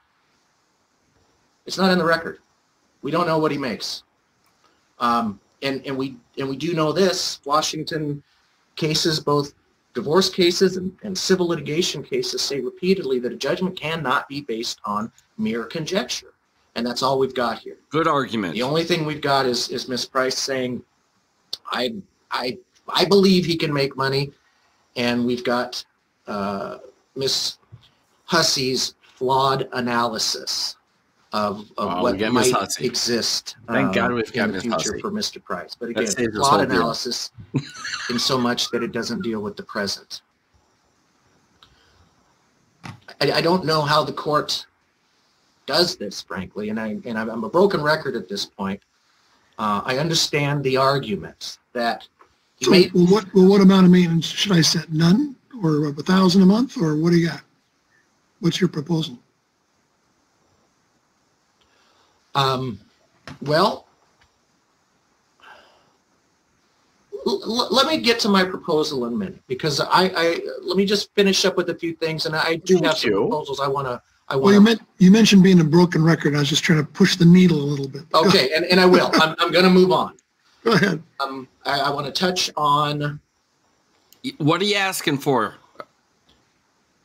It's not in the record. We don't know what he makes. Um, and, and, we, and we do know this. Washington cases, both divorce cases and, and civil litigation cases, say repeatedly that a judgment cannot be based on mere conjecture. And that's all we've got here. Good argument. The only thing we've got is, is Miz Price saying, I, I, I believe he can make money. And we've got uh, Miz Hussey's flawed analysis of, of oh, what might exist. Thank um, God we've got in the future Hussey. For Mister Price. But again, flawed analysis in so much that it doesn't deal with the present. I, I don't know how the court does this, frankly, and, I, and I'm a broken record at this point. Uh, I understand the argument that he so made, well, what, well, what amount of maintenance should I set? None? Or a thousand a month? Or what do you got? What's your proposal? Um, well, let me get to my proposal in a minute, because I, I let me just finish up with a few things, and I do Thank have some you. proposals I want to. I want. Well, you, meant, you mentioned being a broken record. I was just trying to push the needle a little bit. Okay, and, and I will. I'm, I'm going to move on. Go ahead. Um, I, I want to touch on. What are you asking for?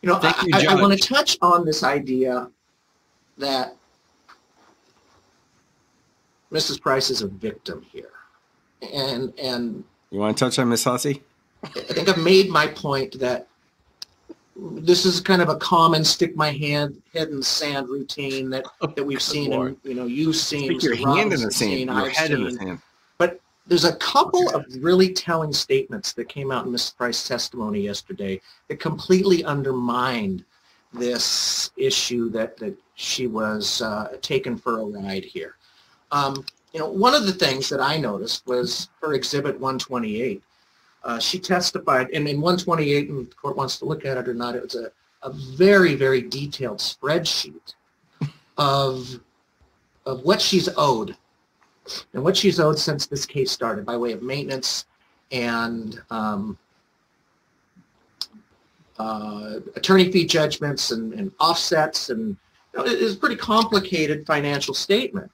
You know, Thank I, I, I want to touch on this idea that Missus Price is a victim here, and and you want to touch on Miz Hussey? I think I've made my point that this is kind of a common stick my hand head in the sand routine that that we've Good seen, and, you know, you've seen. Stick your hand in the sand, your head in the sand. But there's a couple of really telling statements that came out in Missus Price's testimony yesterday that completely undermined this issue that that she was uh, taken for a ride here. Um, you know, one of the things that I noticed was her exhibit one twenty-eight. Uh, she testified, and in one twenty-eight, and the court wants to look at it or not, it was a, a very, very detailed spreadsheet of, of what she's owed, and what she's owed since this case started by way of maintenance and um, uh, attorney fee judgments and, and offsets, and you know, it was a pretty complicated financial statement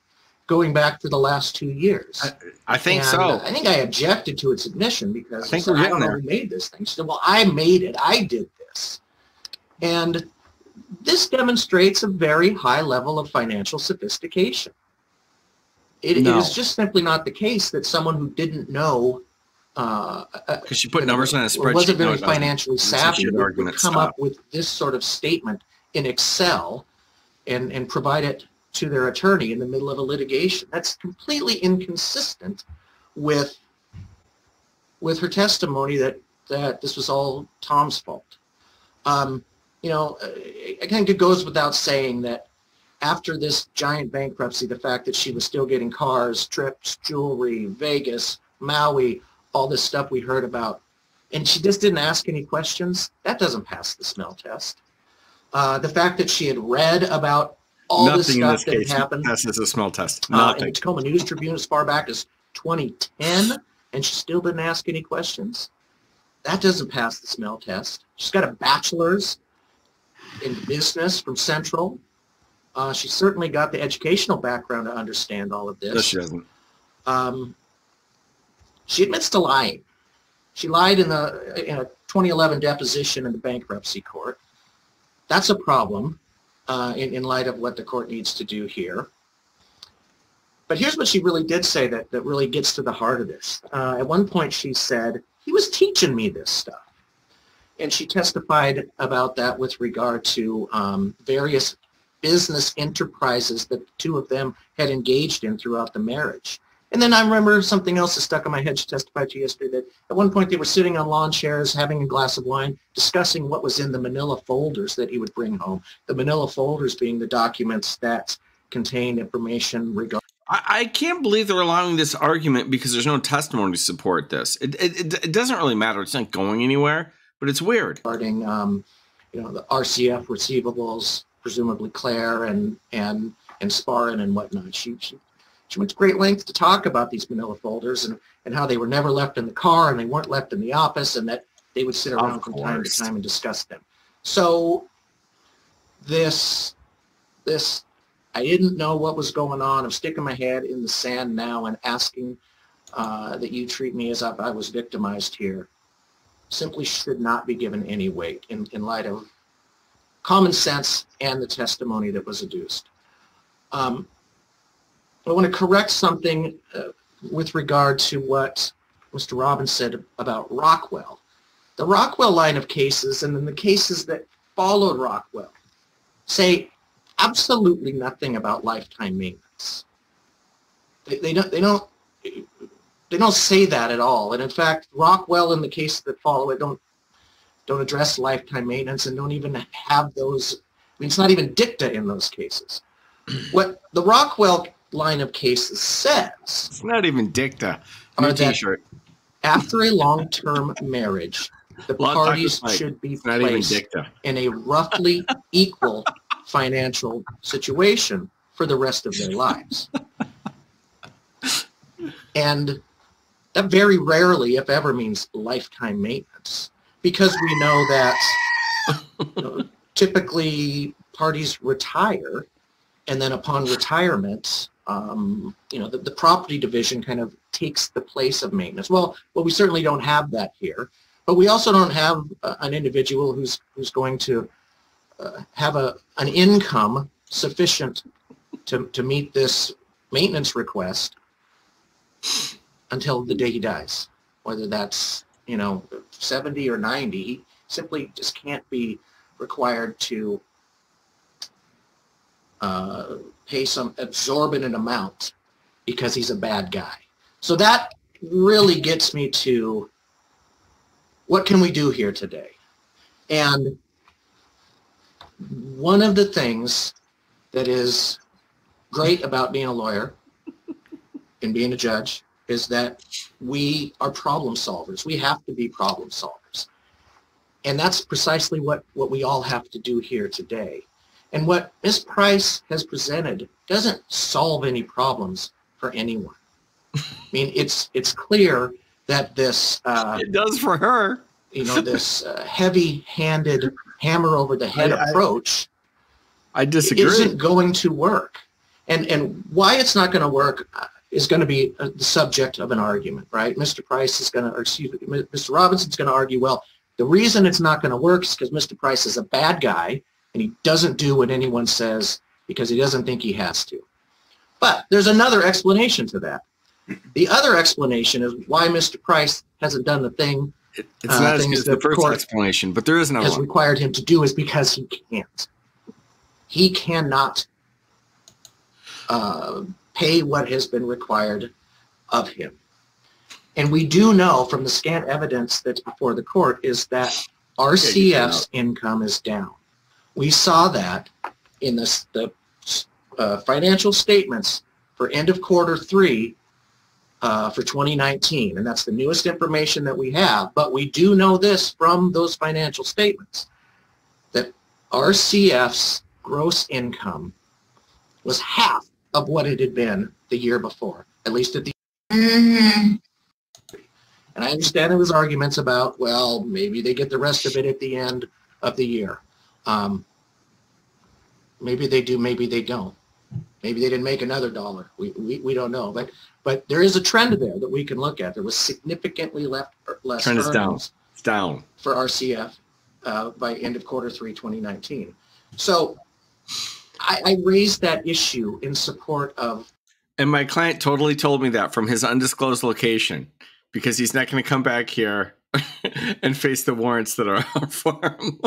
going back to the last two years. I, I think and so. I think I objected to its admission because I, think I, said, I don't know who made this thing. She said, well, I made it. I did this. And this demonstrates a very high level of financial sophistication. It, no. it is just simply not the case that someone who didn't know because uh, she put numbers on a spreadsheet, wasn't very no, financially savvy, would come stop. up with this sort of statement in Excel and, and provide it to their attorney in the middle of a litigation. That's completely inconsistent with with her testimony that that this was all Tom's fault. Um, you know, I think it goes without saying that after this giant bankruptcy, the fact that she was still getting cars, trips, jewelry, Vegas, Maui, all this stuff we heard about, and she just didn't ask any questions, that doesn't pass the smell test. Uh, the fact that she had read about all Nothing this stuff in this that case happened. Passes a smell test. Uh, in the Tacoma News Tribune as far back as twenty ten, and she still didn't ask any questions. That doesn't pass the smell test. She's got a bachelor's in business from Central. Uh, she's certainly got the educational background to understand all of this. No, she doesn't. Um, she admits to lying. She lied in, the, in a twenty eleven deposition in the bankruptcy court. That's a problem uh, in, in light of what the court needs to do here. But here's what she really did say that, that really gets to the heart of this. Uh, at one point she said, he was teaching me this stuff. And she testified about that with regard to um, various business enterprises that the two of them had engaged in throughout the marriage. And then I remember something else that stuck in my head. She testified to yesterday that at one point they were sitting on lawn chairs, having a glass of wine, discussing what was in the manila folders that he would bring home. The manila folders being the documents that contain information regarding. I can't believe they're allowing this argument because there's no testimony to support this. It, it, it doesn't really matter. It's not going anywhere, but it's weird. Regarding, um, you know, the R C F receivables, presumably Claire and and and Sparrin and whatnot. She, she she went to great length to talk about these manila folders and and how they were never left in the car and they weren't left in the office and that they would sit around from time to time and discuss them. So this this I didn't know what was going on. I'm sticking my head in the sand now and asking uh, that you treat me as if I was victimized here. Simply should not be given any weight in in light of common sense and the testimony that was adduced. Um, I want to correct something uh, with regard to what Mister Robbins said about Rockwell. The Rockwell line of cases and then the cases that followed Rockwell say absolutely nothing about lifetime maintenance. They, they don't. They don't. They don't say that at all. And in fact, Rockwell and the cases that follow it don't. don't address lifetime maintenance and don't even have those, I mean, it's not even dicta in those cases. What the Rockwell line of cases says. It's not even dicta. New t-shirt. After a long-term marriage, the long parties should be placed in a roughly equal financial situation for the rest of their lives. And that very rarely, if ever, means lifetime maintenance. Because we know that you know, typically parties retire, and then upon retirement, um, you know, the, the property division kind of takes the place of maintenance. Well, well, we certainly don't have that here, but we also don't have uh, an individual who's who's going to uh, have a an income sufficient to to meet this maintenance request until the day he dies, whether that's you know, seventy or ninety, he simply just can't be required to uh, pay some exorbitant amount because he's a bad guy. So that really gets me to what can we do here today? And one of the things that is great about being a lawyer and being a judge is that we are problem solvers. We have to be problem solvers. And that's precisely what, what we all have to do here today. And what Miz Price has presented doesn't solve any problems for anyone. I mean, it's it's clear that this... Uh, it does for her. You know, this uh, heavy-handed hammer over the head I, approach I, I disagree. Isn't going to work. And, and why it's not going to work... is going to be the subject of an argument, right? Mister Price is going to, or excuse me, Mister Robinson is going to argue, well, the reason it's not going to work is because Mister Price is a bad guy and he doesn't do what anyone says because he doesn't think he has to. But there's another explanation to that. The other explanation is why Mister Price hasn't done the thing. It's uh, not as the first explanation, but there is another one. Has required him to do is because he can't. He cannot. Uh, pay what has been required of him. And we do know from the scant evidence that's before the court is that R C F's income is down. We saw that in the, the uh, financial statements for end of quarter three uh, for twenty nineteen, and that's the newest information that we have, but we do know this from those financial statements, that R C F's gross income was half of what it had been the year before, at least at the end. And I understand there was arguments about, well, maybe they get the rest of it at the end of the year. Um, Maybe they do, maybe they don't. Maybe they didn't make another dollar. We, we, we don't know. But but there is a trend there that we can look at. There was significantly left, less trend earnings is down. It's down for R C F uh, by end of quarter three, twenty nineteen. So I, I raised that issue in support of. And my client totally told me that from his undisclosed location, because he's not going to come back here and face the warrants that are out for him.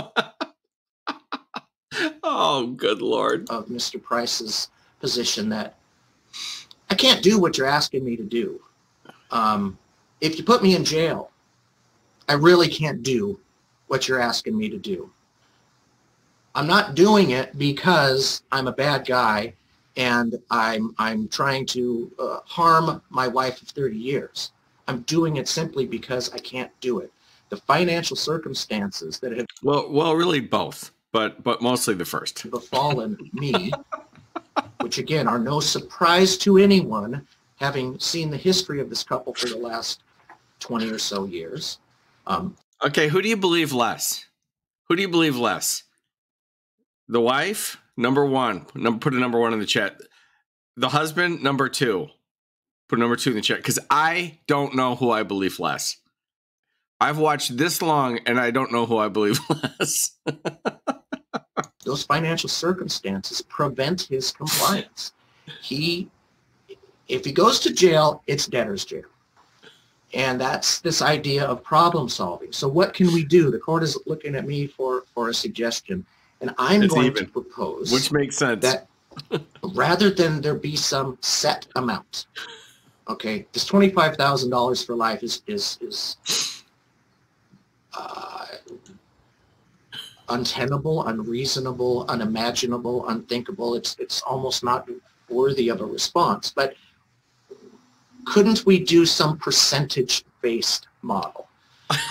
Oh, good Lord. Of Mister Price's position that I can't do what you're asking me to do. Um, if you put me in jail, I really can't do what you're asking me to do. I'm not doing it because I'm a bad guy and I'm, I'm trying to uh, harm my wife of thirty years. I'm doing it simply because I can't do it. The financial circumstances that have... Well, well, really both. But but mostly the first. Befallen me, which again are no surprise to anyone, having seen the history of this couple for the last twenty or so years. Um, okay, who do you believe less? Who do you believe less? The wife, number one. Number, put a number one in the chat. The husband, number two. Put a number two in the chat, because I don't know who I believe less. I've watched this long, and I don't know who I believe less. Those financial circumstances prevent his compliance. He, if he goes to jail, it's debtor's jail. And that's this idea of problem solving. So what can we do? The court is looking at me for, for a suggestion. And I'm it's going even, to propose. Which makes sense. That rather than there be some set amount. Okay, this twenty-five thousand dollars for life is, is, is uh, untenable, unreasonable, unimaginable, unthinkable. It's it's almost not worthy of a response. But couldn't we do some percentage-based model?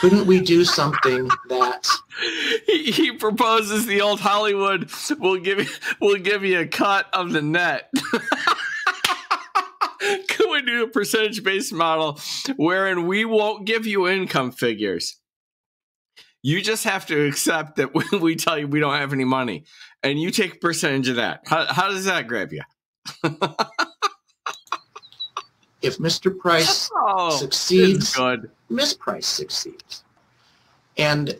Couldn't we do something that he, he proposes the old Hollywood? We'll give you, we'll give you a cut of the net. Could we do a percentage-based model wherein we won't give you income figures? You just have to accept that when we tell you we don't have any money, and you take a percentage of that. How, how does that grab you? If Mister Price oh, succeeds, Miz Price succeeds. And,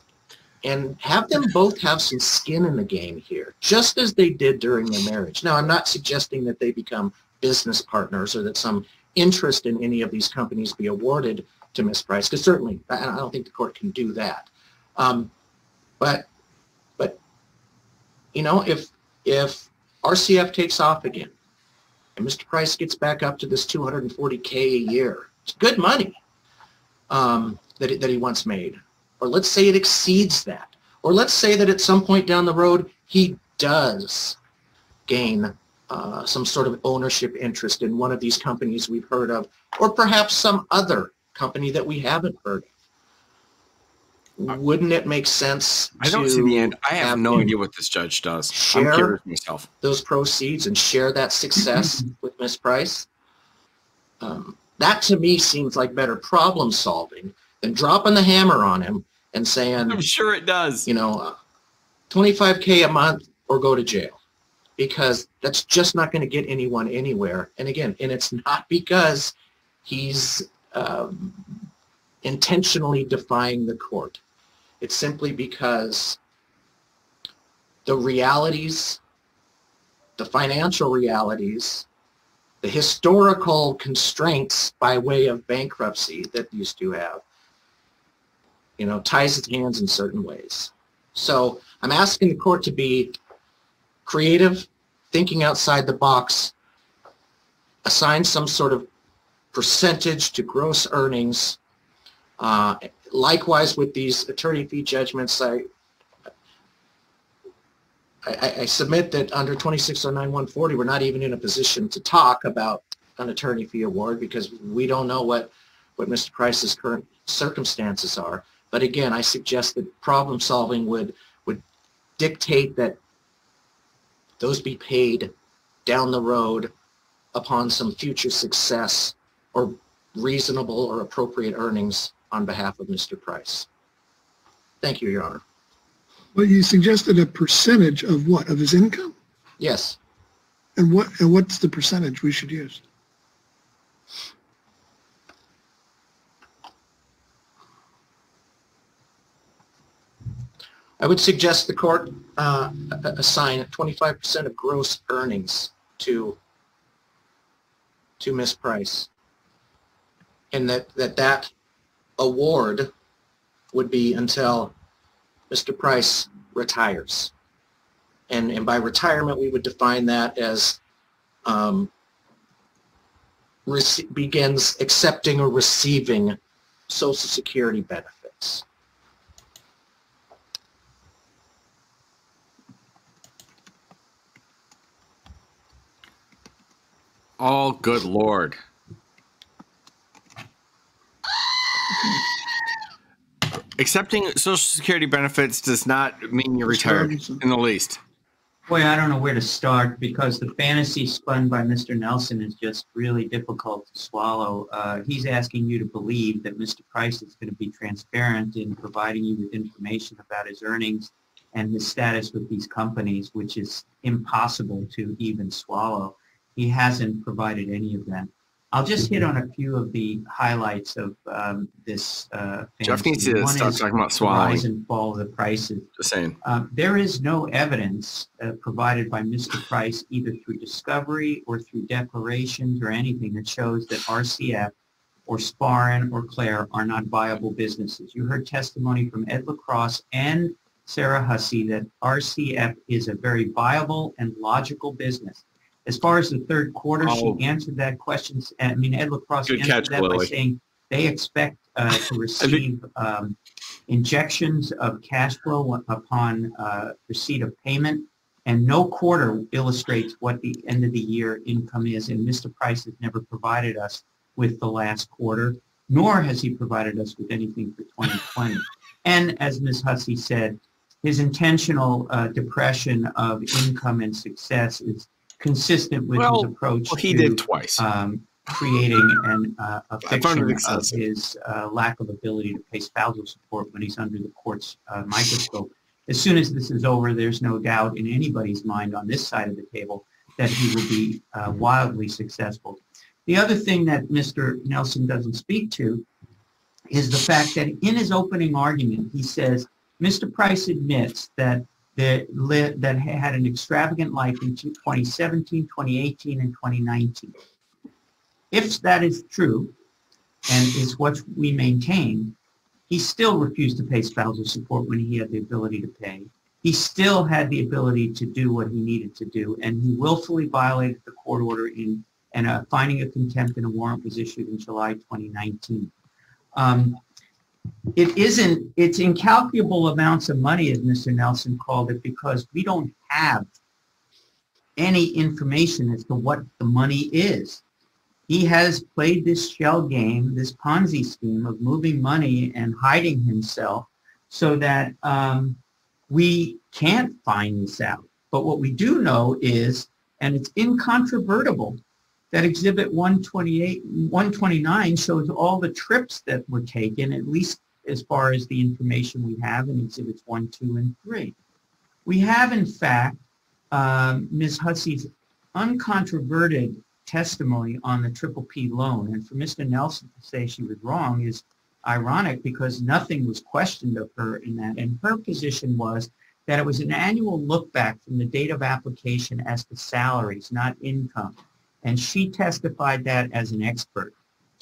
and have them both have some skin in the game here, just as they did during their marriage. Now, I'm not suggesting that they become business partners or that some interest in any of these companies be awarded to Miz Price, because certainly I don't think the court can do that. Um, but, but, you know, if, if R C F takes off again and Mister Price gets back up to this two hundred forty K a year, it's good money, um, that, it, that he once made, or let's say it exceeds that, or let's say that at some point down the road, he does gain, uh, some sort of ownership interest in one of these companies we've heard of, or perhaps some other company that we haven't heard of. Wouldn't it make sense? I don't see the end. I have no idea what this judge does. Share I'm curious myself. Those proceeds and share that success with Miz Price. Um, that to me seems like better problem solving than dropping the hammer on him and saying, "I'm sure it does." You know, uh, twenty-five K a month or go to jail, because that's just not going to get anyone anywhere. And again, and it's not because he's. Um, intentionally defying the court. It's simply because the realities, the financial realities, the historical constraints by way of bankruptcy that these two have, you know, ties its hands in certain ways. So I'm asking the court to be creative, thinking outside the box, assign some sort of percentage to gross earnings. Uh, likewise, with these attorney fee judgments, I, I, I submit that under twenty-six oh nine one forty, we're not even in a position to talk about an attorney fee award because we don't know what, what Mister Price's current circumstances are. But again, I suggest that problem solving would, would dictate that those be paid down the road upon some future success or reasonable or appropriate earnings on behalf of Mister Price. Thank you, Your Honor. Well, you suggested a percentage of what? Of his income? Yes. And what and what's the percentage we should use? I would suggest the court uh, assign twenty-five percent of gross earnings to to Miz Price, and that, that that award would be until Mister Price retires. And, and by retirement, we would define that as um, begins accepting or receiving Social Security benefits. Oh, good Lord. Accepting Social Security benefits does not mean you're retired in the least. Boy, I don't know where to start, because the fantasy spun by Mister Nelson is just really difficult to swallow. Uh, he's asking you to believe that Mister Price is going to be transparent in providing you with information about his earnings and his status with these companies, which is impossible to even swallow. He hasn't provided any of that. I'll just hit on a few of the highlights of um, this. Uh, Jeff needs to stop talking about swallowing. Rise and fall of the prices. Just saying. Uh, there is no evidence uh, provided by Mister Price, either through discovery or through declarations or anything, that shows that R C F or SPAR or Claire are not viable businesses. You heard testimony from Ed LaCrosse and Sarah Hussey that R C F is a very viable and logical business. As far as the third quarter, oh. she answered that question. I mean, Ed LaCrosse Good answered catch, that Lily. by saying they expect uh, to receive um, injections of cash flow upon uh, receipt of payment, and no quarter illustrates what the end of the year income is, and Mister Price has never provided us with the last quarter, nor has he provided us with anything for twenty twenty. And as Miz Hussey said, his intentional uh, depression of income and success is consistent with well, his approach well, he to did twice. Um, creating an, uh, a fiction of his uh, lack of ability to pay spousal support when he's under the court's uh, microscope. As soon as this is over, there's no doubt in anybody's mind on this side of the table that he will be uh, wildly successful. The other thing that Mister Nelson doesn't speak to is the fact that in his opening argument, he says, Mister Price admits that That, lit, that had an extravagant life in twenty seventeen, twenty eighteen, and twenty nineteen. If that is true, and is what we maintain, he still refused to pay spousal support when he had the ability to pay. He still had the ability to do what he needed to do, and he willfully violated the court order in and a finding of contempt and a warrant was issued in July twenty nineteen. Um, It isn't, it's incalculable amounts of money, as Mister Nelson called it, because we don't have any information as to what the money is. He has played this shell game, this Ponzi scheme of moving money and hiding himself so that um, we can't find this out. But what we do know is, and it's incontrovertible, that Exhibit one twenty-eight, one twenty-nine shows all the trips that were taken, at least as far as the information we have in Exhibits one, two, and three. We have, in fact, um, Miz Hussey's uncontroverted testimony on the Triple P loan. And for Mister Nelson to say she was wrong is ironic, because nothing was questioned of her in that. And her position was that it was an annual look back from the date of application as to salaries, not income. And she testified that as an expert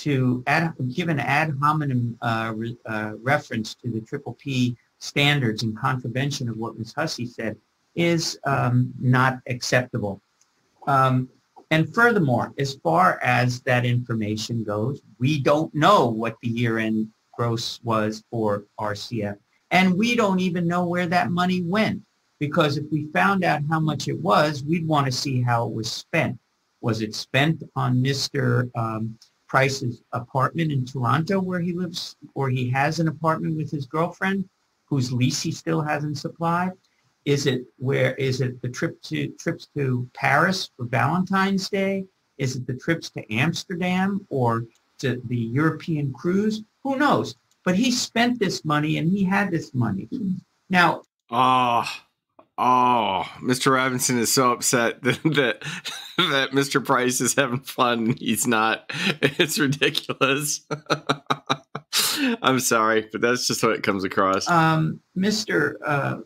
to ad, give an ad hominem uh, re, uh, reference to the Triple P standards in contravention of what Miz Hussey said is um, not acceptable. Um, and furthermore, as far as that information goes, we don't know what the year-end gross was for R C F. And we don't even know where that money went, because if we found out how much it was, we'd want to see how it was spent. Was it spent on Mister Um, Price's apartment in Toronto where he lives, or he has an apartment with his girlfriend whose lease he still hasn't supplied? Is it where? Is it the trip to, trips to Paris for Valentine's Day? Is it the trips to Amsterdam or to the European cruise? Who knows? But he spent this money and he had this money. Now, ah. Uh. Oh, Mister Robinson is so upset that, that that Mister Price is having fun. He's not. It's ridiculous. I'm sorry, but that's just how it comes across. Um, Mister Uh,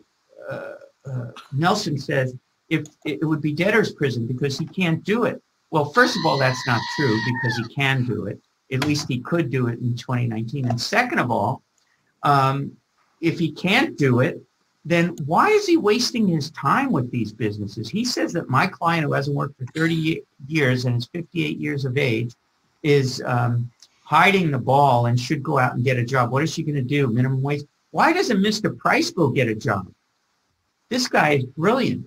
uh, uh, Nelson says if it would be debtor's prison because he can't do it. Well, first of all, that's not true because he can do it. At least he could do it in twenty nineteen. And second of all, um, if he can't do it, then why is he wasting his time with these businesses? He says that my client, who hasn't worked for thirty years and is fifty-eight years of age, is um, hiding the ball and should go out and get a job. What is she going to do? Minimum wage? Why doesn't Mister Price go get a job? This guy is brilliant.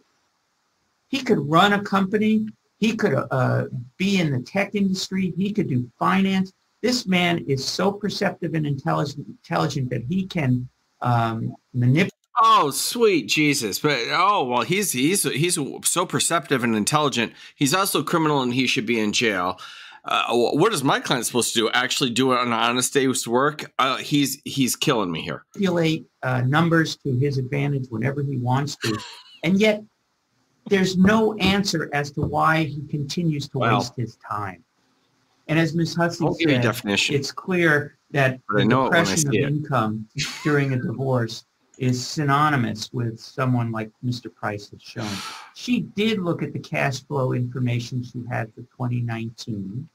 He could run a company. He could uh, be in the tech industry. He could do finance. This man is so perceptive and intelligent, intelligent that he can um, manipulate. Oh, sweet Jesus. But oh, well, he's he's he's so perceptive and intelligent. He's also a criminal and he should be in jail. Uh, what is my client supposed to do? Actually do it on an honest day's work? Uh, he's he's killing me here. Manipulate uh, numbers to his advantage whenever he wants to. And yet there's no answer as to why he continues to well, waste his time. And as Miz Hussey said, definition. It's clear that the depression of it. Income during a divorce is synonymous with someone like Mister Price has shown. She did look at the cash flow information she had for twenty nineteen.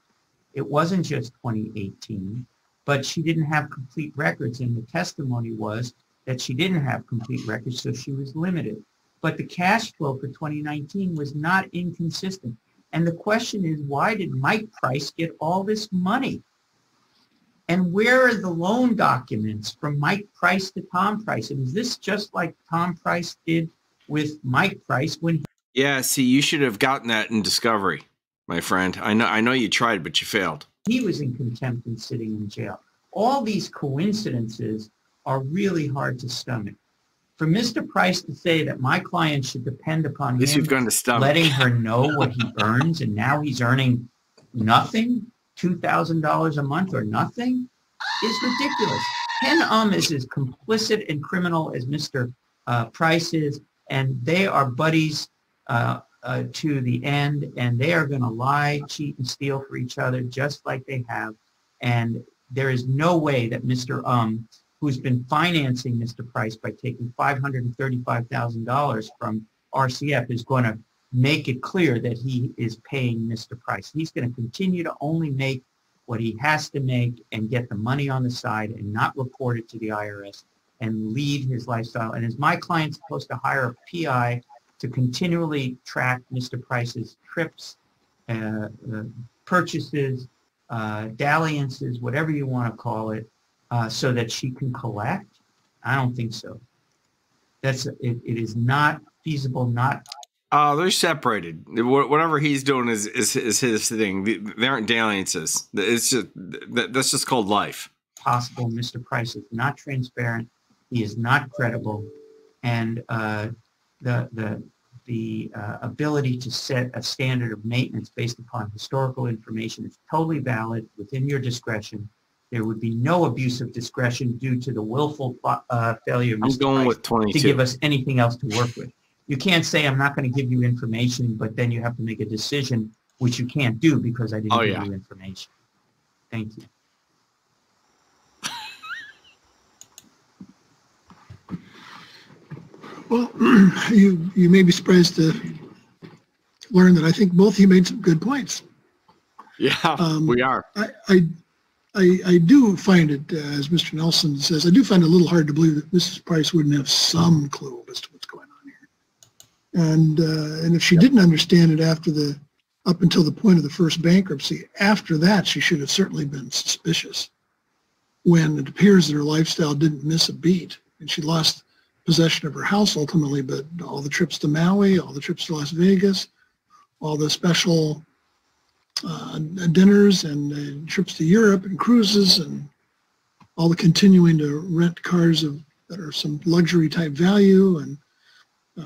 It wasn't just twenty eighteen, but she didn't have complete records, and the testimony was that she didn't have complete records, so she was limited. But the cash flow for twenty nineteen was not inconsistent. And the question is, why did Mike Price get all this money? And where are the loan documents from Mike Price to Tom Price? And is this just like Tom Price did with Mike Price when he Yeah, see, you should have gotten that in discovery, my friend. I know I know you tried, but you failed. He was in contempt and sitting in jail. All these coincidences are really hard to stomach. For Mister Price to say that my client should depend upon this him going to letting her know what he earns, and now he's earning nothing. two thousand dollars a month or nothing is ridiculous. Henn Um is as complicit and criminal as Mister Uh, Price is, and they are buddies uh, uh, to the end, and they are going to lie, cheat, and steal for each other just like they have. And there is no way that Mister Um, who's been financing Mister Price by taking five hundred thirty-five thousand dollars from R C F, is going to make it clear that he is paying Mister Price. He's going to continue to only make what he has to make and get the money on the side and not report it to the I R S and lead his lifestyle. And is my client supposed to hire a P I to continually track Mister Price's trips, uh, uh, purchases, uh, dalliances, whatever you want to call it, uh, so that she can collect? I don't think so. That's it, it is not feasible, not Uh, they're separated. Whatever he's doing is is, is his thing. They aren't dalliances. It's just, that's just called life. Possible. Mister Price is not transparent. He is not credible, and uh, the the the uh, ability to set a standard of maintenance based upon historical information is totally valid within your discretion. There would be no abuse of discretion due to the willful uh, failure of Mister I'm going Price with twenty-two. To give us anything else to work with. You can't say, I'm not going to give you information, but then you have to make a decision, which you can't do because I didn't oh, give yeah. you information. Thank you. Well, you, you may be surprised to learn that I think both of you made some good points. Yeah, um, we are. I, I, I, I do find it, uh, as Mister Nelson says, I do find it a little hard to believe that Missus Price wouldn't have some clue as to what's going on. And, uh, and if she yep. didn't understand it after the, up until the point of the first bankruptcy, after that, she should have certainly been suspicious when it appears that her lifestyle didn't miss a beat. And she lost possession of her house ultimately, but all the trips to Maui, all the trips to Las Vegas, all the special uh, dinners and uh, trips to Europe and cruises and all the continuing to rent cars of, that are some luxury type value. And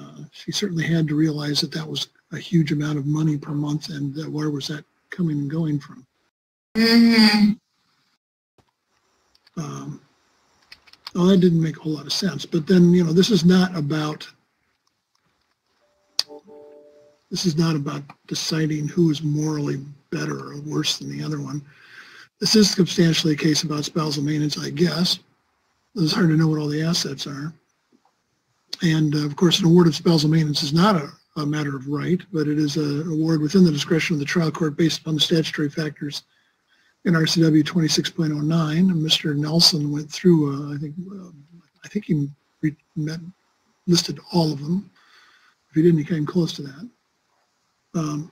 Uh, she certainly had to realize that that was a huge amount of money per month, and that where was that coming and going from? Mm-hmm. Um, well, that didn't make a whole lot of sense. But then, you know, this is not about This is not about deciding who is morally better or worse than the other one. This is substantially a case about spousal maintenance, I guess. It's hard to know what all the assets are. And of course, an award of spousal maintenance is not a, a matter of right, but it is an award within the discretion of the trial court based upon the statutory factors in R C W twenty-six point oh nine. And Mister Nelson went through, uh, I think, uh, I think he re met, listed all of them. If he didn't, he came close to that. Um,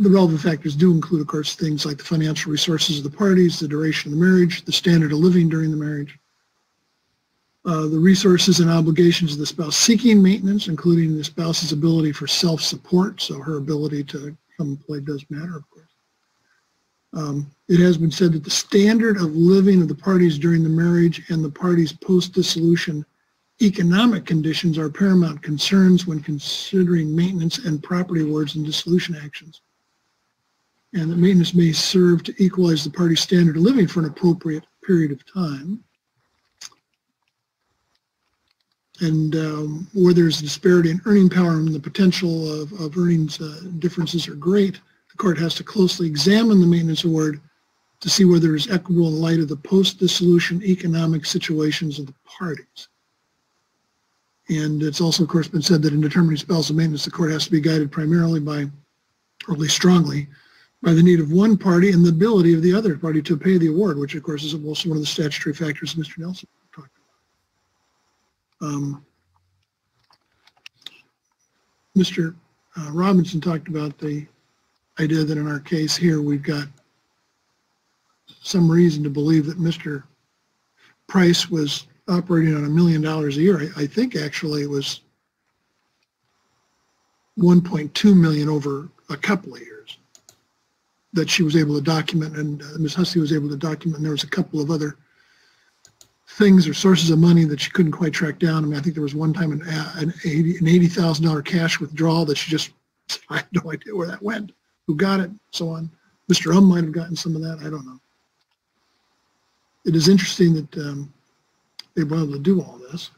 the relevant factors do include, of course, things like the financial resources of the parties, the duration of the marriage, the standard of living during the marriage, uh, the resources and obligations of the spouse seeking maintenance, including the spouse's ability for self-support, so her ability to come and play does matter, of course. Um, it has been said that the standard of living of the parties during the marriage and the parties' post-dissolution economic conditions are paramount concerns when considering maintenance and property awards and dissolution actions, and that maintenance may serve to equalize the party's standard of living for an appropriate period of time. And um, where there's a disparity in earning power and the potential of, of earnings uh, differences are great, the court has to closely examine the maintenance award to see whether it's equitable in light of the post-dissolution economic situations of the parties. And it's also, of course, been said that in determining spousal maintenance, the court has to be guided primarily by, or at least strongly, by the need of one party and the ability of the other party to pay the award, which, of course, is also one of the statutory factors Mister Nelson talked about. Um, Mister Uh, Robinson talked about the idea that in our case here, we've got some reason to believe that Mister Price was operating on a million dollars a year. I, I think actually it was one point two million over a couple of years that she was able to document, and uh, Miz Hussey was able to document, and there was a couple of other things or sources of money that she couldn't quite track down. I mean, I think there was one time an, an eighty thousand dollar cash withdrawal that she just, I had no idea where that went, who got it, so on. Mister Um might have gotten some of that, I don't know. It is interesting that um, they were able to do all this.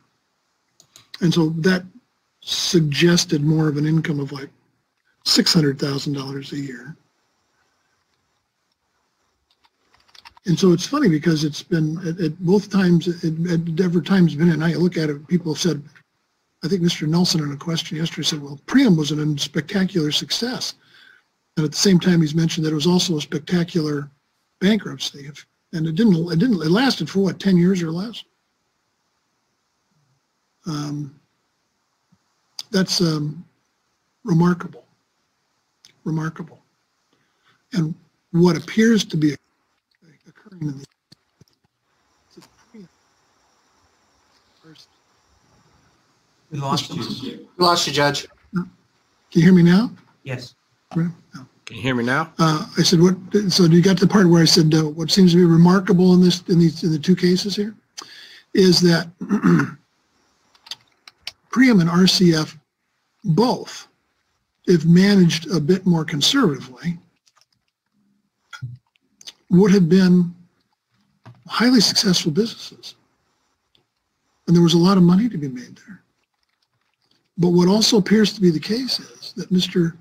And so that suggested more of an income of like six hundred thousand dollars a year. And so it's funny because it's been at, at both times, it, at different times been, and I look at it, people have said, I think Mister Nelson in a question yesterday said, well, Priam was a spectacular success. And at the same time, he's mentioned that it was also a spectacular bankruptcy. And it didn't, it didn't, it lasted for what, ten years or less? Um, that's um, remarkable, remarkable. And what appears to be occurring in the first. We lost you. We lost you, Judge. Can you hear me now? Yes. No. Can you hear me now? Uh, I said what? So you got to the part where I said uh, what seems to be remarkable in this, in these, in the two cases here, is that Priam and R C F both, if managed a bit more conservatively, would have been highly successful businesses. And there was a lot of money to be made there. But what also appears to be the case is that Mister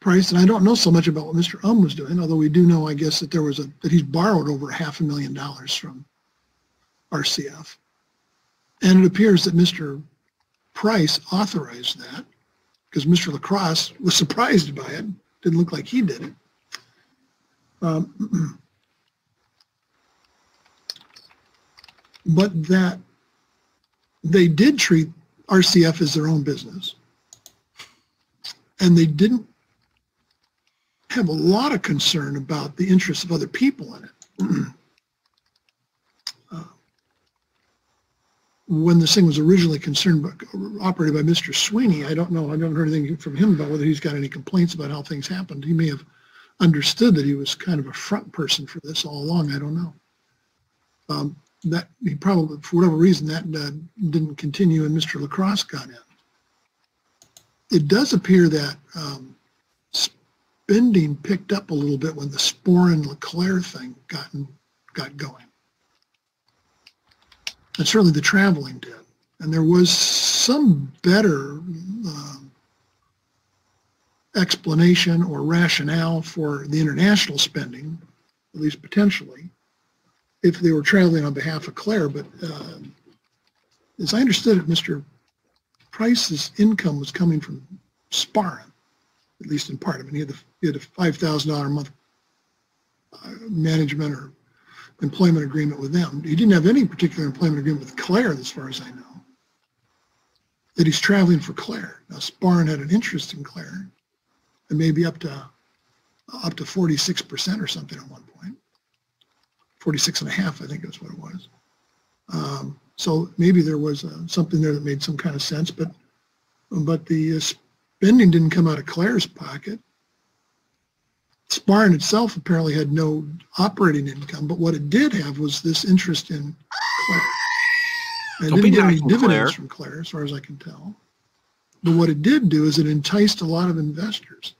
Price, and I don't know so much about what Mister Um was doing, although we do know, I guess, that there was a, that he's borrowed over half a million dollars from R C F. And it appears that Mister Price authorized that, because Mister LaCrosse was surprised by it. Didn't look like he did it. Um, but that they did treat R C F as their own business, and they didn't have a lot of concern about the interests of other people in it. When this thing was originally concerned, operated by Mister Sweeney, I don't know, I haven't heard anything from him about whether he's got any complaints about how things happened. He may have understood that he was kind of a front person for this all along, I don't know. Um, that he probably, for whatever reason, that uh, didn't continue and Mister LaCrosse got in. It does appear that um, spending picked up a little bit when the SPAR and L L C thing got, in, got going. And certainly the traveling did. And there was some better uh, explanation or rationale for the international spending, at least potentially, if they were traveling on behalf of Claire. But uh, as I understood it, Mister Price's income was coming from SPAR, at least in part. I mean, he had, the, he had a five thousand dollars a month uh, management or employment agreement with them. He didn't have any particular employment agreement with Claire, as far as I know, that he's traveling for Claire. Now, SPAR had an interest in Claire, and maybe up to up to forty-six percent or something at one point. forty-six and a half, I think is what it was. Um, so maybe there was uh, something there that made some kind of sense, but but the uh, spending didn't come out of Claire's pocket. SPAR itself apparently had no operating income, but what it did have was this interest in Claire. I didn't get any dividends Claire. from Claire, as far as I can tell. But what it did do is it enticed a lot of investors.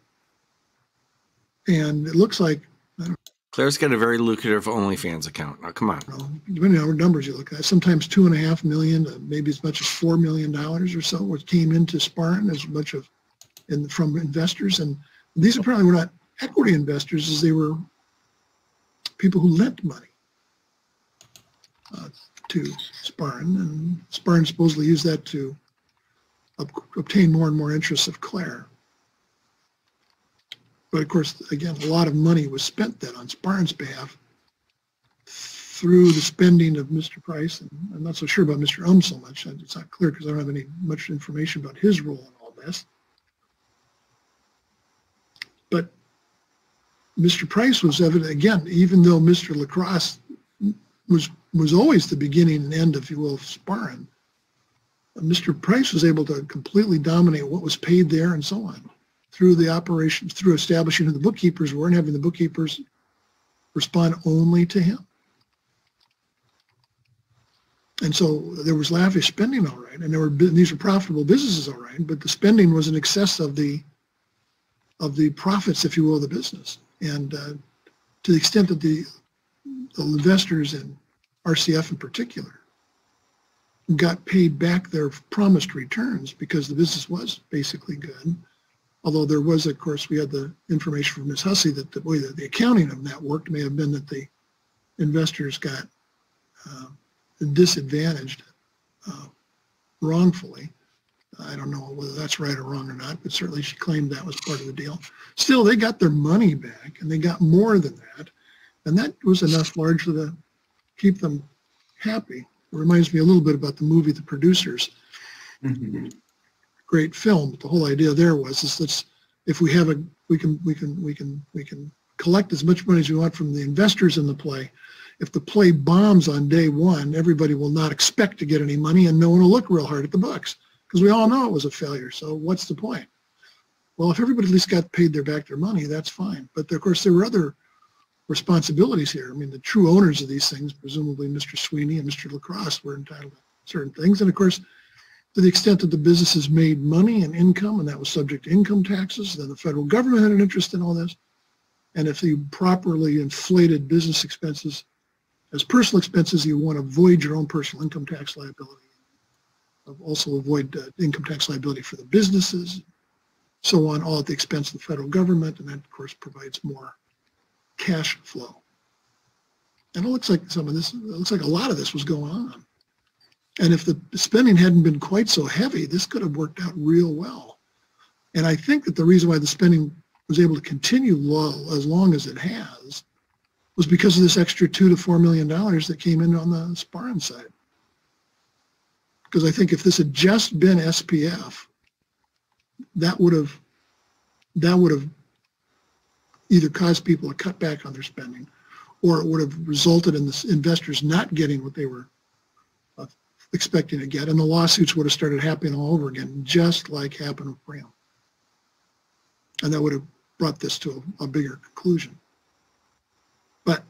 And it looks like... I don't Claire's got a very lucrative OnlyFans account. Now, come on. You know, depending on what numbers you look at, sometimes two and a half million to maybe as much as four million dollars or so, which came into Spartan as much of, in, from investors. And these apparently were not equity investors, as they were people who lent money uh, to Spartan, and Spartan supposedly used that to ob obtain more and more interests of Claire. But of course, again, a lot of money was spent then on Spartan's behalf through the spending of Mister Price, and I'm not so sure about Mister Um so much. It's not clear because I don't have any much information about his role in all this. But Mister Price was evident, again, even though Mister LaCrosse was was always the beginning and end, if you will, of SPAR. Mister Price was able to completely dominate what was paid there and so on through the operations, through establishing who the bookkeepers were and having the bookkeepers respond only to him. And so there was lavish spending, all right, and there were these were profitable businesses, all right, but the spending was in excess of the of the profits, if you will, of the business. And uh, to the extent that the, the investors and R C F in particular got paid back their promised returns because the business was basically good. Although there was, of course, we had the information from Miz Hussey that the way that the accounting of that worked may have been that the investors got uh, disadvantaged uh, wrongfully. I don't know whether that's right or wrong or not, but certainly she claimed that was part of the deal. Still, they got their money back, and they got more than that, and that was enough largely to keep them happy. It reminds me a little bit about the movie The Producers. Mm-hmm. Great film. But the whole idea there was is that if we have a, we can we can we can we can collect as much money as we want from the investors in the play. If the play bombs on day one, everybody will not expect to get any money, and no one will look real hard at the books because we all know it was a failure. So what's the point? Well, if everybody at least got paid their back their money, that's fine. But of course, there were other responsibilities here. I mean, the true owners of these things, presumably Mister Sweeney and Mister LaCrosse, were entitled to certain things. And of course, to the extent that the businesses made money and income, and that was subject to income taxes, then the federal government had an interest in all this. And if you properly inflated business expenses as personal expenses, you want to avoid your own personal income tax liability. Also avoid uh, income tax liability for the businesses, so on, all at the expense of the federal government, and that, of course, provides more cash flow. And it looks like some of this, it looks like a lot of this was going on. And if the spending hadn't been quite so heavy, this could have worked out real well. And I think that the reason why the spending was able to continue low as long as it has was because of this extra two to four million dollars that came in on the SPAR side. Because I think if this had just been S P F, that would have that would have either caused people to cut back on their spending, or it would have resulted in the investors not getting what they were expecting to get, and the lawsuits would have started happening all over again, just like happened with Priam. And that would have brought this to a, a bigger conclusion. But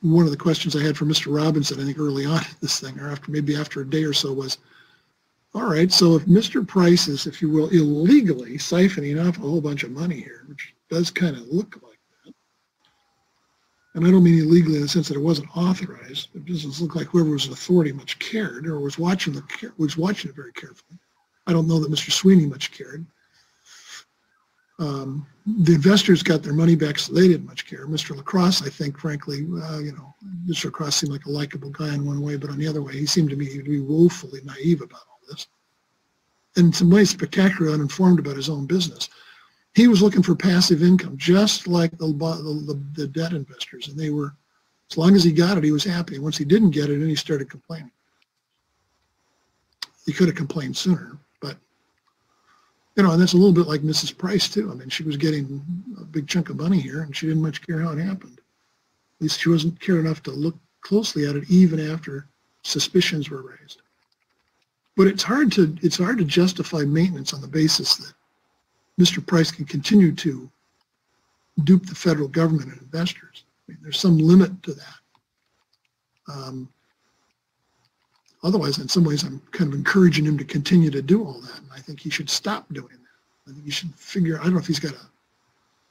one of the questions I had for Mister Robinson, I think early on in this thing, or after maybe after a day or so, was, all right, so if Mister Price is, if you will, illegally siphoning off a whole bunch of money here, which does kind of look like, and I don't mean illegally in the sense that it wasn't authorized. It doesn't look like whoever was an authority much cared or was watching the was watching it very carefully. I don't know that Mister Sweeney much cared. Um, the investors got their money back, so they didn't much care. Mister LaCrosse, I think, frankly, uh, you know, Mister LaCrosse seemed like a likable guy in one way, but on the other way, he seemed to me to be woefully naive about all this, and in some ways spectacularly uninformed about his own business. He was looking for passive income, just like the, the, the debt investors, and they were, as long as he got it, he was happy. Once he didn't get it, then he started complaining. He could have complained sooner, but, you know, and that's a little bit like Missus Price, too. I mean, she was getting a big chunk of money here, and she didn't much care how it happened. At least she wasn't care enough to look closely at it, even after suspicions were raised. But it's hard to, it's hard to justify maintenance on the basis that Mister Price can continue to dupe the federal government and investors. I mean, there's some limit to that. Um, otherwise, in some ways, I'm kind of encouraging him to continue to do all that, and I think he should stop doing that. I think he should figure, I don't know if he's got a,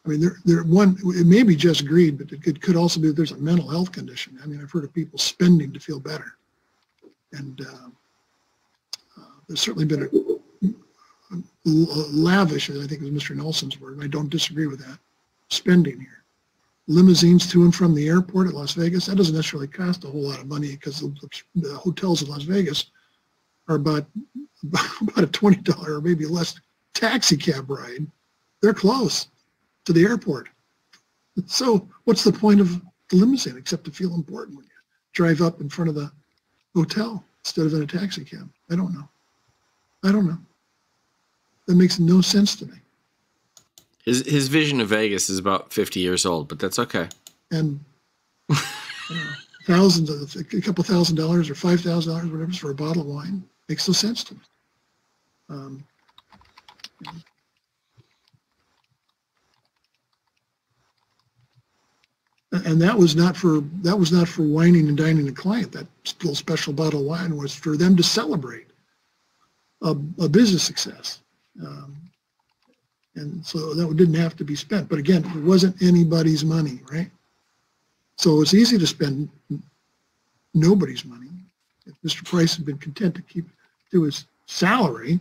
I mean, there, there one, it may be just greed, but it, it could also be that there's a mental health condition. I mean, I've heard of people spending to feel better, and uh, uh, there's certainly been a lavish, I think it was Mister Nelson's word, and I don't disagree with that, spending here. Limousines to and from the airport at Las Vegas, that doesn't necessarily cost a whole lot of money because the, the hotels in Las Vegas are about, about a twenty dollar or maybe less taxi cab ride. They're close to the airport. So what's the point of the limousine except to feel important when you drive up in front of the hotel instead of in a taxi cab? I don't know. I don't know. That makes no sense to me. His his vision of Vegas is about fifty years old, but that's okay. And you know, thousands of a couple thousand dollars or five thousand dollars, whatever, for a bottle of wine makes no sense to me. Um, and that was not for that was not for wining and dining the client. That little special bottle of wine was for them to celebrate a, a business success. Um, and so that didn't have to be spent. But again, it wasn't anybody's money, right? So it's easy to spend nobody's money. If Mister Price had been content to keep to his salary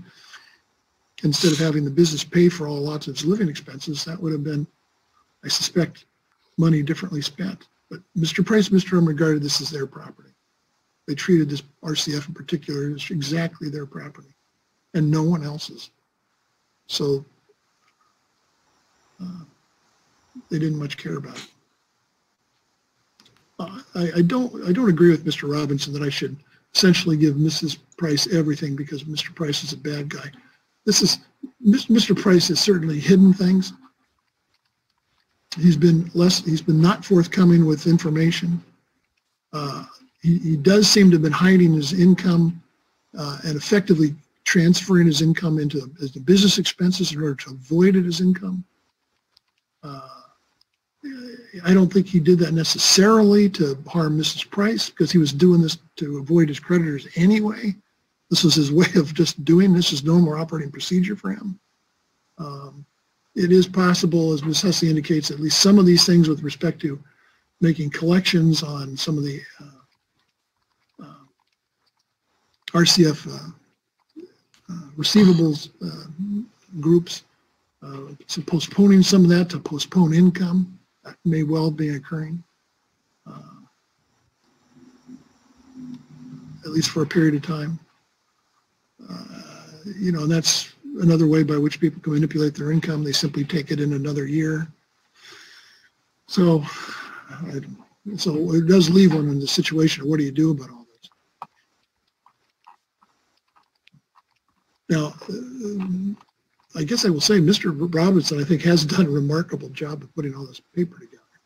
instead of having the business pay for all lots of his living expenses, that would have been, I suspect, money differently spent. But Mister Price, Mister Hum regarded this as their property. They treated this R C F in particular as exactly their property and no one else's. So uh, they didn't much care about it. Uh, I, I don't. I don't agree with Mister Robinson that I should essentially give Missus Price everything because Mister Price is a bad guy. This is Mister Price has certainly hidden things. He's been less. He's been not forthcoming with information. Uh, he, he does seem to have been hiding his income uh, and effectively transferring his income into the business expenses in order to avoid it as income. Uh, I don't think he did that necessarily to harm Missus Price because he was doing this to avoid his creditors anyway. This was his way of just doing this is normal operating procedure for him. Um, it is possible, as Miz Hussey indicates, at least some of these things with respect to making collections on some of the uh, uh, R C F uh, Uh, receivables uh, groups, uh, so postponing some of that to postpone income that may well be occurring, uh, at least for a period of time. Uh, you know, and that's another way by which people can manipulate their income. They simply take it in another year. So, I, so it does leave one in the situation of what do you do about all. Now, I guess I will say Mister Robinson, I think, has done a remarkable job of putting all this paper together.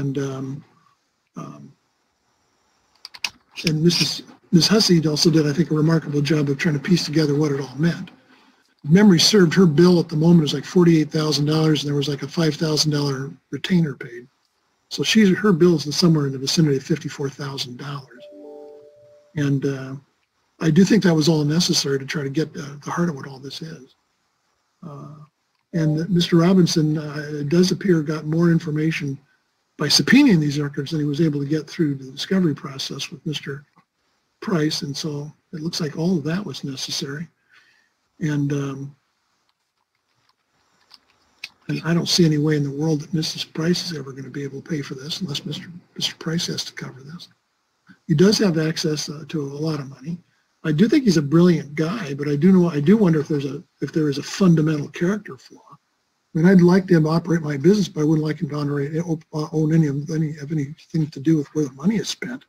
And um, um, and Missus Miz Hussey also did, I think, a remarkable job of trying to piece together what it all meant. Memory served, her bill at the moment is like forty-eight thousand dollars, and there was like a five thousand dollar retainer paid. So she's, her bill is somewhere in the vicinity of fifty-four thousand dollars. And uh, I do think that was all necessary to try to get uh, the heart of what all this is. Uh, and Mister Robinson uh, it does appear got more information by subpoenaing these records than he was able to get through the discovery process with Mister Price. And so it looks like all of that was necessary. And um, and I don't see any way in the world that Missus Price is ever going to be able to pay for this unless Mister Mister Price has to cover this. He does have access uh, to a lot of money. I do think he's a brilliant guy, but I do know I do wonder if there's a if there is a fundamental character flaw. I mean, I'd like them to operate my business, but I wouldn't like him to operate, own any of any have anything to do with where the money is spent.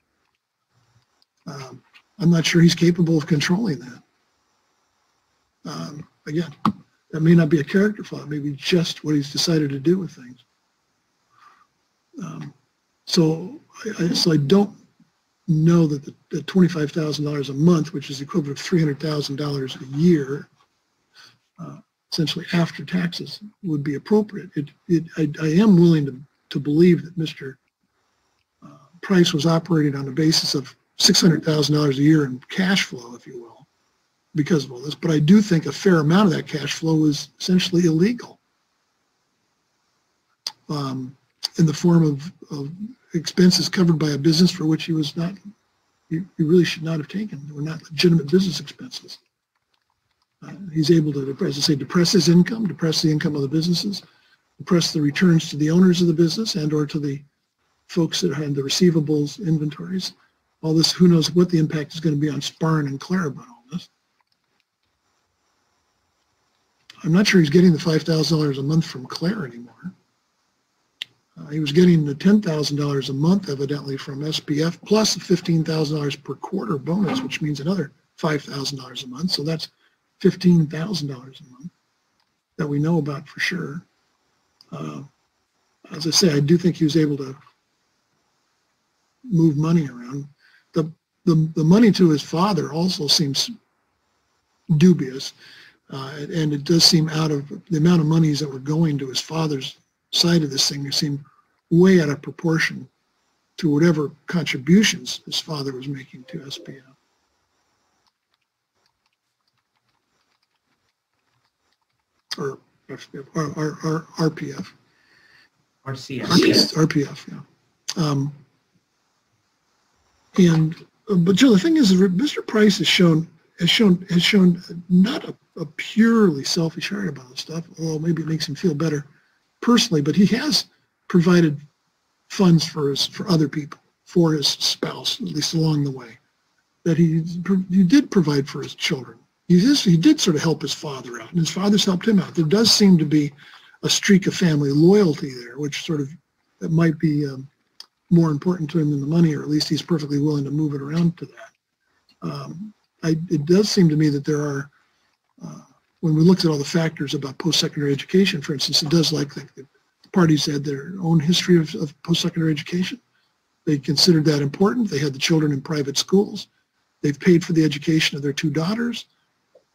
Um, I'm not sure he's capable of controlling that. Um, again, that may not be a character flaw, maybe just what he's decided to do with things. Um, so, I, so I don't know that the, the twenty-five thousand dollars a month, which is the equivalent of three hundred thousand dollars a year, uh, essentially after taxes, would be appropriate. It, it, I, I am willing to, to believe that Mister Uh, Price was operating on the basis of six hundred thousand dollars a year in cash flow, if you will, because of all this. But I do think a fair amount of that cash flow is essentially illegal um, in the form of, of expenses covered by a business for which he was not, he, he really should not have taken. They were not legitimate business expenses. Uh, he's able to, as I say, depress his income, depress the income of the businesses, depress the returns to the owners of the business and or to the folks that had the receivables, inventories. All this, who knows what the impact is going to be on Sparn and Claire about all this. I'm not sure he's getting the five thousand dollars a month from Claire anymore. Uh, he was getting the ten thousand dollars a month, evidently, from S P F, plus the fifteen thousand dollars per quarter bonus, which means another five thousand dollars a month. So that's fifteen thousand dollars a month that we know about for sure. Uh, as I say, I do think he was able to move money around. The, the the money to his father also seems dubious, uh, and it does seem out of the amount of monies that were going to his father's side of this thing. They seem way out of proportion to whatever contributions his father was making to S P F. Or, or, or, or R P F. R C F. R P F, yeah. Um, And but Joe, the thing is, Mister Price has shown has shown has shown not a, a purely selfish heart about this stuff. Although maybe it makes him feel better personally, but he has provided funds for his for other people, for his spouse, at least along the way, that he he did provide for his children. He is, he did sort of help his father out, and his father's helped him out. There does seem to be a streak of family loyalty there, which sort of that might be. Um, more important to him than the money, or at least he's perfectly willing to move it around to that. Um, I, it does seem to me that there are, uh, when we looked at all the factors about post-secondary education, for instance, it does like the parties had their own history of, of post-secondary education. They considered that important. They had the children in private schools. They've paid for the education of their two daughters.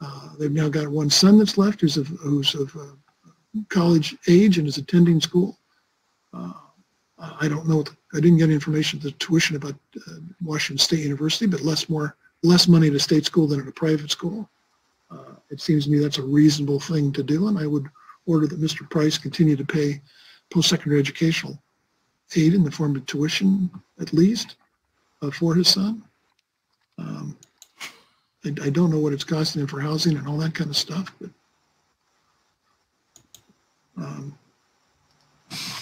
Uh, they've now got one son that's left who's of, who's of uh, college age and is attending school. Uh, I don't know, I didn't get any information to the tuition about uh, Washington State University, but less more less money at a state school than at a private school. Uh, it seems to me that's a reasonable thing to do, and I would order that Mister Price continue to pay post-secondary educational aid in the form of tuition, at least, uh, for his son. Um, I, I don't know what it's costing him for housing and all that kind of stuff, but um,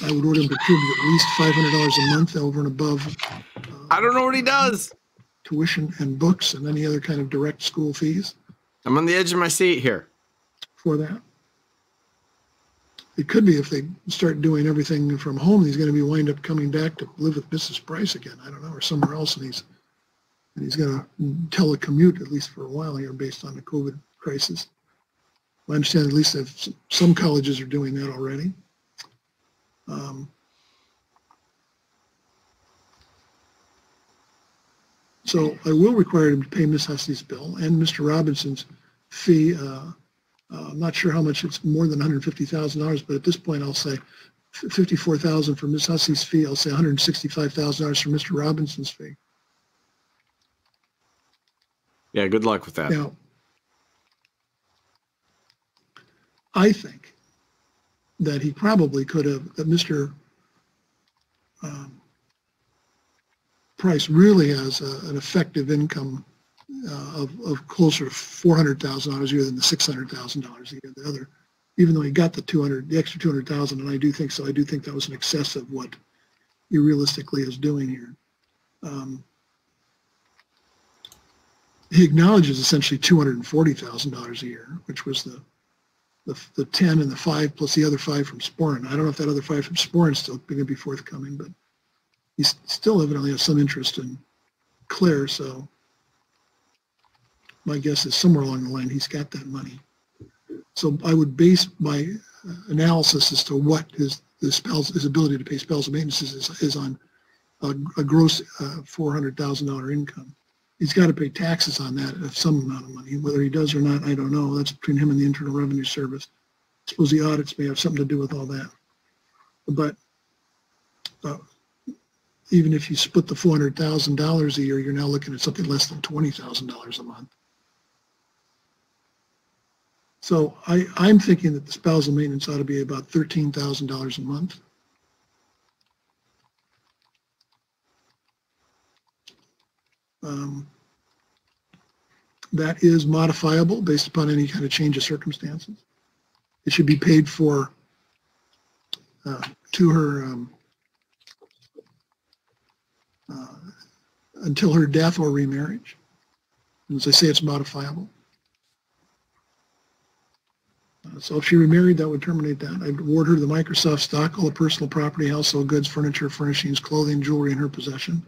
I would order him to contribute at least five hundred dollars a month over and above. Uh, I don't know what he does. Tuition and books and any other kind of direct school fees. I'm on the edge of my seat here. For that. It could be if they start doing everything from home, he's going to be wind up coming back to live with Missus Price again. I don't know, or somewhere else. And he's, and he's going to telecommute at least for a while here based on the COVID crisis. I understand at least that some colleges are doing that already. Um, so I will require him to pay Miss Hussey's bill and Mister Robinson's fee. Uh, uh, I'm not sure how much. It's more than one hundred fifty thousand dollars, but at this point I'll say fifty-four thousand dollars for Miss Hussey's fee. I'll say one hundred sixty-five thousand dollars for Mister Robinson's fee. Yeah, good luck with that. Now, I think that he probably could have, that Mister Um, Price really has a, an effective income uh, of, of closer to four hundred thousand dollars a year than the six hundred thousand dollars a year. The other, even though he got the two hundred, the extra two hundred thousand dollars, and I do think so, I do think that was an excess of what he realistically is doing here. Um, he acknowledges essentially two hundred forty thousand dollars a year, which was the, the the ten and the five plus the other five from SPAR. I don't know if that other five from SPAR is still going to be forthcoming, but he still evidently has some interest in Claire, so my guess is somewhere along the line he's got that money. So I would base my analysis as to what his, his, spells, his ability to pay spells and maintenance is, is on a, a gross uh, four hundred thousand dollars income. He's got to pay taxes on that of some amount of money. Whether he does or not, I don't know. That's between him and the Internal Revenue Service. I suppose the audits may have something to do with all that. But uh, even if you split the four hundred thousand dollars a year, you're now looking at something less than twenty thousand dollars a month. So I, I'm thinking that the spousal maintenance ought to be about thirteen thousand dollars a month. Um, that is modifiable based upon any kind of change of circumstances. It should be paid for uh, to her um, uh, until her death or remarriage. And as I say, it's modifiable. Uh, so if she remarried, that would terminate that. I'd award her the Microsoft stock, all the personal property, household goods, furniture, furnishings, clothing, jewelry in her possession.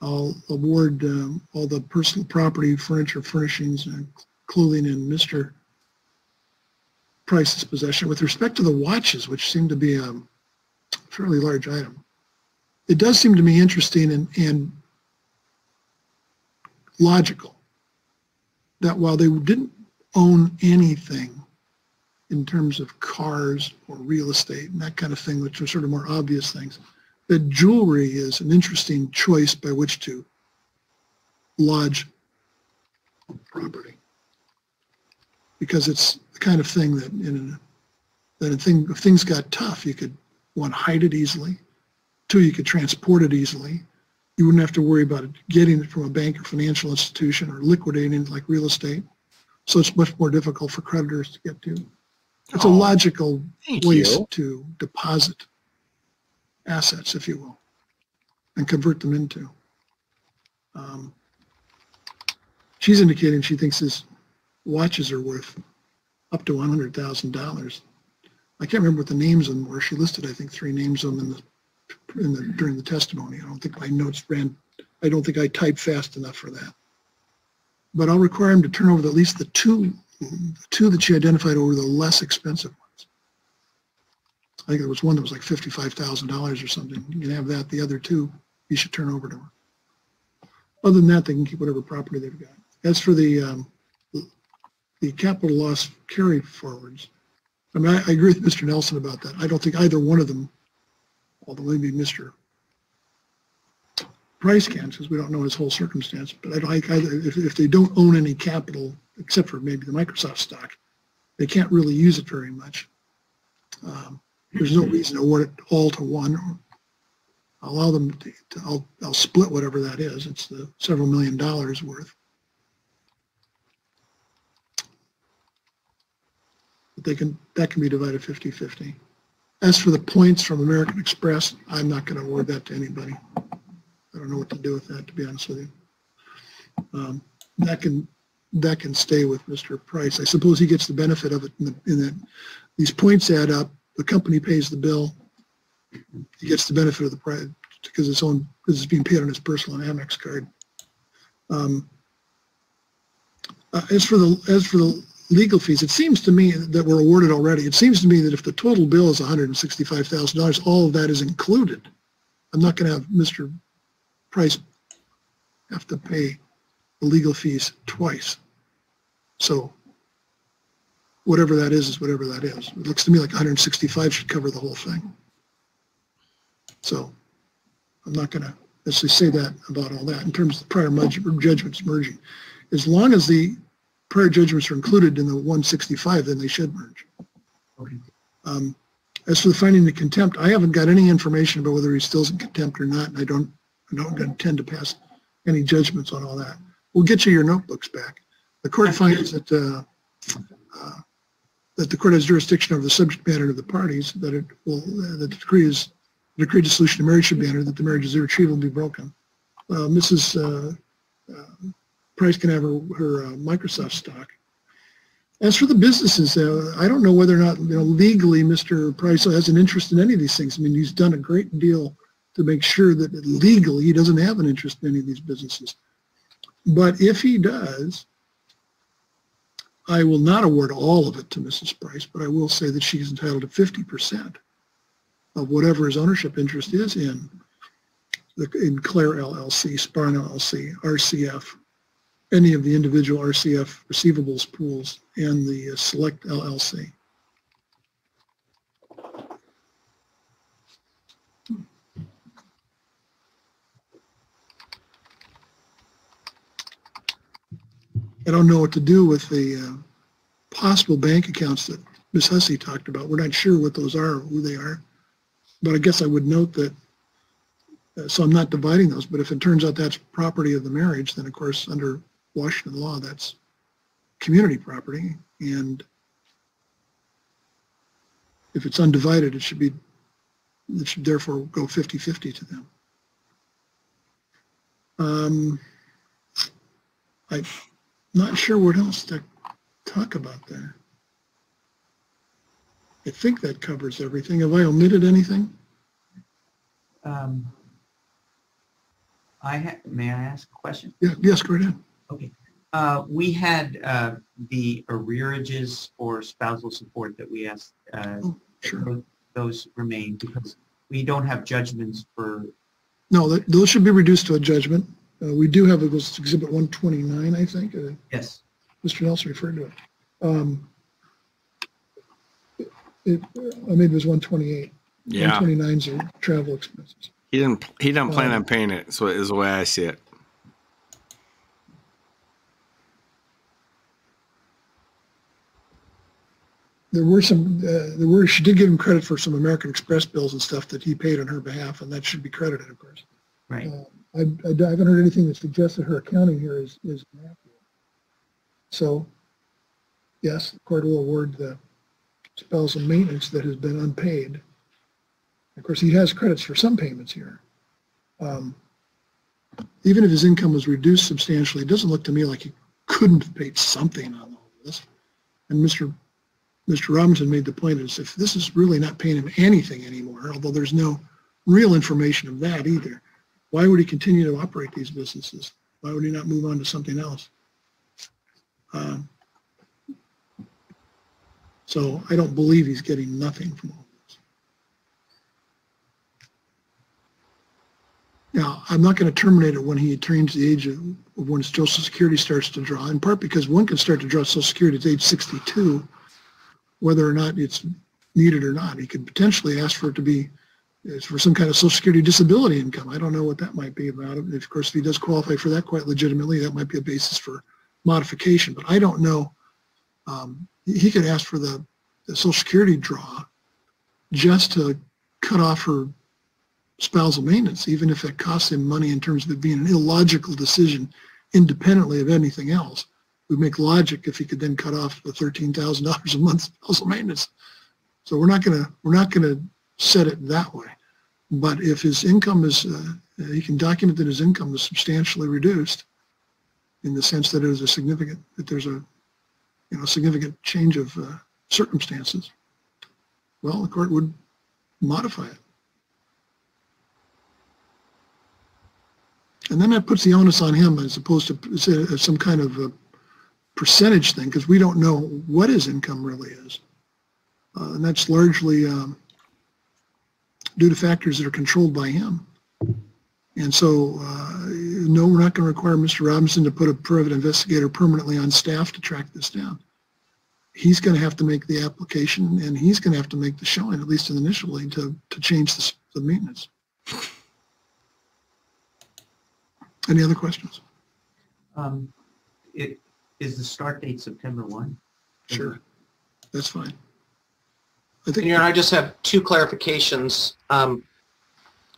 I'll award um, all the personal property, furniture, furnishings, and clothing in Mister Price's possession. With respect to the watches, which seem to be a fairly large item, it does seem to me interesting and, and logical that while they didn't own anything in terms of cars or real estate and that kind of thing, which are sort of more obvious things, that jewelry is an interesting choice by which to lodge property, because it's the kind of thing that, in that a thing, if things got tough, you could, one, hide it easily, two, you could transport it easily. You wouldn't have to worry about it, getting it from a bank or financial institution or liquidating it like real estate. So it's much more difficult for creditors to get to. It's oh, a logical place you. to deposit assets, if you will, and convert them into. Um, she's indicating she thinks his watches are worth up to one hundred thousand dollars. I can't remember what the names of them were. She listed, I think, three names of them in the, in the, during the testimony. I don't think my notes ran, I don't think I typed fast enough for that. But I'll require him to turn over at least the two, the two that she identified over the less expensive ones. I think there was one that was like fifty-five thousand dollars or something. You can have that. The other two, you should turn over to her. Other than that, they can keep whatever property they've got. As for the um, the capital loss carry forwards, I mean, I, I agree with Mister Nelson about that. I don't think either one of them, although maybe Mister Price can, because we don't know his whole circumstance, but I don't like either. If, if they don't own any capital, except for maybe the Microsoft stock, they can't really use it very much. Um, There's no reason to award it all to one. I'll allow them to, to I'll, I'll split whatever that is. It's the several million dollars worth. But they can, that can be divided fifty fifty. As for the points from American Express, I'm not going to award that to anybody. I don't know what to do with that, to be honest with you. Um, that can, that can stay with Mister Price. I suppose he gets the benefit of it in, the, in that these points add up. The company pays the bill. He gets the benefit of the price because it's own because it's being paid on his personal and Amex card. Um, uh, as for the as for the legal fees, it seems to me that we're awarded already. It seems to me that if the total bill is one hundred sixty-five thousand dollars, all of that is included. I'm not going to have Mister Price have to pay the legal fees twice. So whatever that is, is whatever that is. It looks to me like one hundred sixty-five should cover the whole thing. So I'm not going to necessarily say that about all that in terms of the prior judgments merging. As long as the prior judgments are included in the one sixty-five, then they should merge. Okay. Um, as for the finding the contempt, I haven't got any information about whether he's still in contempt or not, and I don't, I don't intend to pass any judgments on all that. we'll get you your notebooks back. The court finds that uh, uh, that the court has jurisdiction over the subject matter of the parties, that it will uh, that the decree is the decree dissolution of marriage should be entered, that the marriage is irretrievably broken. Uh, Missus Uh, uh, Price can have her, her uh, Microsoft stock. As for the businesses, uh, I don't know whether or not, you know, legally Mister Price has an interest in any of these things. I mean, he's done a great deal to make sure that legally he doesn't have an interest in any of these businesses. But if he does, I will not award all of it to Missus Price, but I will say that she's entitled to fifty percent of whatever his ownership interest is in, the, in Claire L L C, SPAR and L L C, R C F, any of the individual R C F receivables pools, and the uh, Select L L C. I don't know what to do with the uh, possible bank accounts that Miz Hussey talked about. We're not sure what those are or who they are, but I guess I would note that, uh, so I'm not dividing those, but if it turns out that's property of the marriage, then of course under Washington law, that's community property, and if it's undivided, it should be, it should therefore go fifty fifty to them. Um, I'm not sure what else to talk about there. I think that covers everything. Have I omitted anything? Um, I ha may I ask a question? Yeah, yes, go ahead. Okay. Uh, we had uh, the arrearages or spousal support that we asked, uh, oh, sure. Those remain because we don't have judgments for... No, that, those should be reduced to a judgment. Uh, we do have, it was Exhibit one twenty-nine, I think. Uh, yes. Mister Nelson referred to it. Um, it, it I mean, it was one twenty-eight. Yeah. one twenty-nine's are travel expenses. He didn't, he didn't plan uh, on paying it, so is the way I see it. There were some, uh, there were, she did give him credit for some American Express bills and stuff that he paid on her behalf, and that should be credited, of course. Right. Uh, I, I, I haven't heard anything that suggests that her accounting here is, is inaccurate. So, yes, the court will award the spousal maintenance that has been unpaid. Of course, he has credits for some payments here. Um, even if his income was reduced substantially, it doesn't look to me like he couldn't have paid something on all of this. And Mister Mr. Robinson made the point is if this is really not paying him anything anymore, although there's no real information of that either, why would he continue to operate these businesses? Why would he not move on to something else? Um, so I don't believe he's getting nothing from all this. Now, I'm not going to terminate it when he attains the age of, of when Social Security starts to draw, in part because one can start to draw Social Security at age sixty-two, whether or not it's needed or not. He could potentially ask for it to be for some kind of Social Security disability income. I don't know what that might be about. And of course, if he does qualify for that quite legitimately, that might be a basis for modification. But I don't know. Um, he could ask for the, the Social Security draw just to cut off her spousal maintenance, even if it costs him money in terms of it being an illogical decision independently of anything else. Would make logic if he could then cut off the thirteen thousand dollars a month spousal maintenance. So we're not gonna we're not gonna set it that way. But if his income is, uh, he can document that his income is substantially reduced, in the sense that it is a significant that there's a, you know, significant change of uh, circumstances. Well, the court would modify it, and then that puts the onus on him as opposed to some kind of a percentage thing, because we don't know what his income really is. Uh, and that's largely um, due to factors that are controlled by him. And so, uh, no, we're not going to require Mister Robinson to put a private investigator permanently on staff to track this down. He's going to have to make the application, and he's going to have to make the showing, at least initially, to, to change the, the maintenance. Any other questions? Um, it Is the start date September first? Sure, that's fine. I think, you know, I just have two clarifications. Um,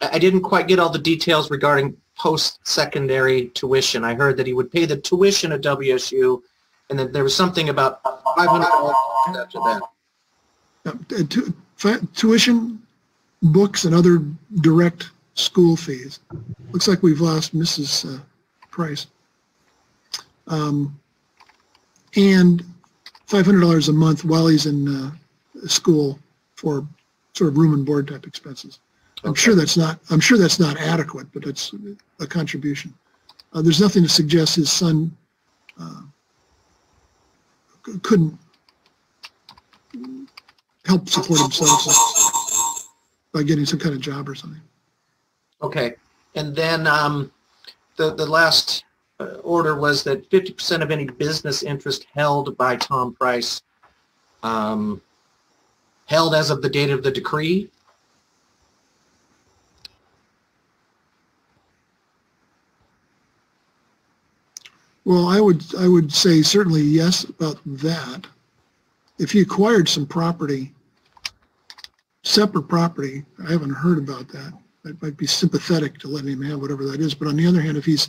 I didn't quite get all the details regarding post-secondary tuition. I heard that he would pay the tuition at W S U, and that there was something about five hundred dollars after that. Uh, tu tuition, books, and other direct school fees. Looks like we've lost Missus Uh, Price. Um, and five hundred dollars a month while he's in uh, school for sort of room and board type expenses. I'm okay. sure that's not. I'm sure that's not adequate, but it's a contribution. Uh, there's nothing to suggest his son uh, couldn't help support himself by getting some kind of job or something. Okay, and then um, the the last uh, order was that fifty percent of any business interest held by Tom Price, um, held as of the date of the decree. Well, I would I would say certainly yes about that. If he acquired some property, separate property, I haven't heard about that. I might be sympathetic to letting him have whatever that is. But on the other hand, if he's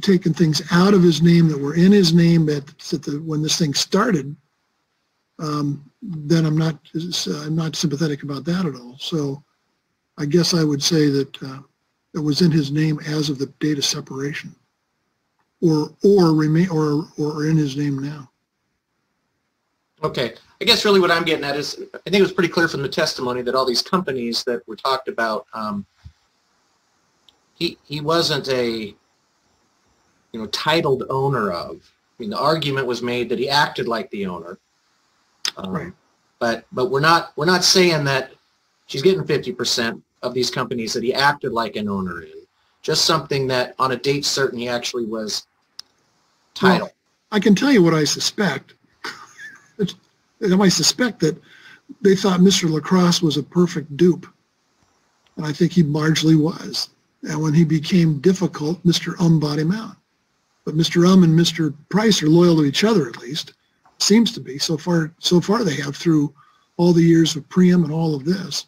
taken things out of his name that were in his name at, at the, when this thing started, um, then I'm not I'm not sympathetic about that at all. So I guess I would say that uh, it was in his name as of the date of separation. Or or remain or or in his name now. Okay, I guess really what I'm getting at is I think it was pretty clear from the testimony that all these companies that were talked about, um, he he wasn't a you know titled owner of. I mean, the argument was made that he acted like the owner, um, right? But but we're not we're not saying that she's getting fifty percent of these companies that he acted like an owner in. Just something that on a date certain he actually was titled. Well, I can tell you what I suspect. I suspect that they thought Mister LaCrosse was a perfect dupe, and I think he largely was. And when he became difficult, Mister Um bought him out. But Mister Um and Mister Price are loyal to each other, at least seems to be. So far, so far they have through all the years of Priam and all of this.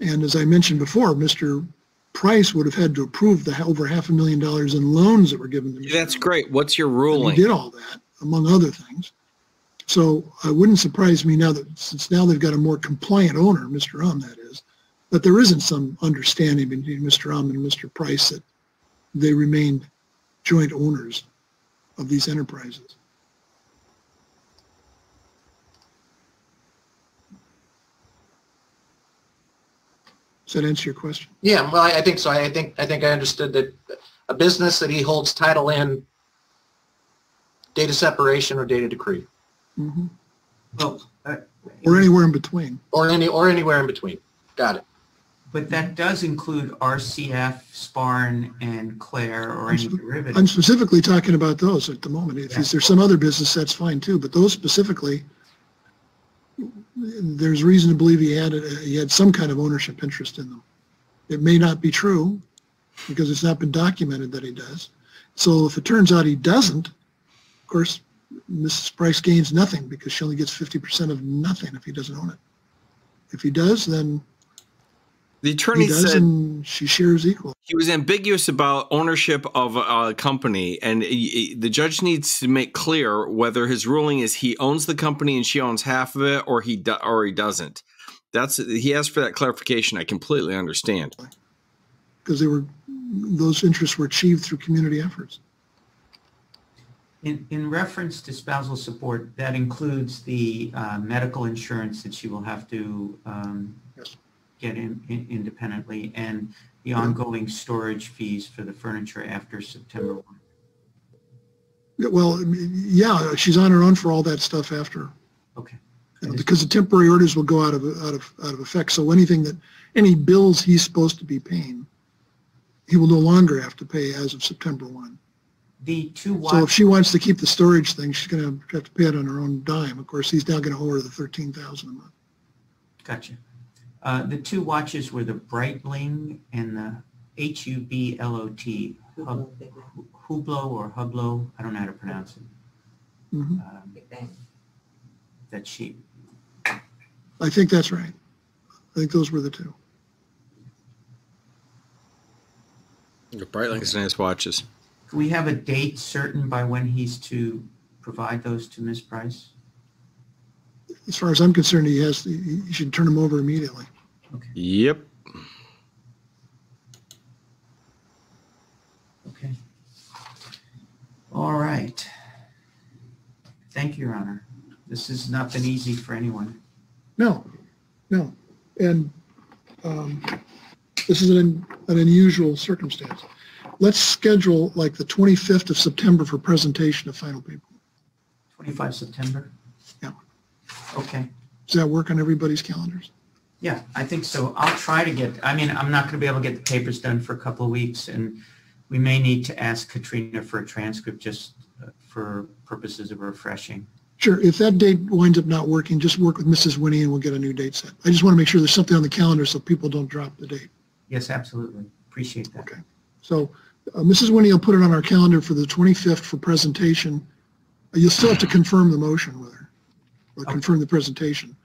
And as I mentioned before, Mister Price would have had to approve the over half a million dollars in loans that were given to me. That's great. What's your ruling? He did all that, among other things. So it wouldn't surprise me now that since now they've got a more compliant owner, Mister Um, that is, that there isn't some understanding between Mister Um and Mister Price that they remained joint owners of these enterprises. Does that answer your question? Yeah, well, I think so. I think I think I understood that a business that he holds title in, date of separation or date of decree, mm-hmm. well, uh, or anywhere in between, or any or anywhere in between. Got it. But that does include R C F, SPARN, and Claire, or I'm any derivative. I'm specifically talking about those at the moment. If yeah. there's some other business, that's fine too. But those specifically. There's reason to believe he had he had some kind of ownership interest in them. It may not be true because it's not been documented that he does. So if it turns out he doesn't, of course, Missus Price gains nothing because she only gets fifty percent of nothing if he doesn't own it. If he does, then the attorney he does said and she shares equal. He was ambiguous about ownership of a, a company, and he, the judge needs to make clear whether his ruling is he owns the company and she owns half of it, or he do, or he doesn't. That's he asked for that clarification. I completely understand because they were those interests were achieved through community efforts. In in reference to spousal support, that includes the uh, medical insurance that she will have to. Um, yes. Get in, in independently, and the ongoing storage fees for the furniture after September first. Well, yeah, she's on her own for all that stuff after. Okay. You know, because the temporary orders will go out of out of out of effect. So anything that any bills he's supposed to be paying, he will no longer have to pay as of September first. The two. So if she wants to keep the storage thing, she's going to have to pay it on her own dime. Of course, he's now going to owe her the thirteen thousand a month. Gotcha. Uh, the two watches were the Breitling and the H U B L O T, Hub, Hublot or Hublot, I don't know how to pronounce it. Mm-hmm. um, that she. I think that's right. I think those were the two. Bright Lights, nice watches. Do we have a date certain by when he's to provide those to Miz Price? As far as I'm concerned, he has. To, he should turn them over immediately. Okay. Yep. Okay. All right. Thank you, Your Honor. This has not been easy for anyone. No, no, and um, this is an an unusual circumstance. Let's schedule like the twenty-fifth of September for presentation of final people. twenty-fifth September? Yeah. Okay. Does that work on everybody's calendars? Yeah, I think so. I'll try to get, I mean, I'm not going to be able to get the papers done for a couple of weeks, and we may need to ask Katrina for a transcript just for purposes of refreshing. Sure. If that date winds up not working, just work with Missus Winnie and we'll get a new date set. I just want to make sure there's something on the calendar so people don't drop the date. Yes, absolutely. Appreciate that. Okay. So uh, Missus Winnie will put it on our calendar for the twenty-fifth for presentation. You'll still have to confirm the motion with her, or okay. confirm the presentation.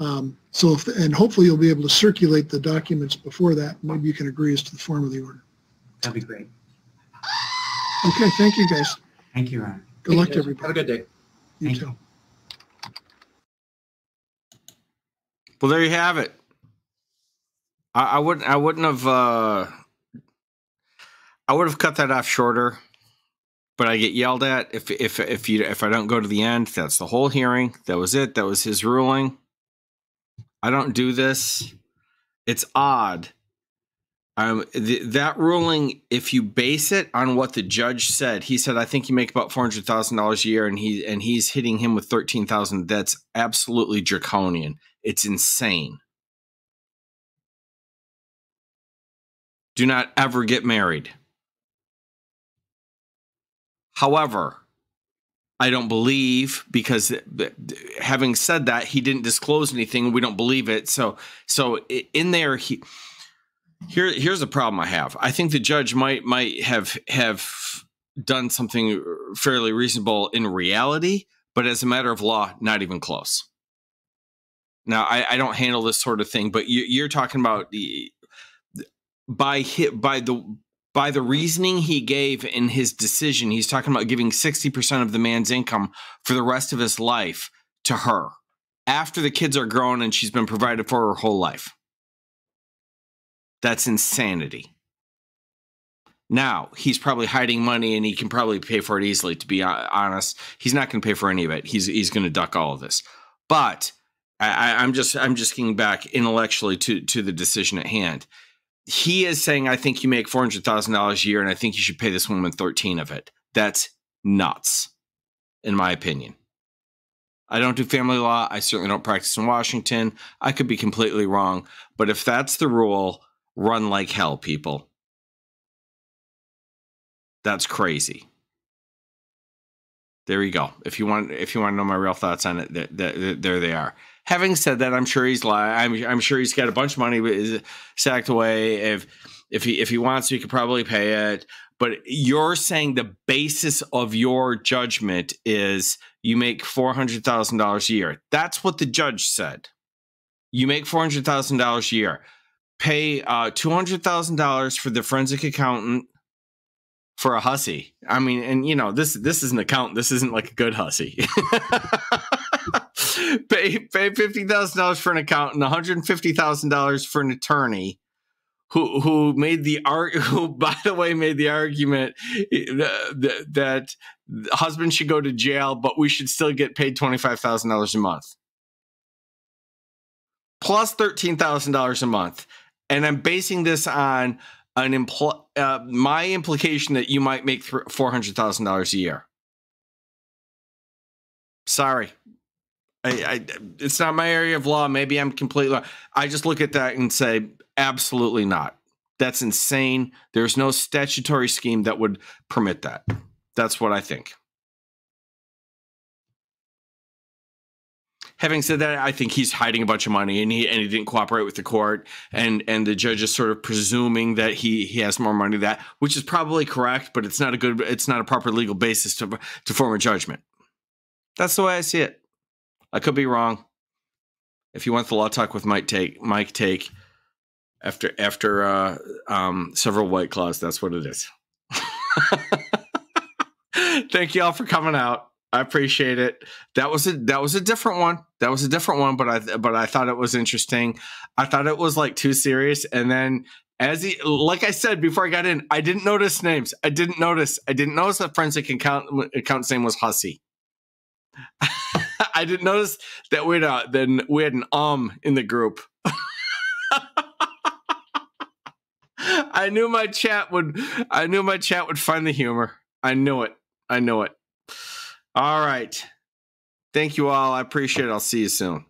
Um, so, if the, and hopefully you'll be able to circulate the documents before that. Maybe you can agree as to the form of the order. That'd be great. Okay, thank you guys. Thank you, Ron. Good luck to everybody. Have a good day. You thank too. Well, there you have it. I, I wouldn't. I wouldn't have. Uh, I would have cut that off shorter, but I get yelled at if if if you if I don't go to the end. That's the whole hearing. That was it. That was his ruling. I don't do this. It's odd. Um, th that ruling, if you base it on what the judge said, he said, I think you make about four hundred thousand dollars a year, and he and he's hitting him with thirteen thousand. That's absolutely draconian. It's insane. Do not ever get married. However, I don't believe, because having said that, he didn't disclose anything. We don't believe it. So, so in there, he here here's the problem I have. I think the judge might might have have done something fairly reasonable in reality, but as a matter of law, not even close. Now, I, I don't handle this sort of thing, but you, you're talking about the, by hit by the. By the reasoning he gave in his decision, he's talking about giving sixty percent of the man's income for the rest of his life to her after the kids are grown and she's been provided for her whole life. That's insanity. Now, he's probably hiding money and he can probably pay for it easily, to be honest. He's not going to pay for any of it. He's, he's going to duck all of this. But I, I'm just I'm just getting back intellectually to, to the decision at hand. He is saying, I think you make four hundred thousand dollars a year, and I think you should pay this woman thirteen of it. That's nuts, in my opinion. I don't do family law. I certainly don't practice in Washington. I could be completely wrong. But if that's the rule, run like hell, people. That's crazy. There you go. If you want, if you want to know my real thoughts on it, th th th there they are. Having said that, I'm sure he's lying. I'm, I'm sure he's got a bunch of money stacked away. If if he if he wants, he could probably pay it. But you're saying the basis of your judgment is you make four hundred thousand dollars a year. That's what the judge said. You make four hundred thousand dollars a year. Pay uh, two hundred thousand dollars for the forensic accountant for a hussy. I mean, and you know, this this is an accountant. This isn't like a good hussy. Pay, pay fifty thousand dollars for an accountant, one hundred fifty thousand dollars for an attorney who who made the arg who by the way made the argument that, that the husband should go to jail, but we should still get paid twenty-five thousand dollars a month plus thirteen thousand dollars a month. And I'm basing this on an impl uh, my implication that you might make four hundred thousand dollars a year. Sorry. I, I, it's not my area of law. Maybe I'm completely wrong. I just look at that and say, absolutely not. That's insane. There's no statutory scheme that would permit that. That's what I think. Having said that, I think he's hiding a bunch of money, and he and he didn't cooperate with the court, and and the judge is sort of presuming that he he has more money than that, which is probably correct, but it's not a good, it's not a proper legal basis to to form a judgment. That's the way I see it. I could be wrong. If you want the law talk with Mike, take Mike, take After after uh, um, several White Claws, that's what it is. Thank you all for coming out. I appreciate it. That was a that was a different one. That was a different one, but I but I thought it was interesting. I thought it was like too serious, and then as he, like I said before I got in, I didn't notice names. I didn't notice. I didn't notice that forensic account account's name was Hussey. I didn't notice that we had then we had an um in the group. I knew my chat would. I knew my chat would find the humor. I knew it. I knew it. All right. Thank you all. I appreciate it. I'll see you soon.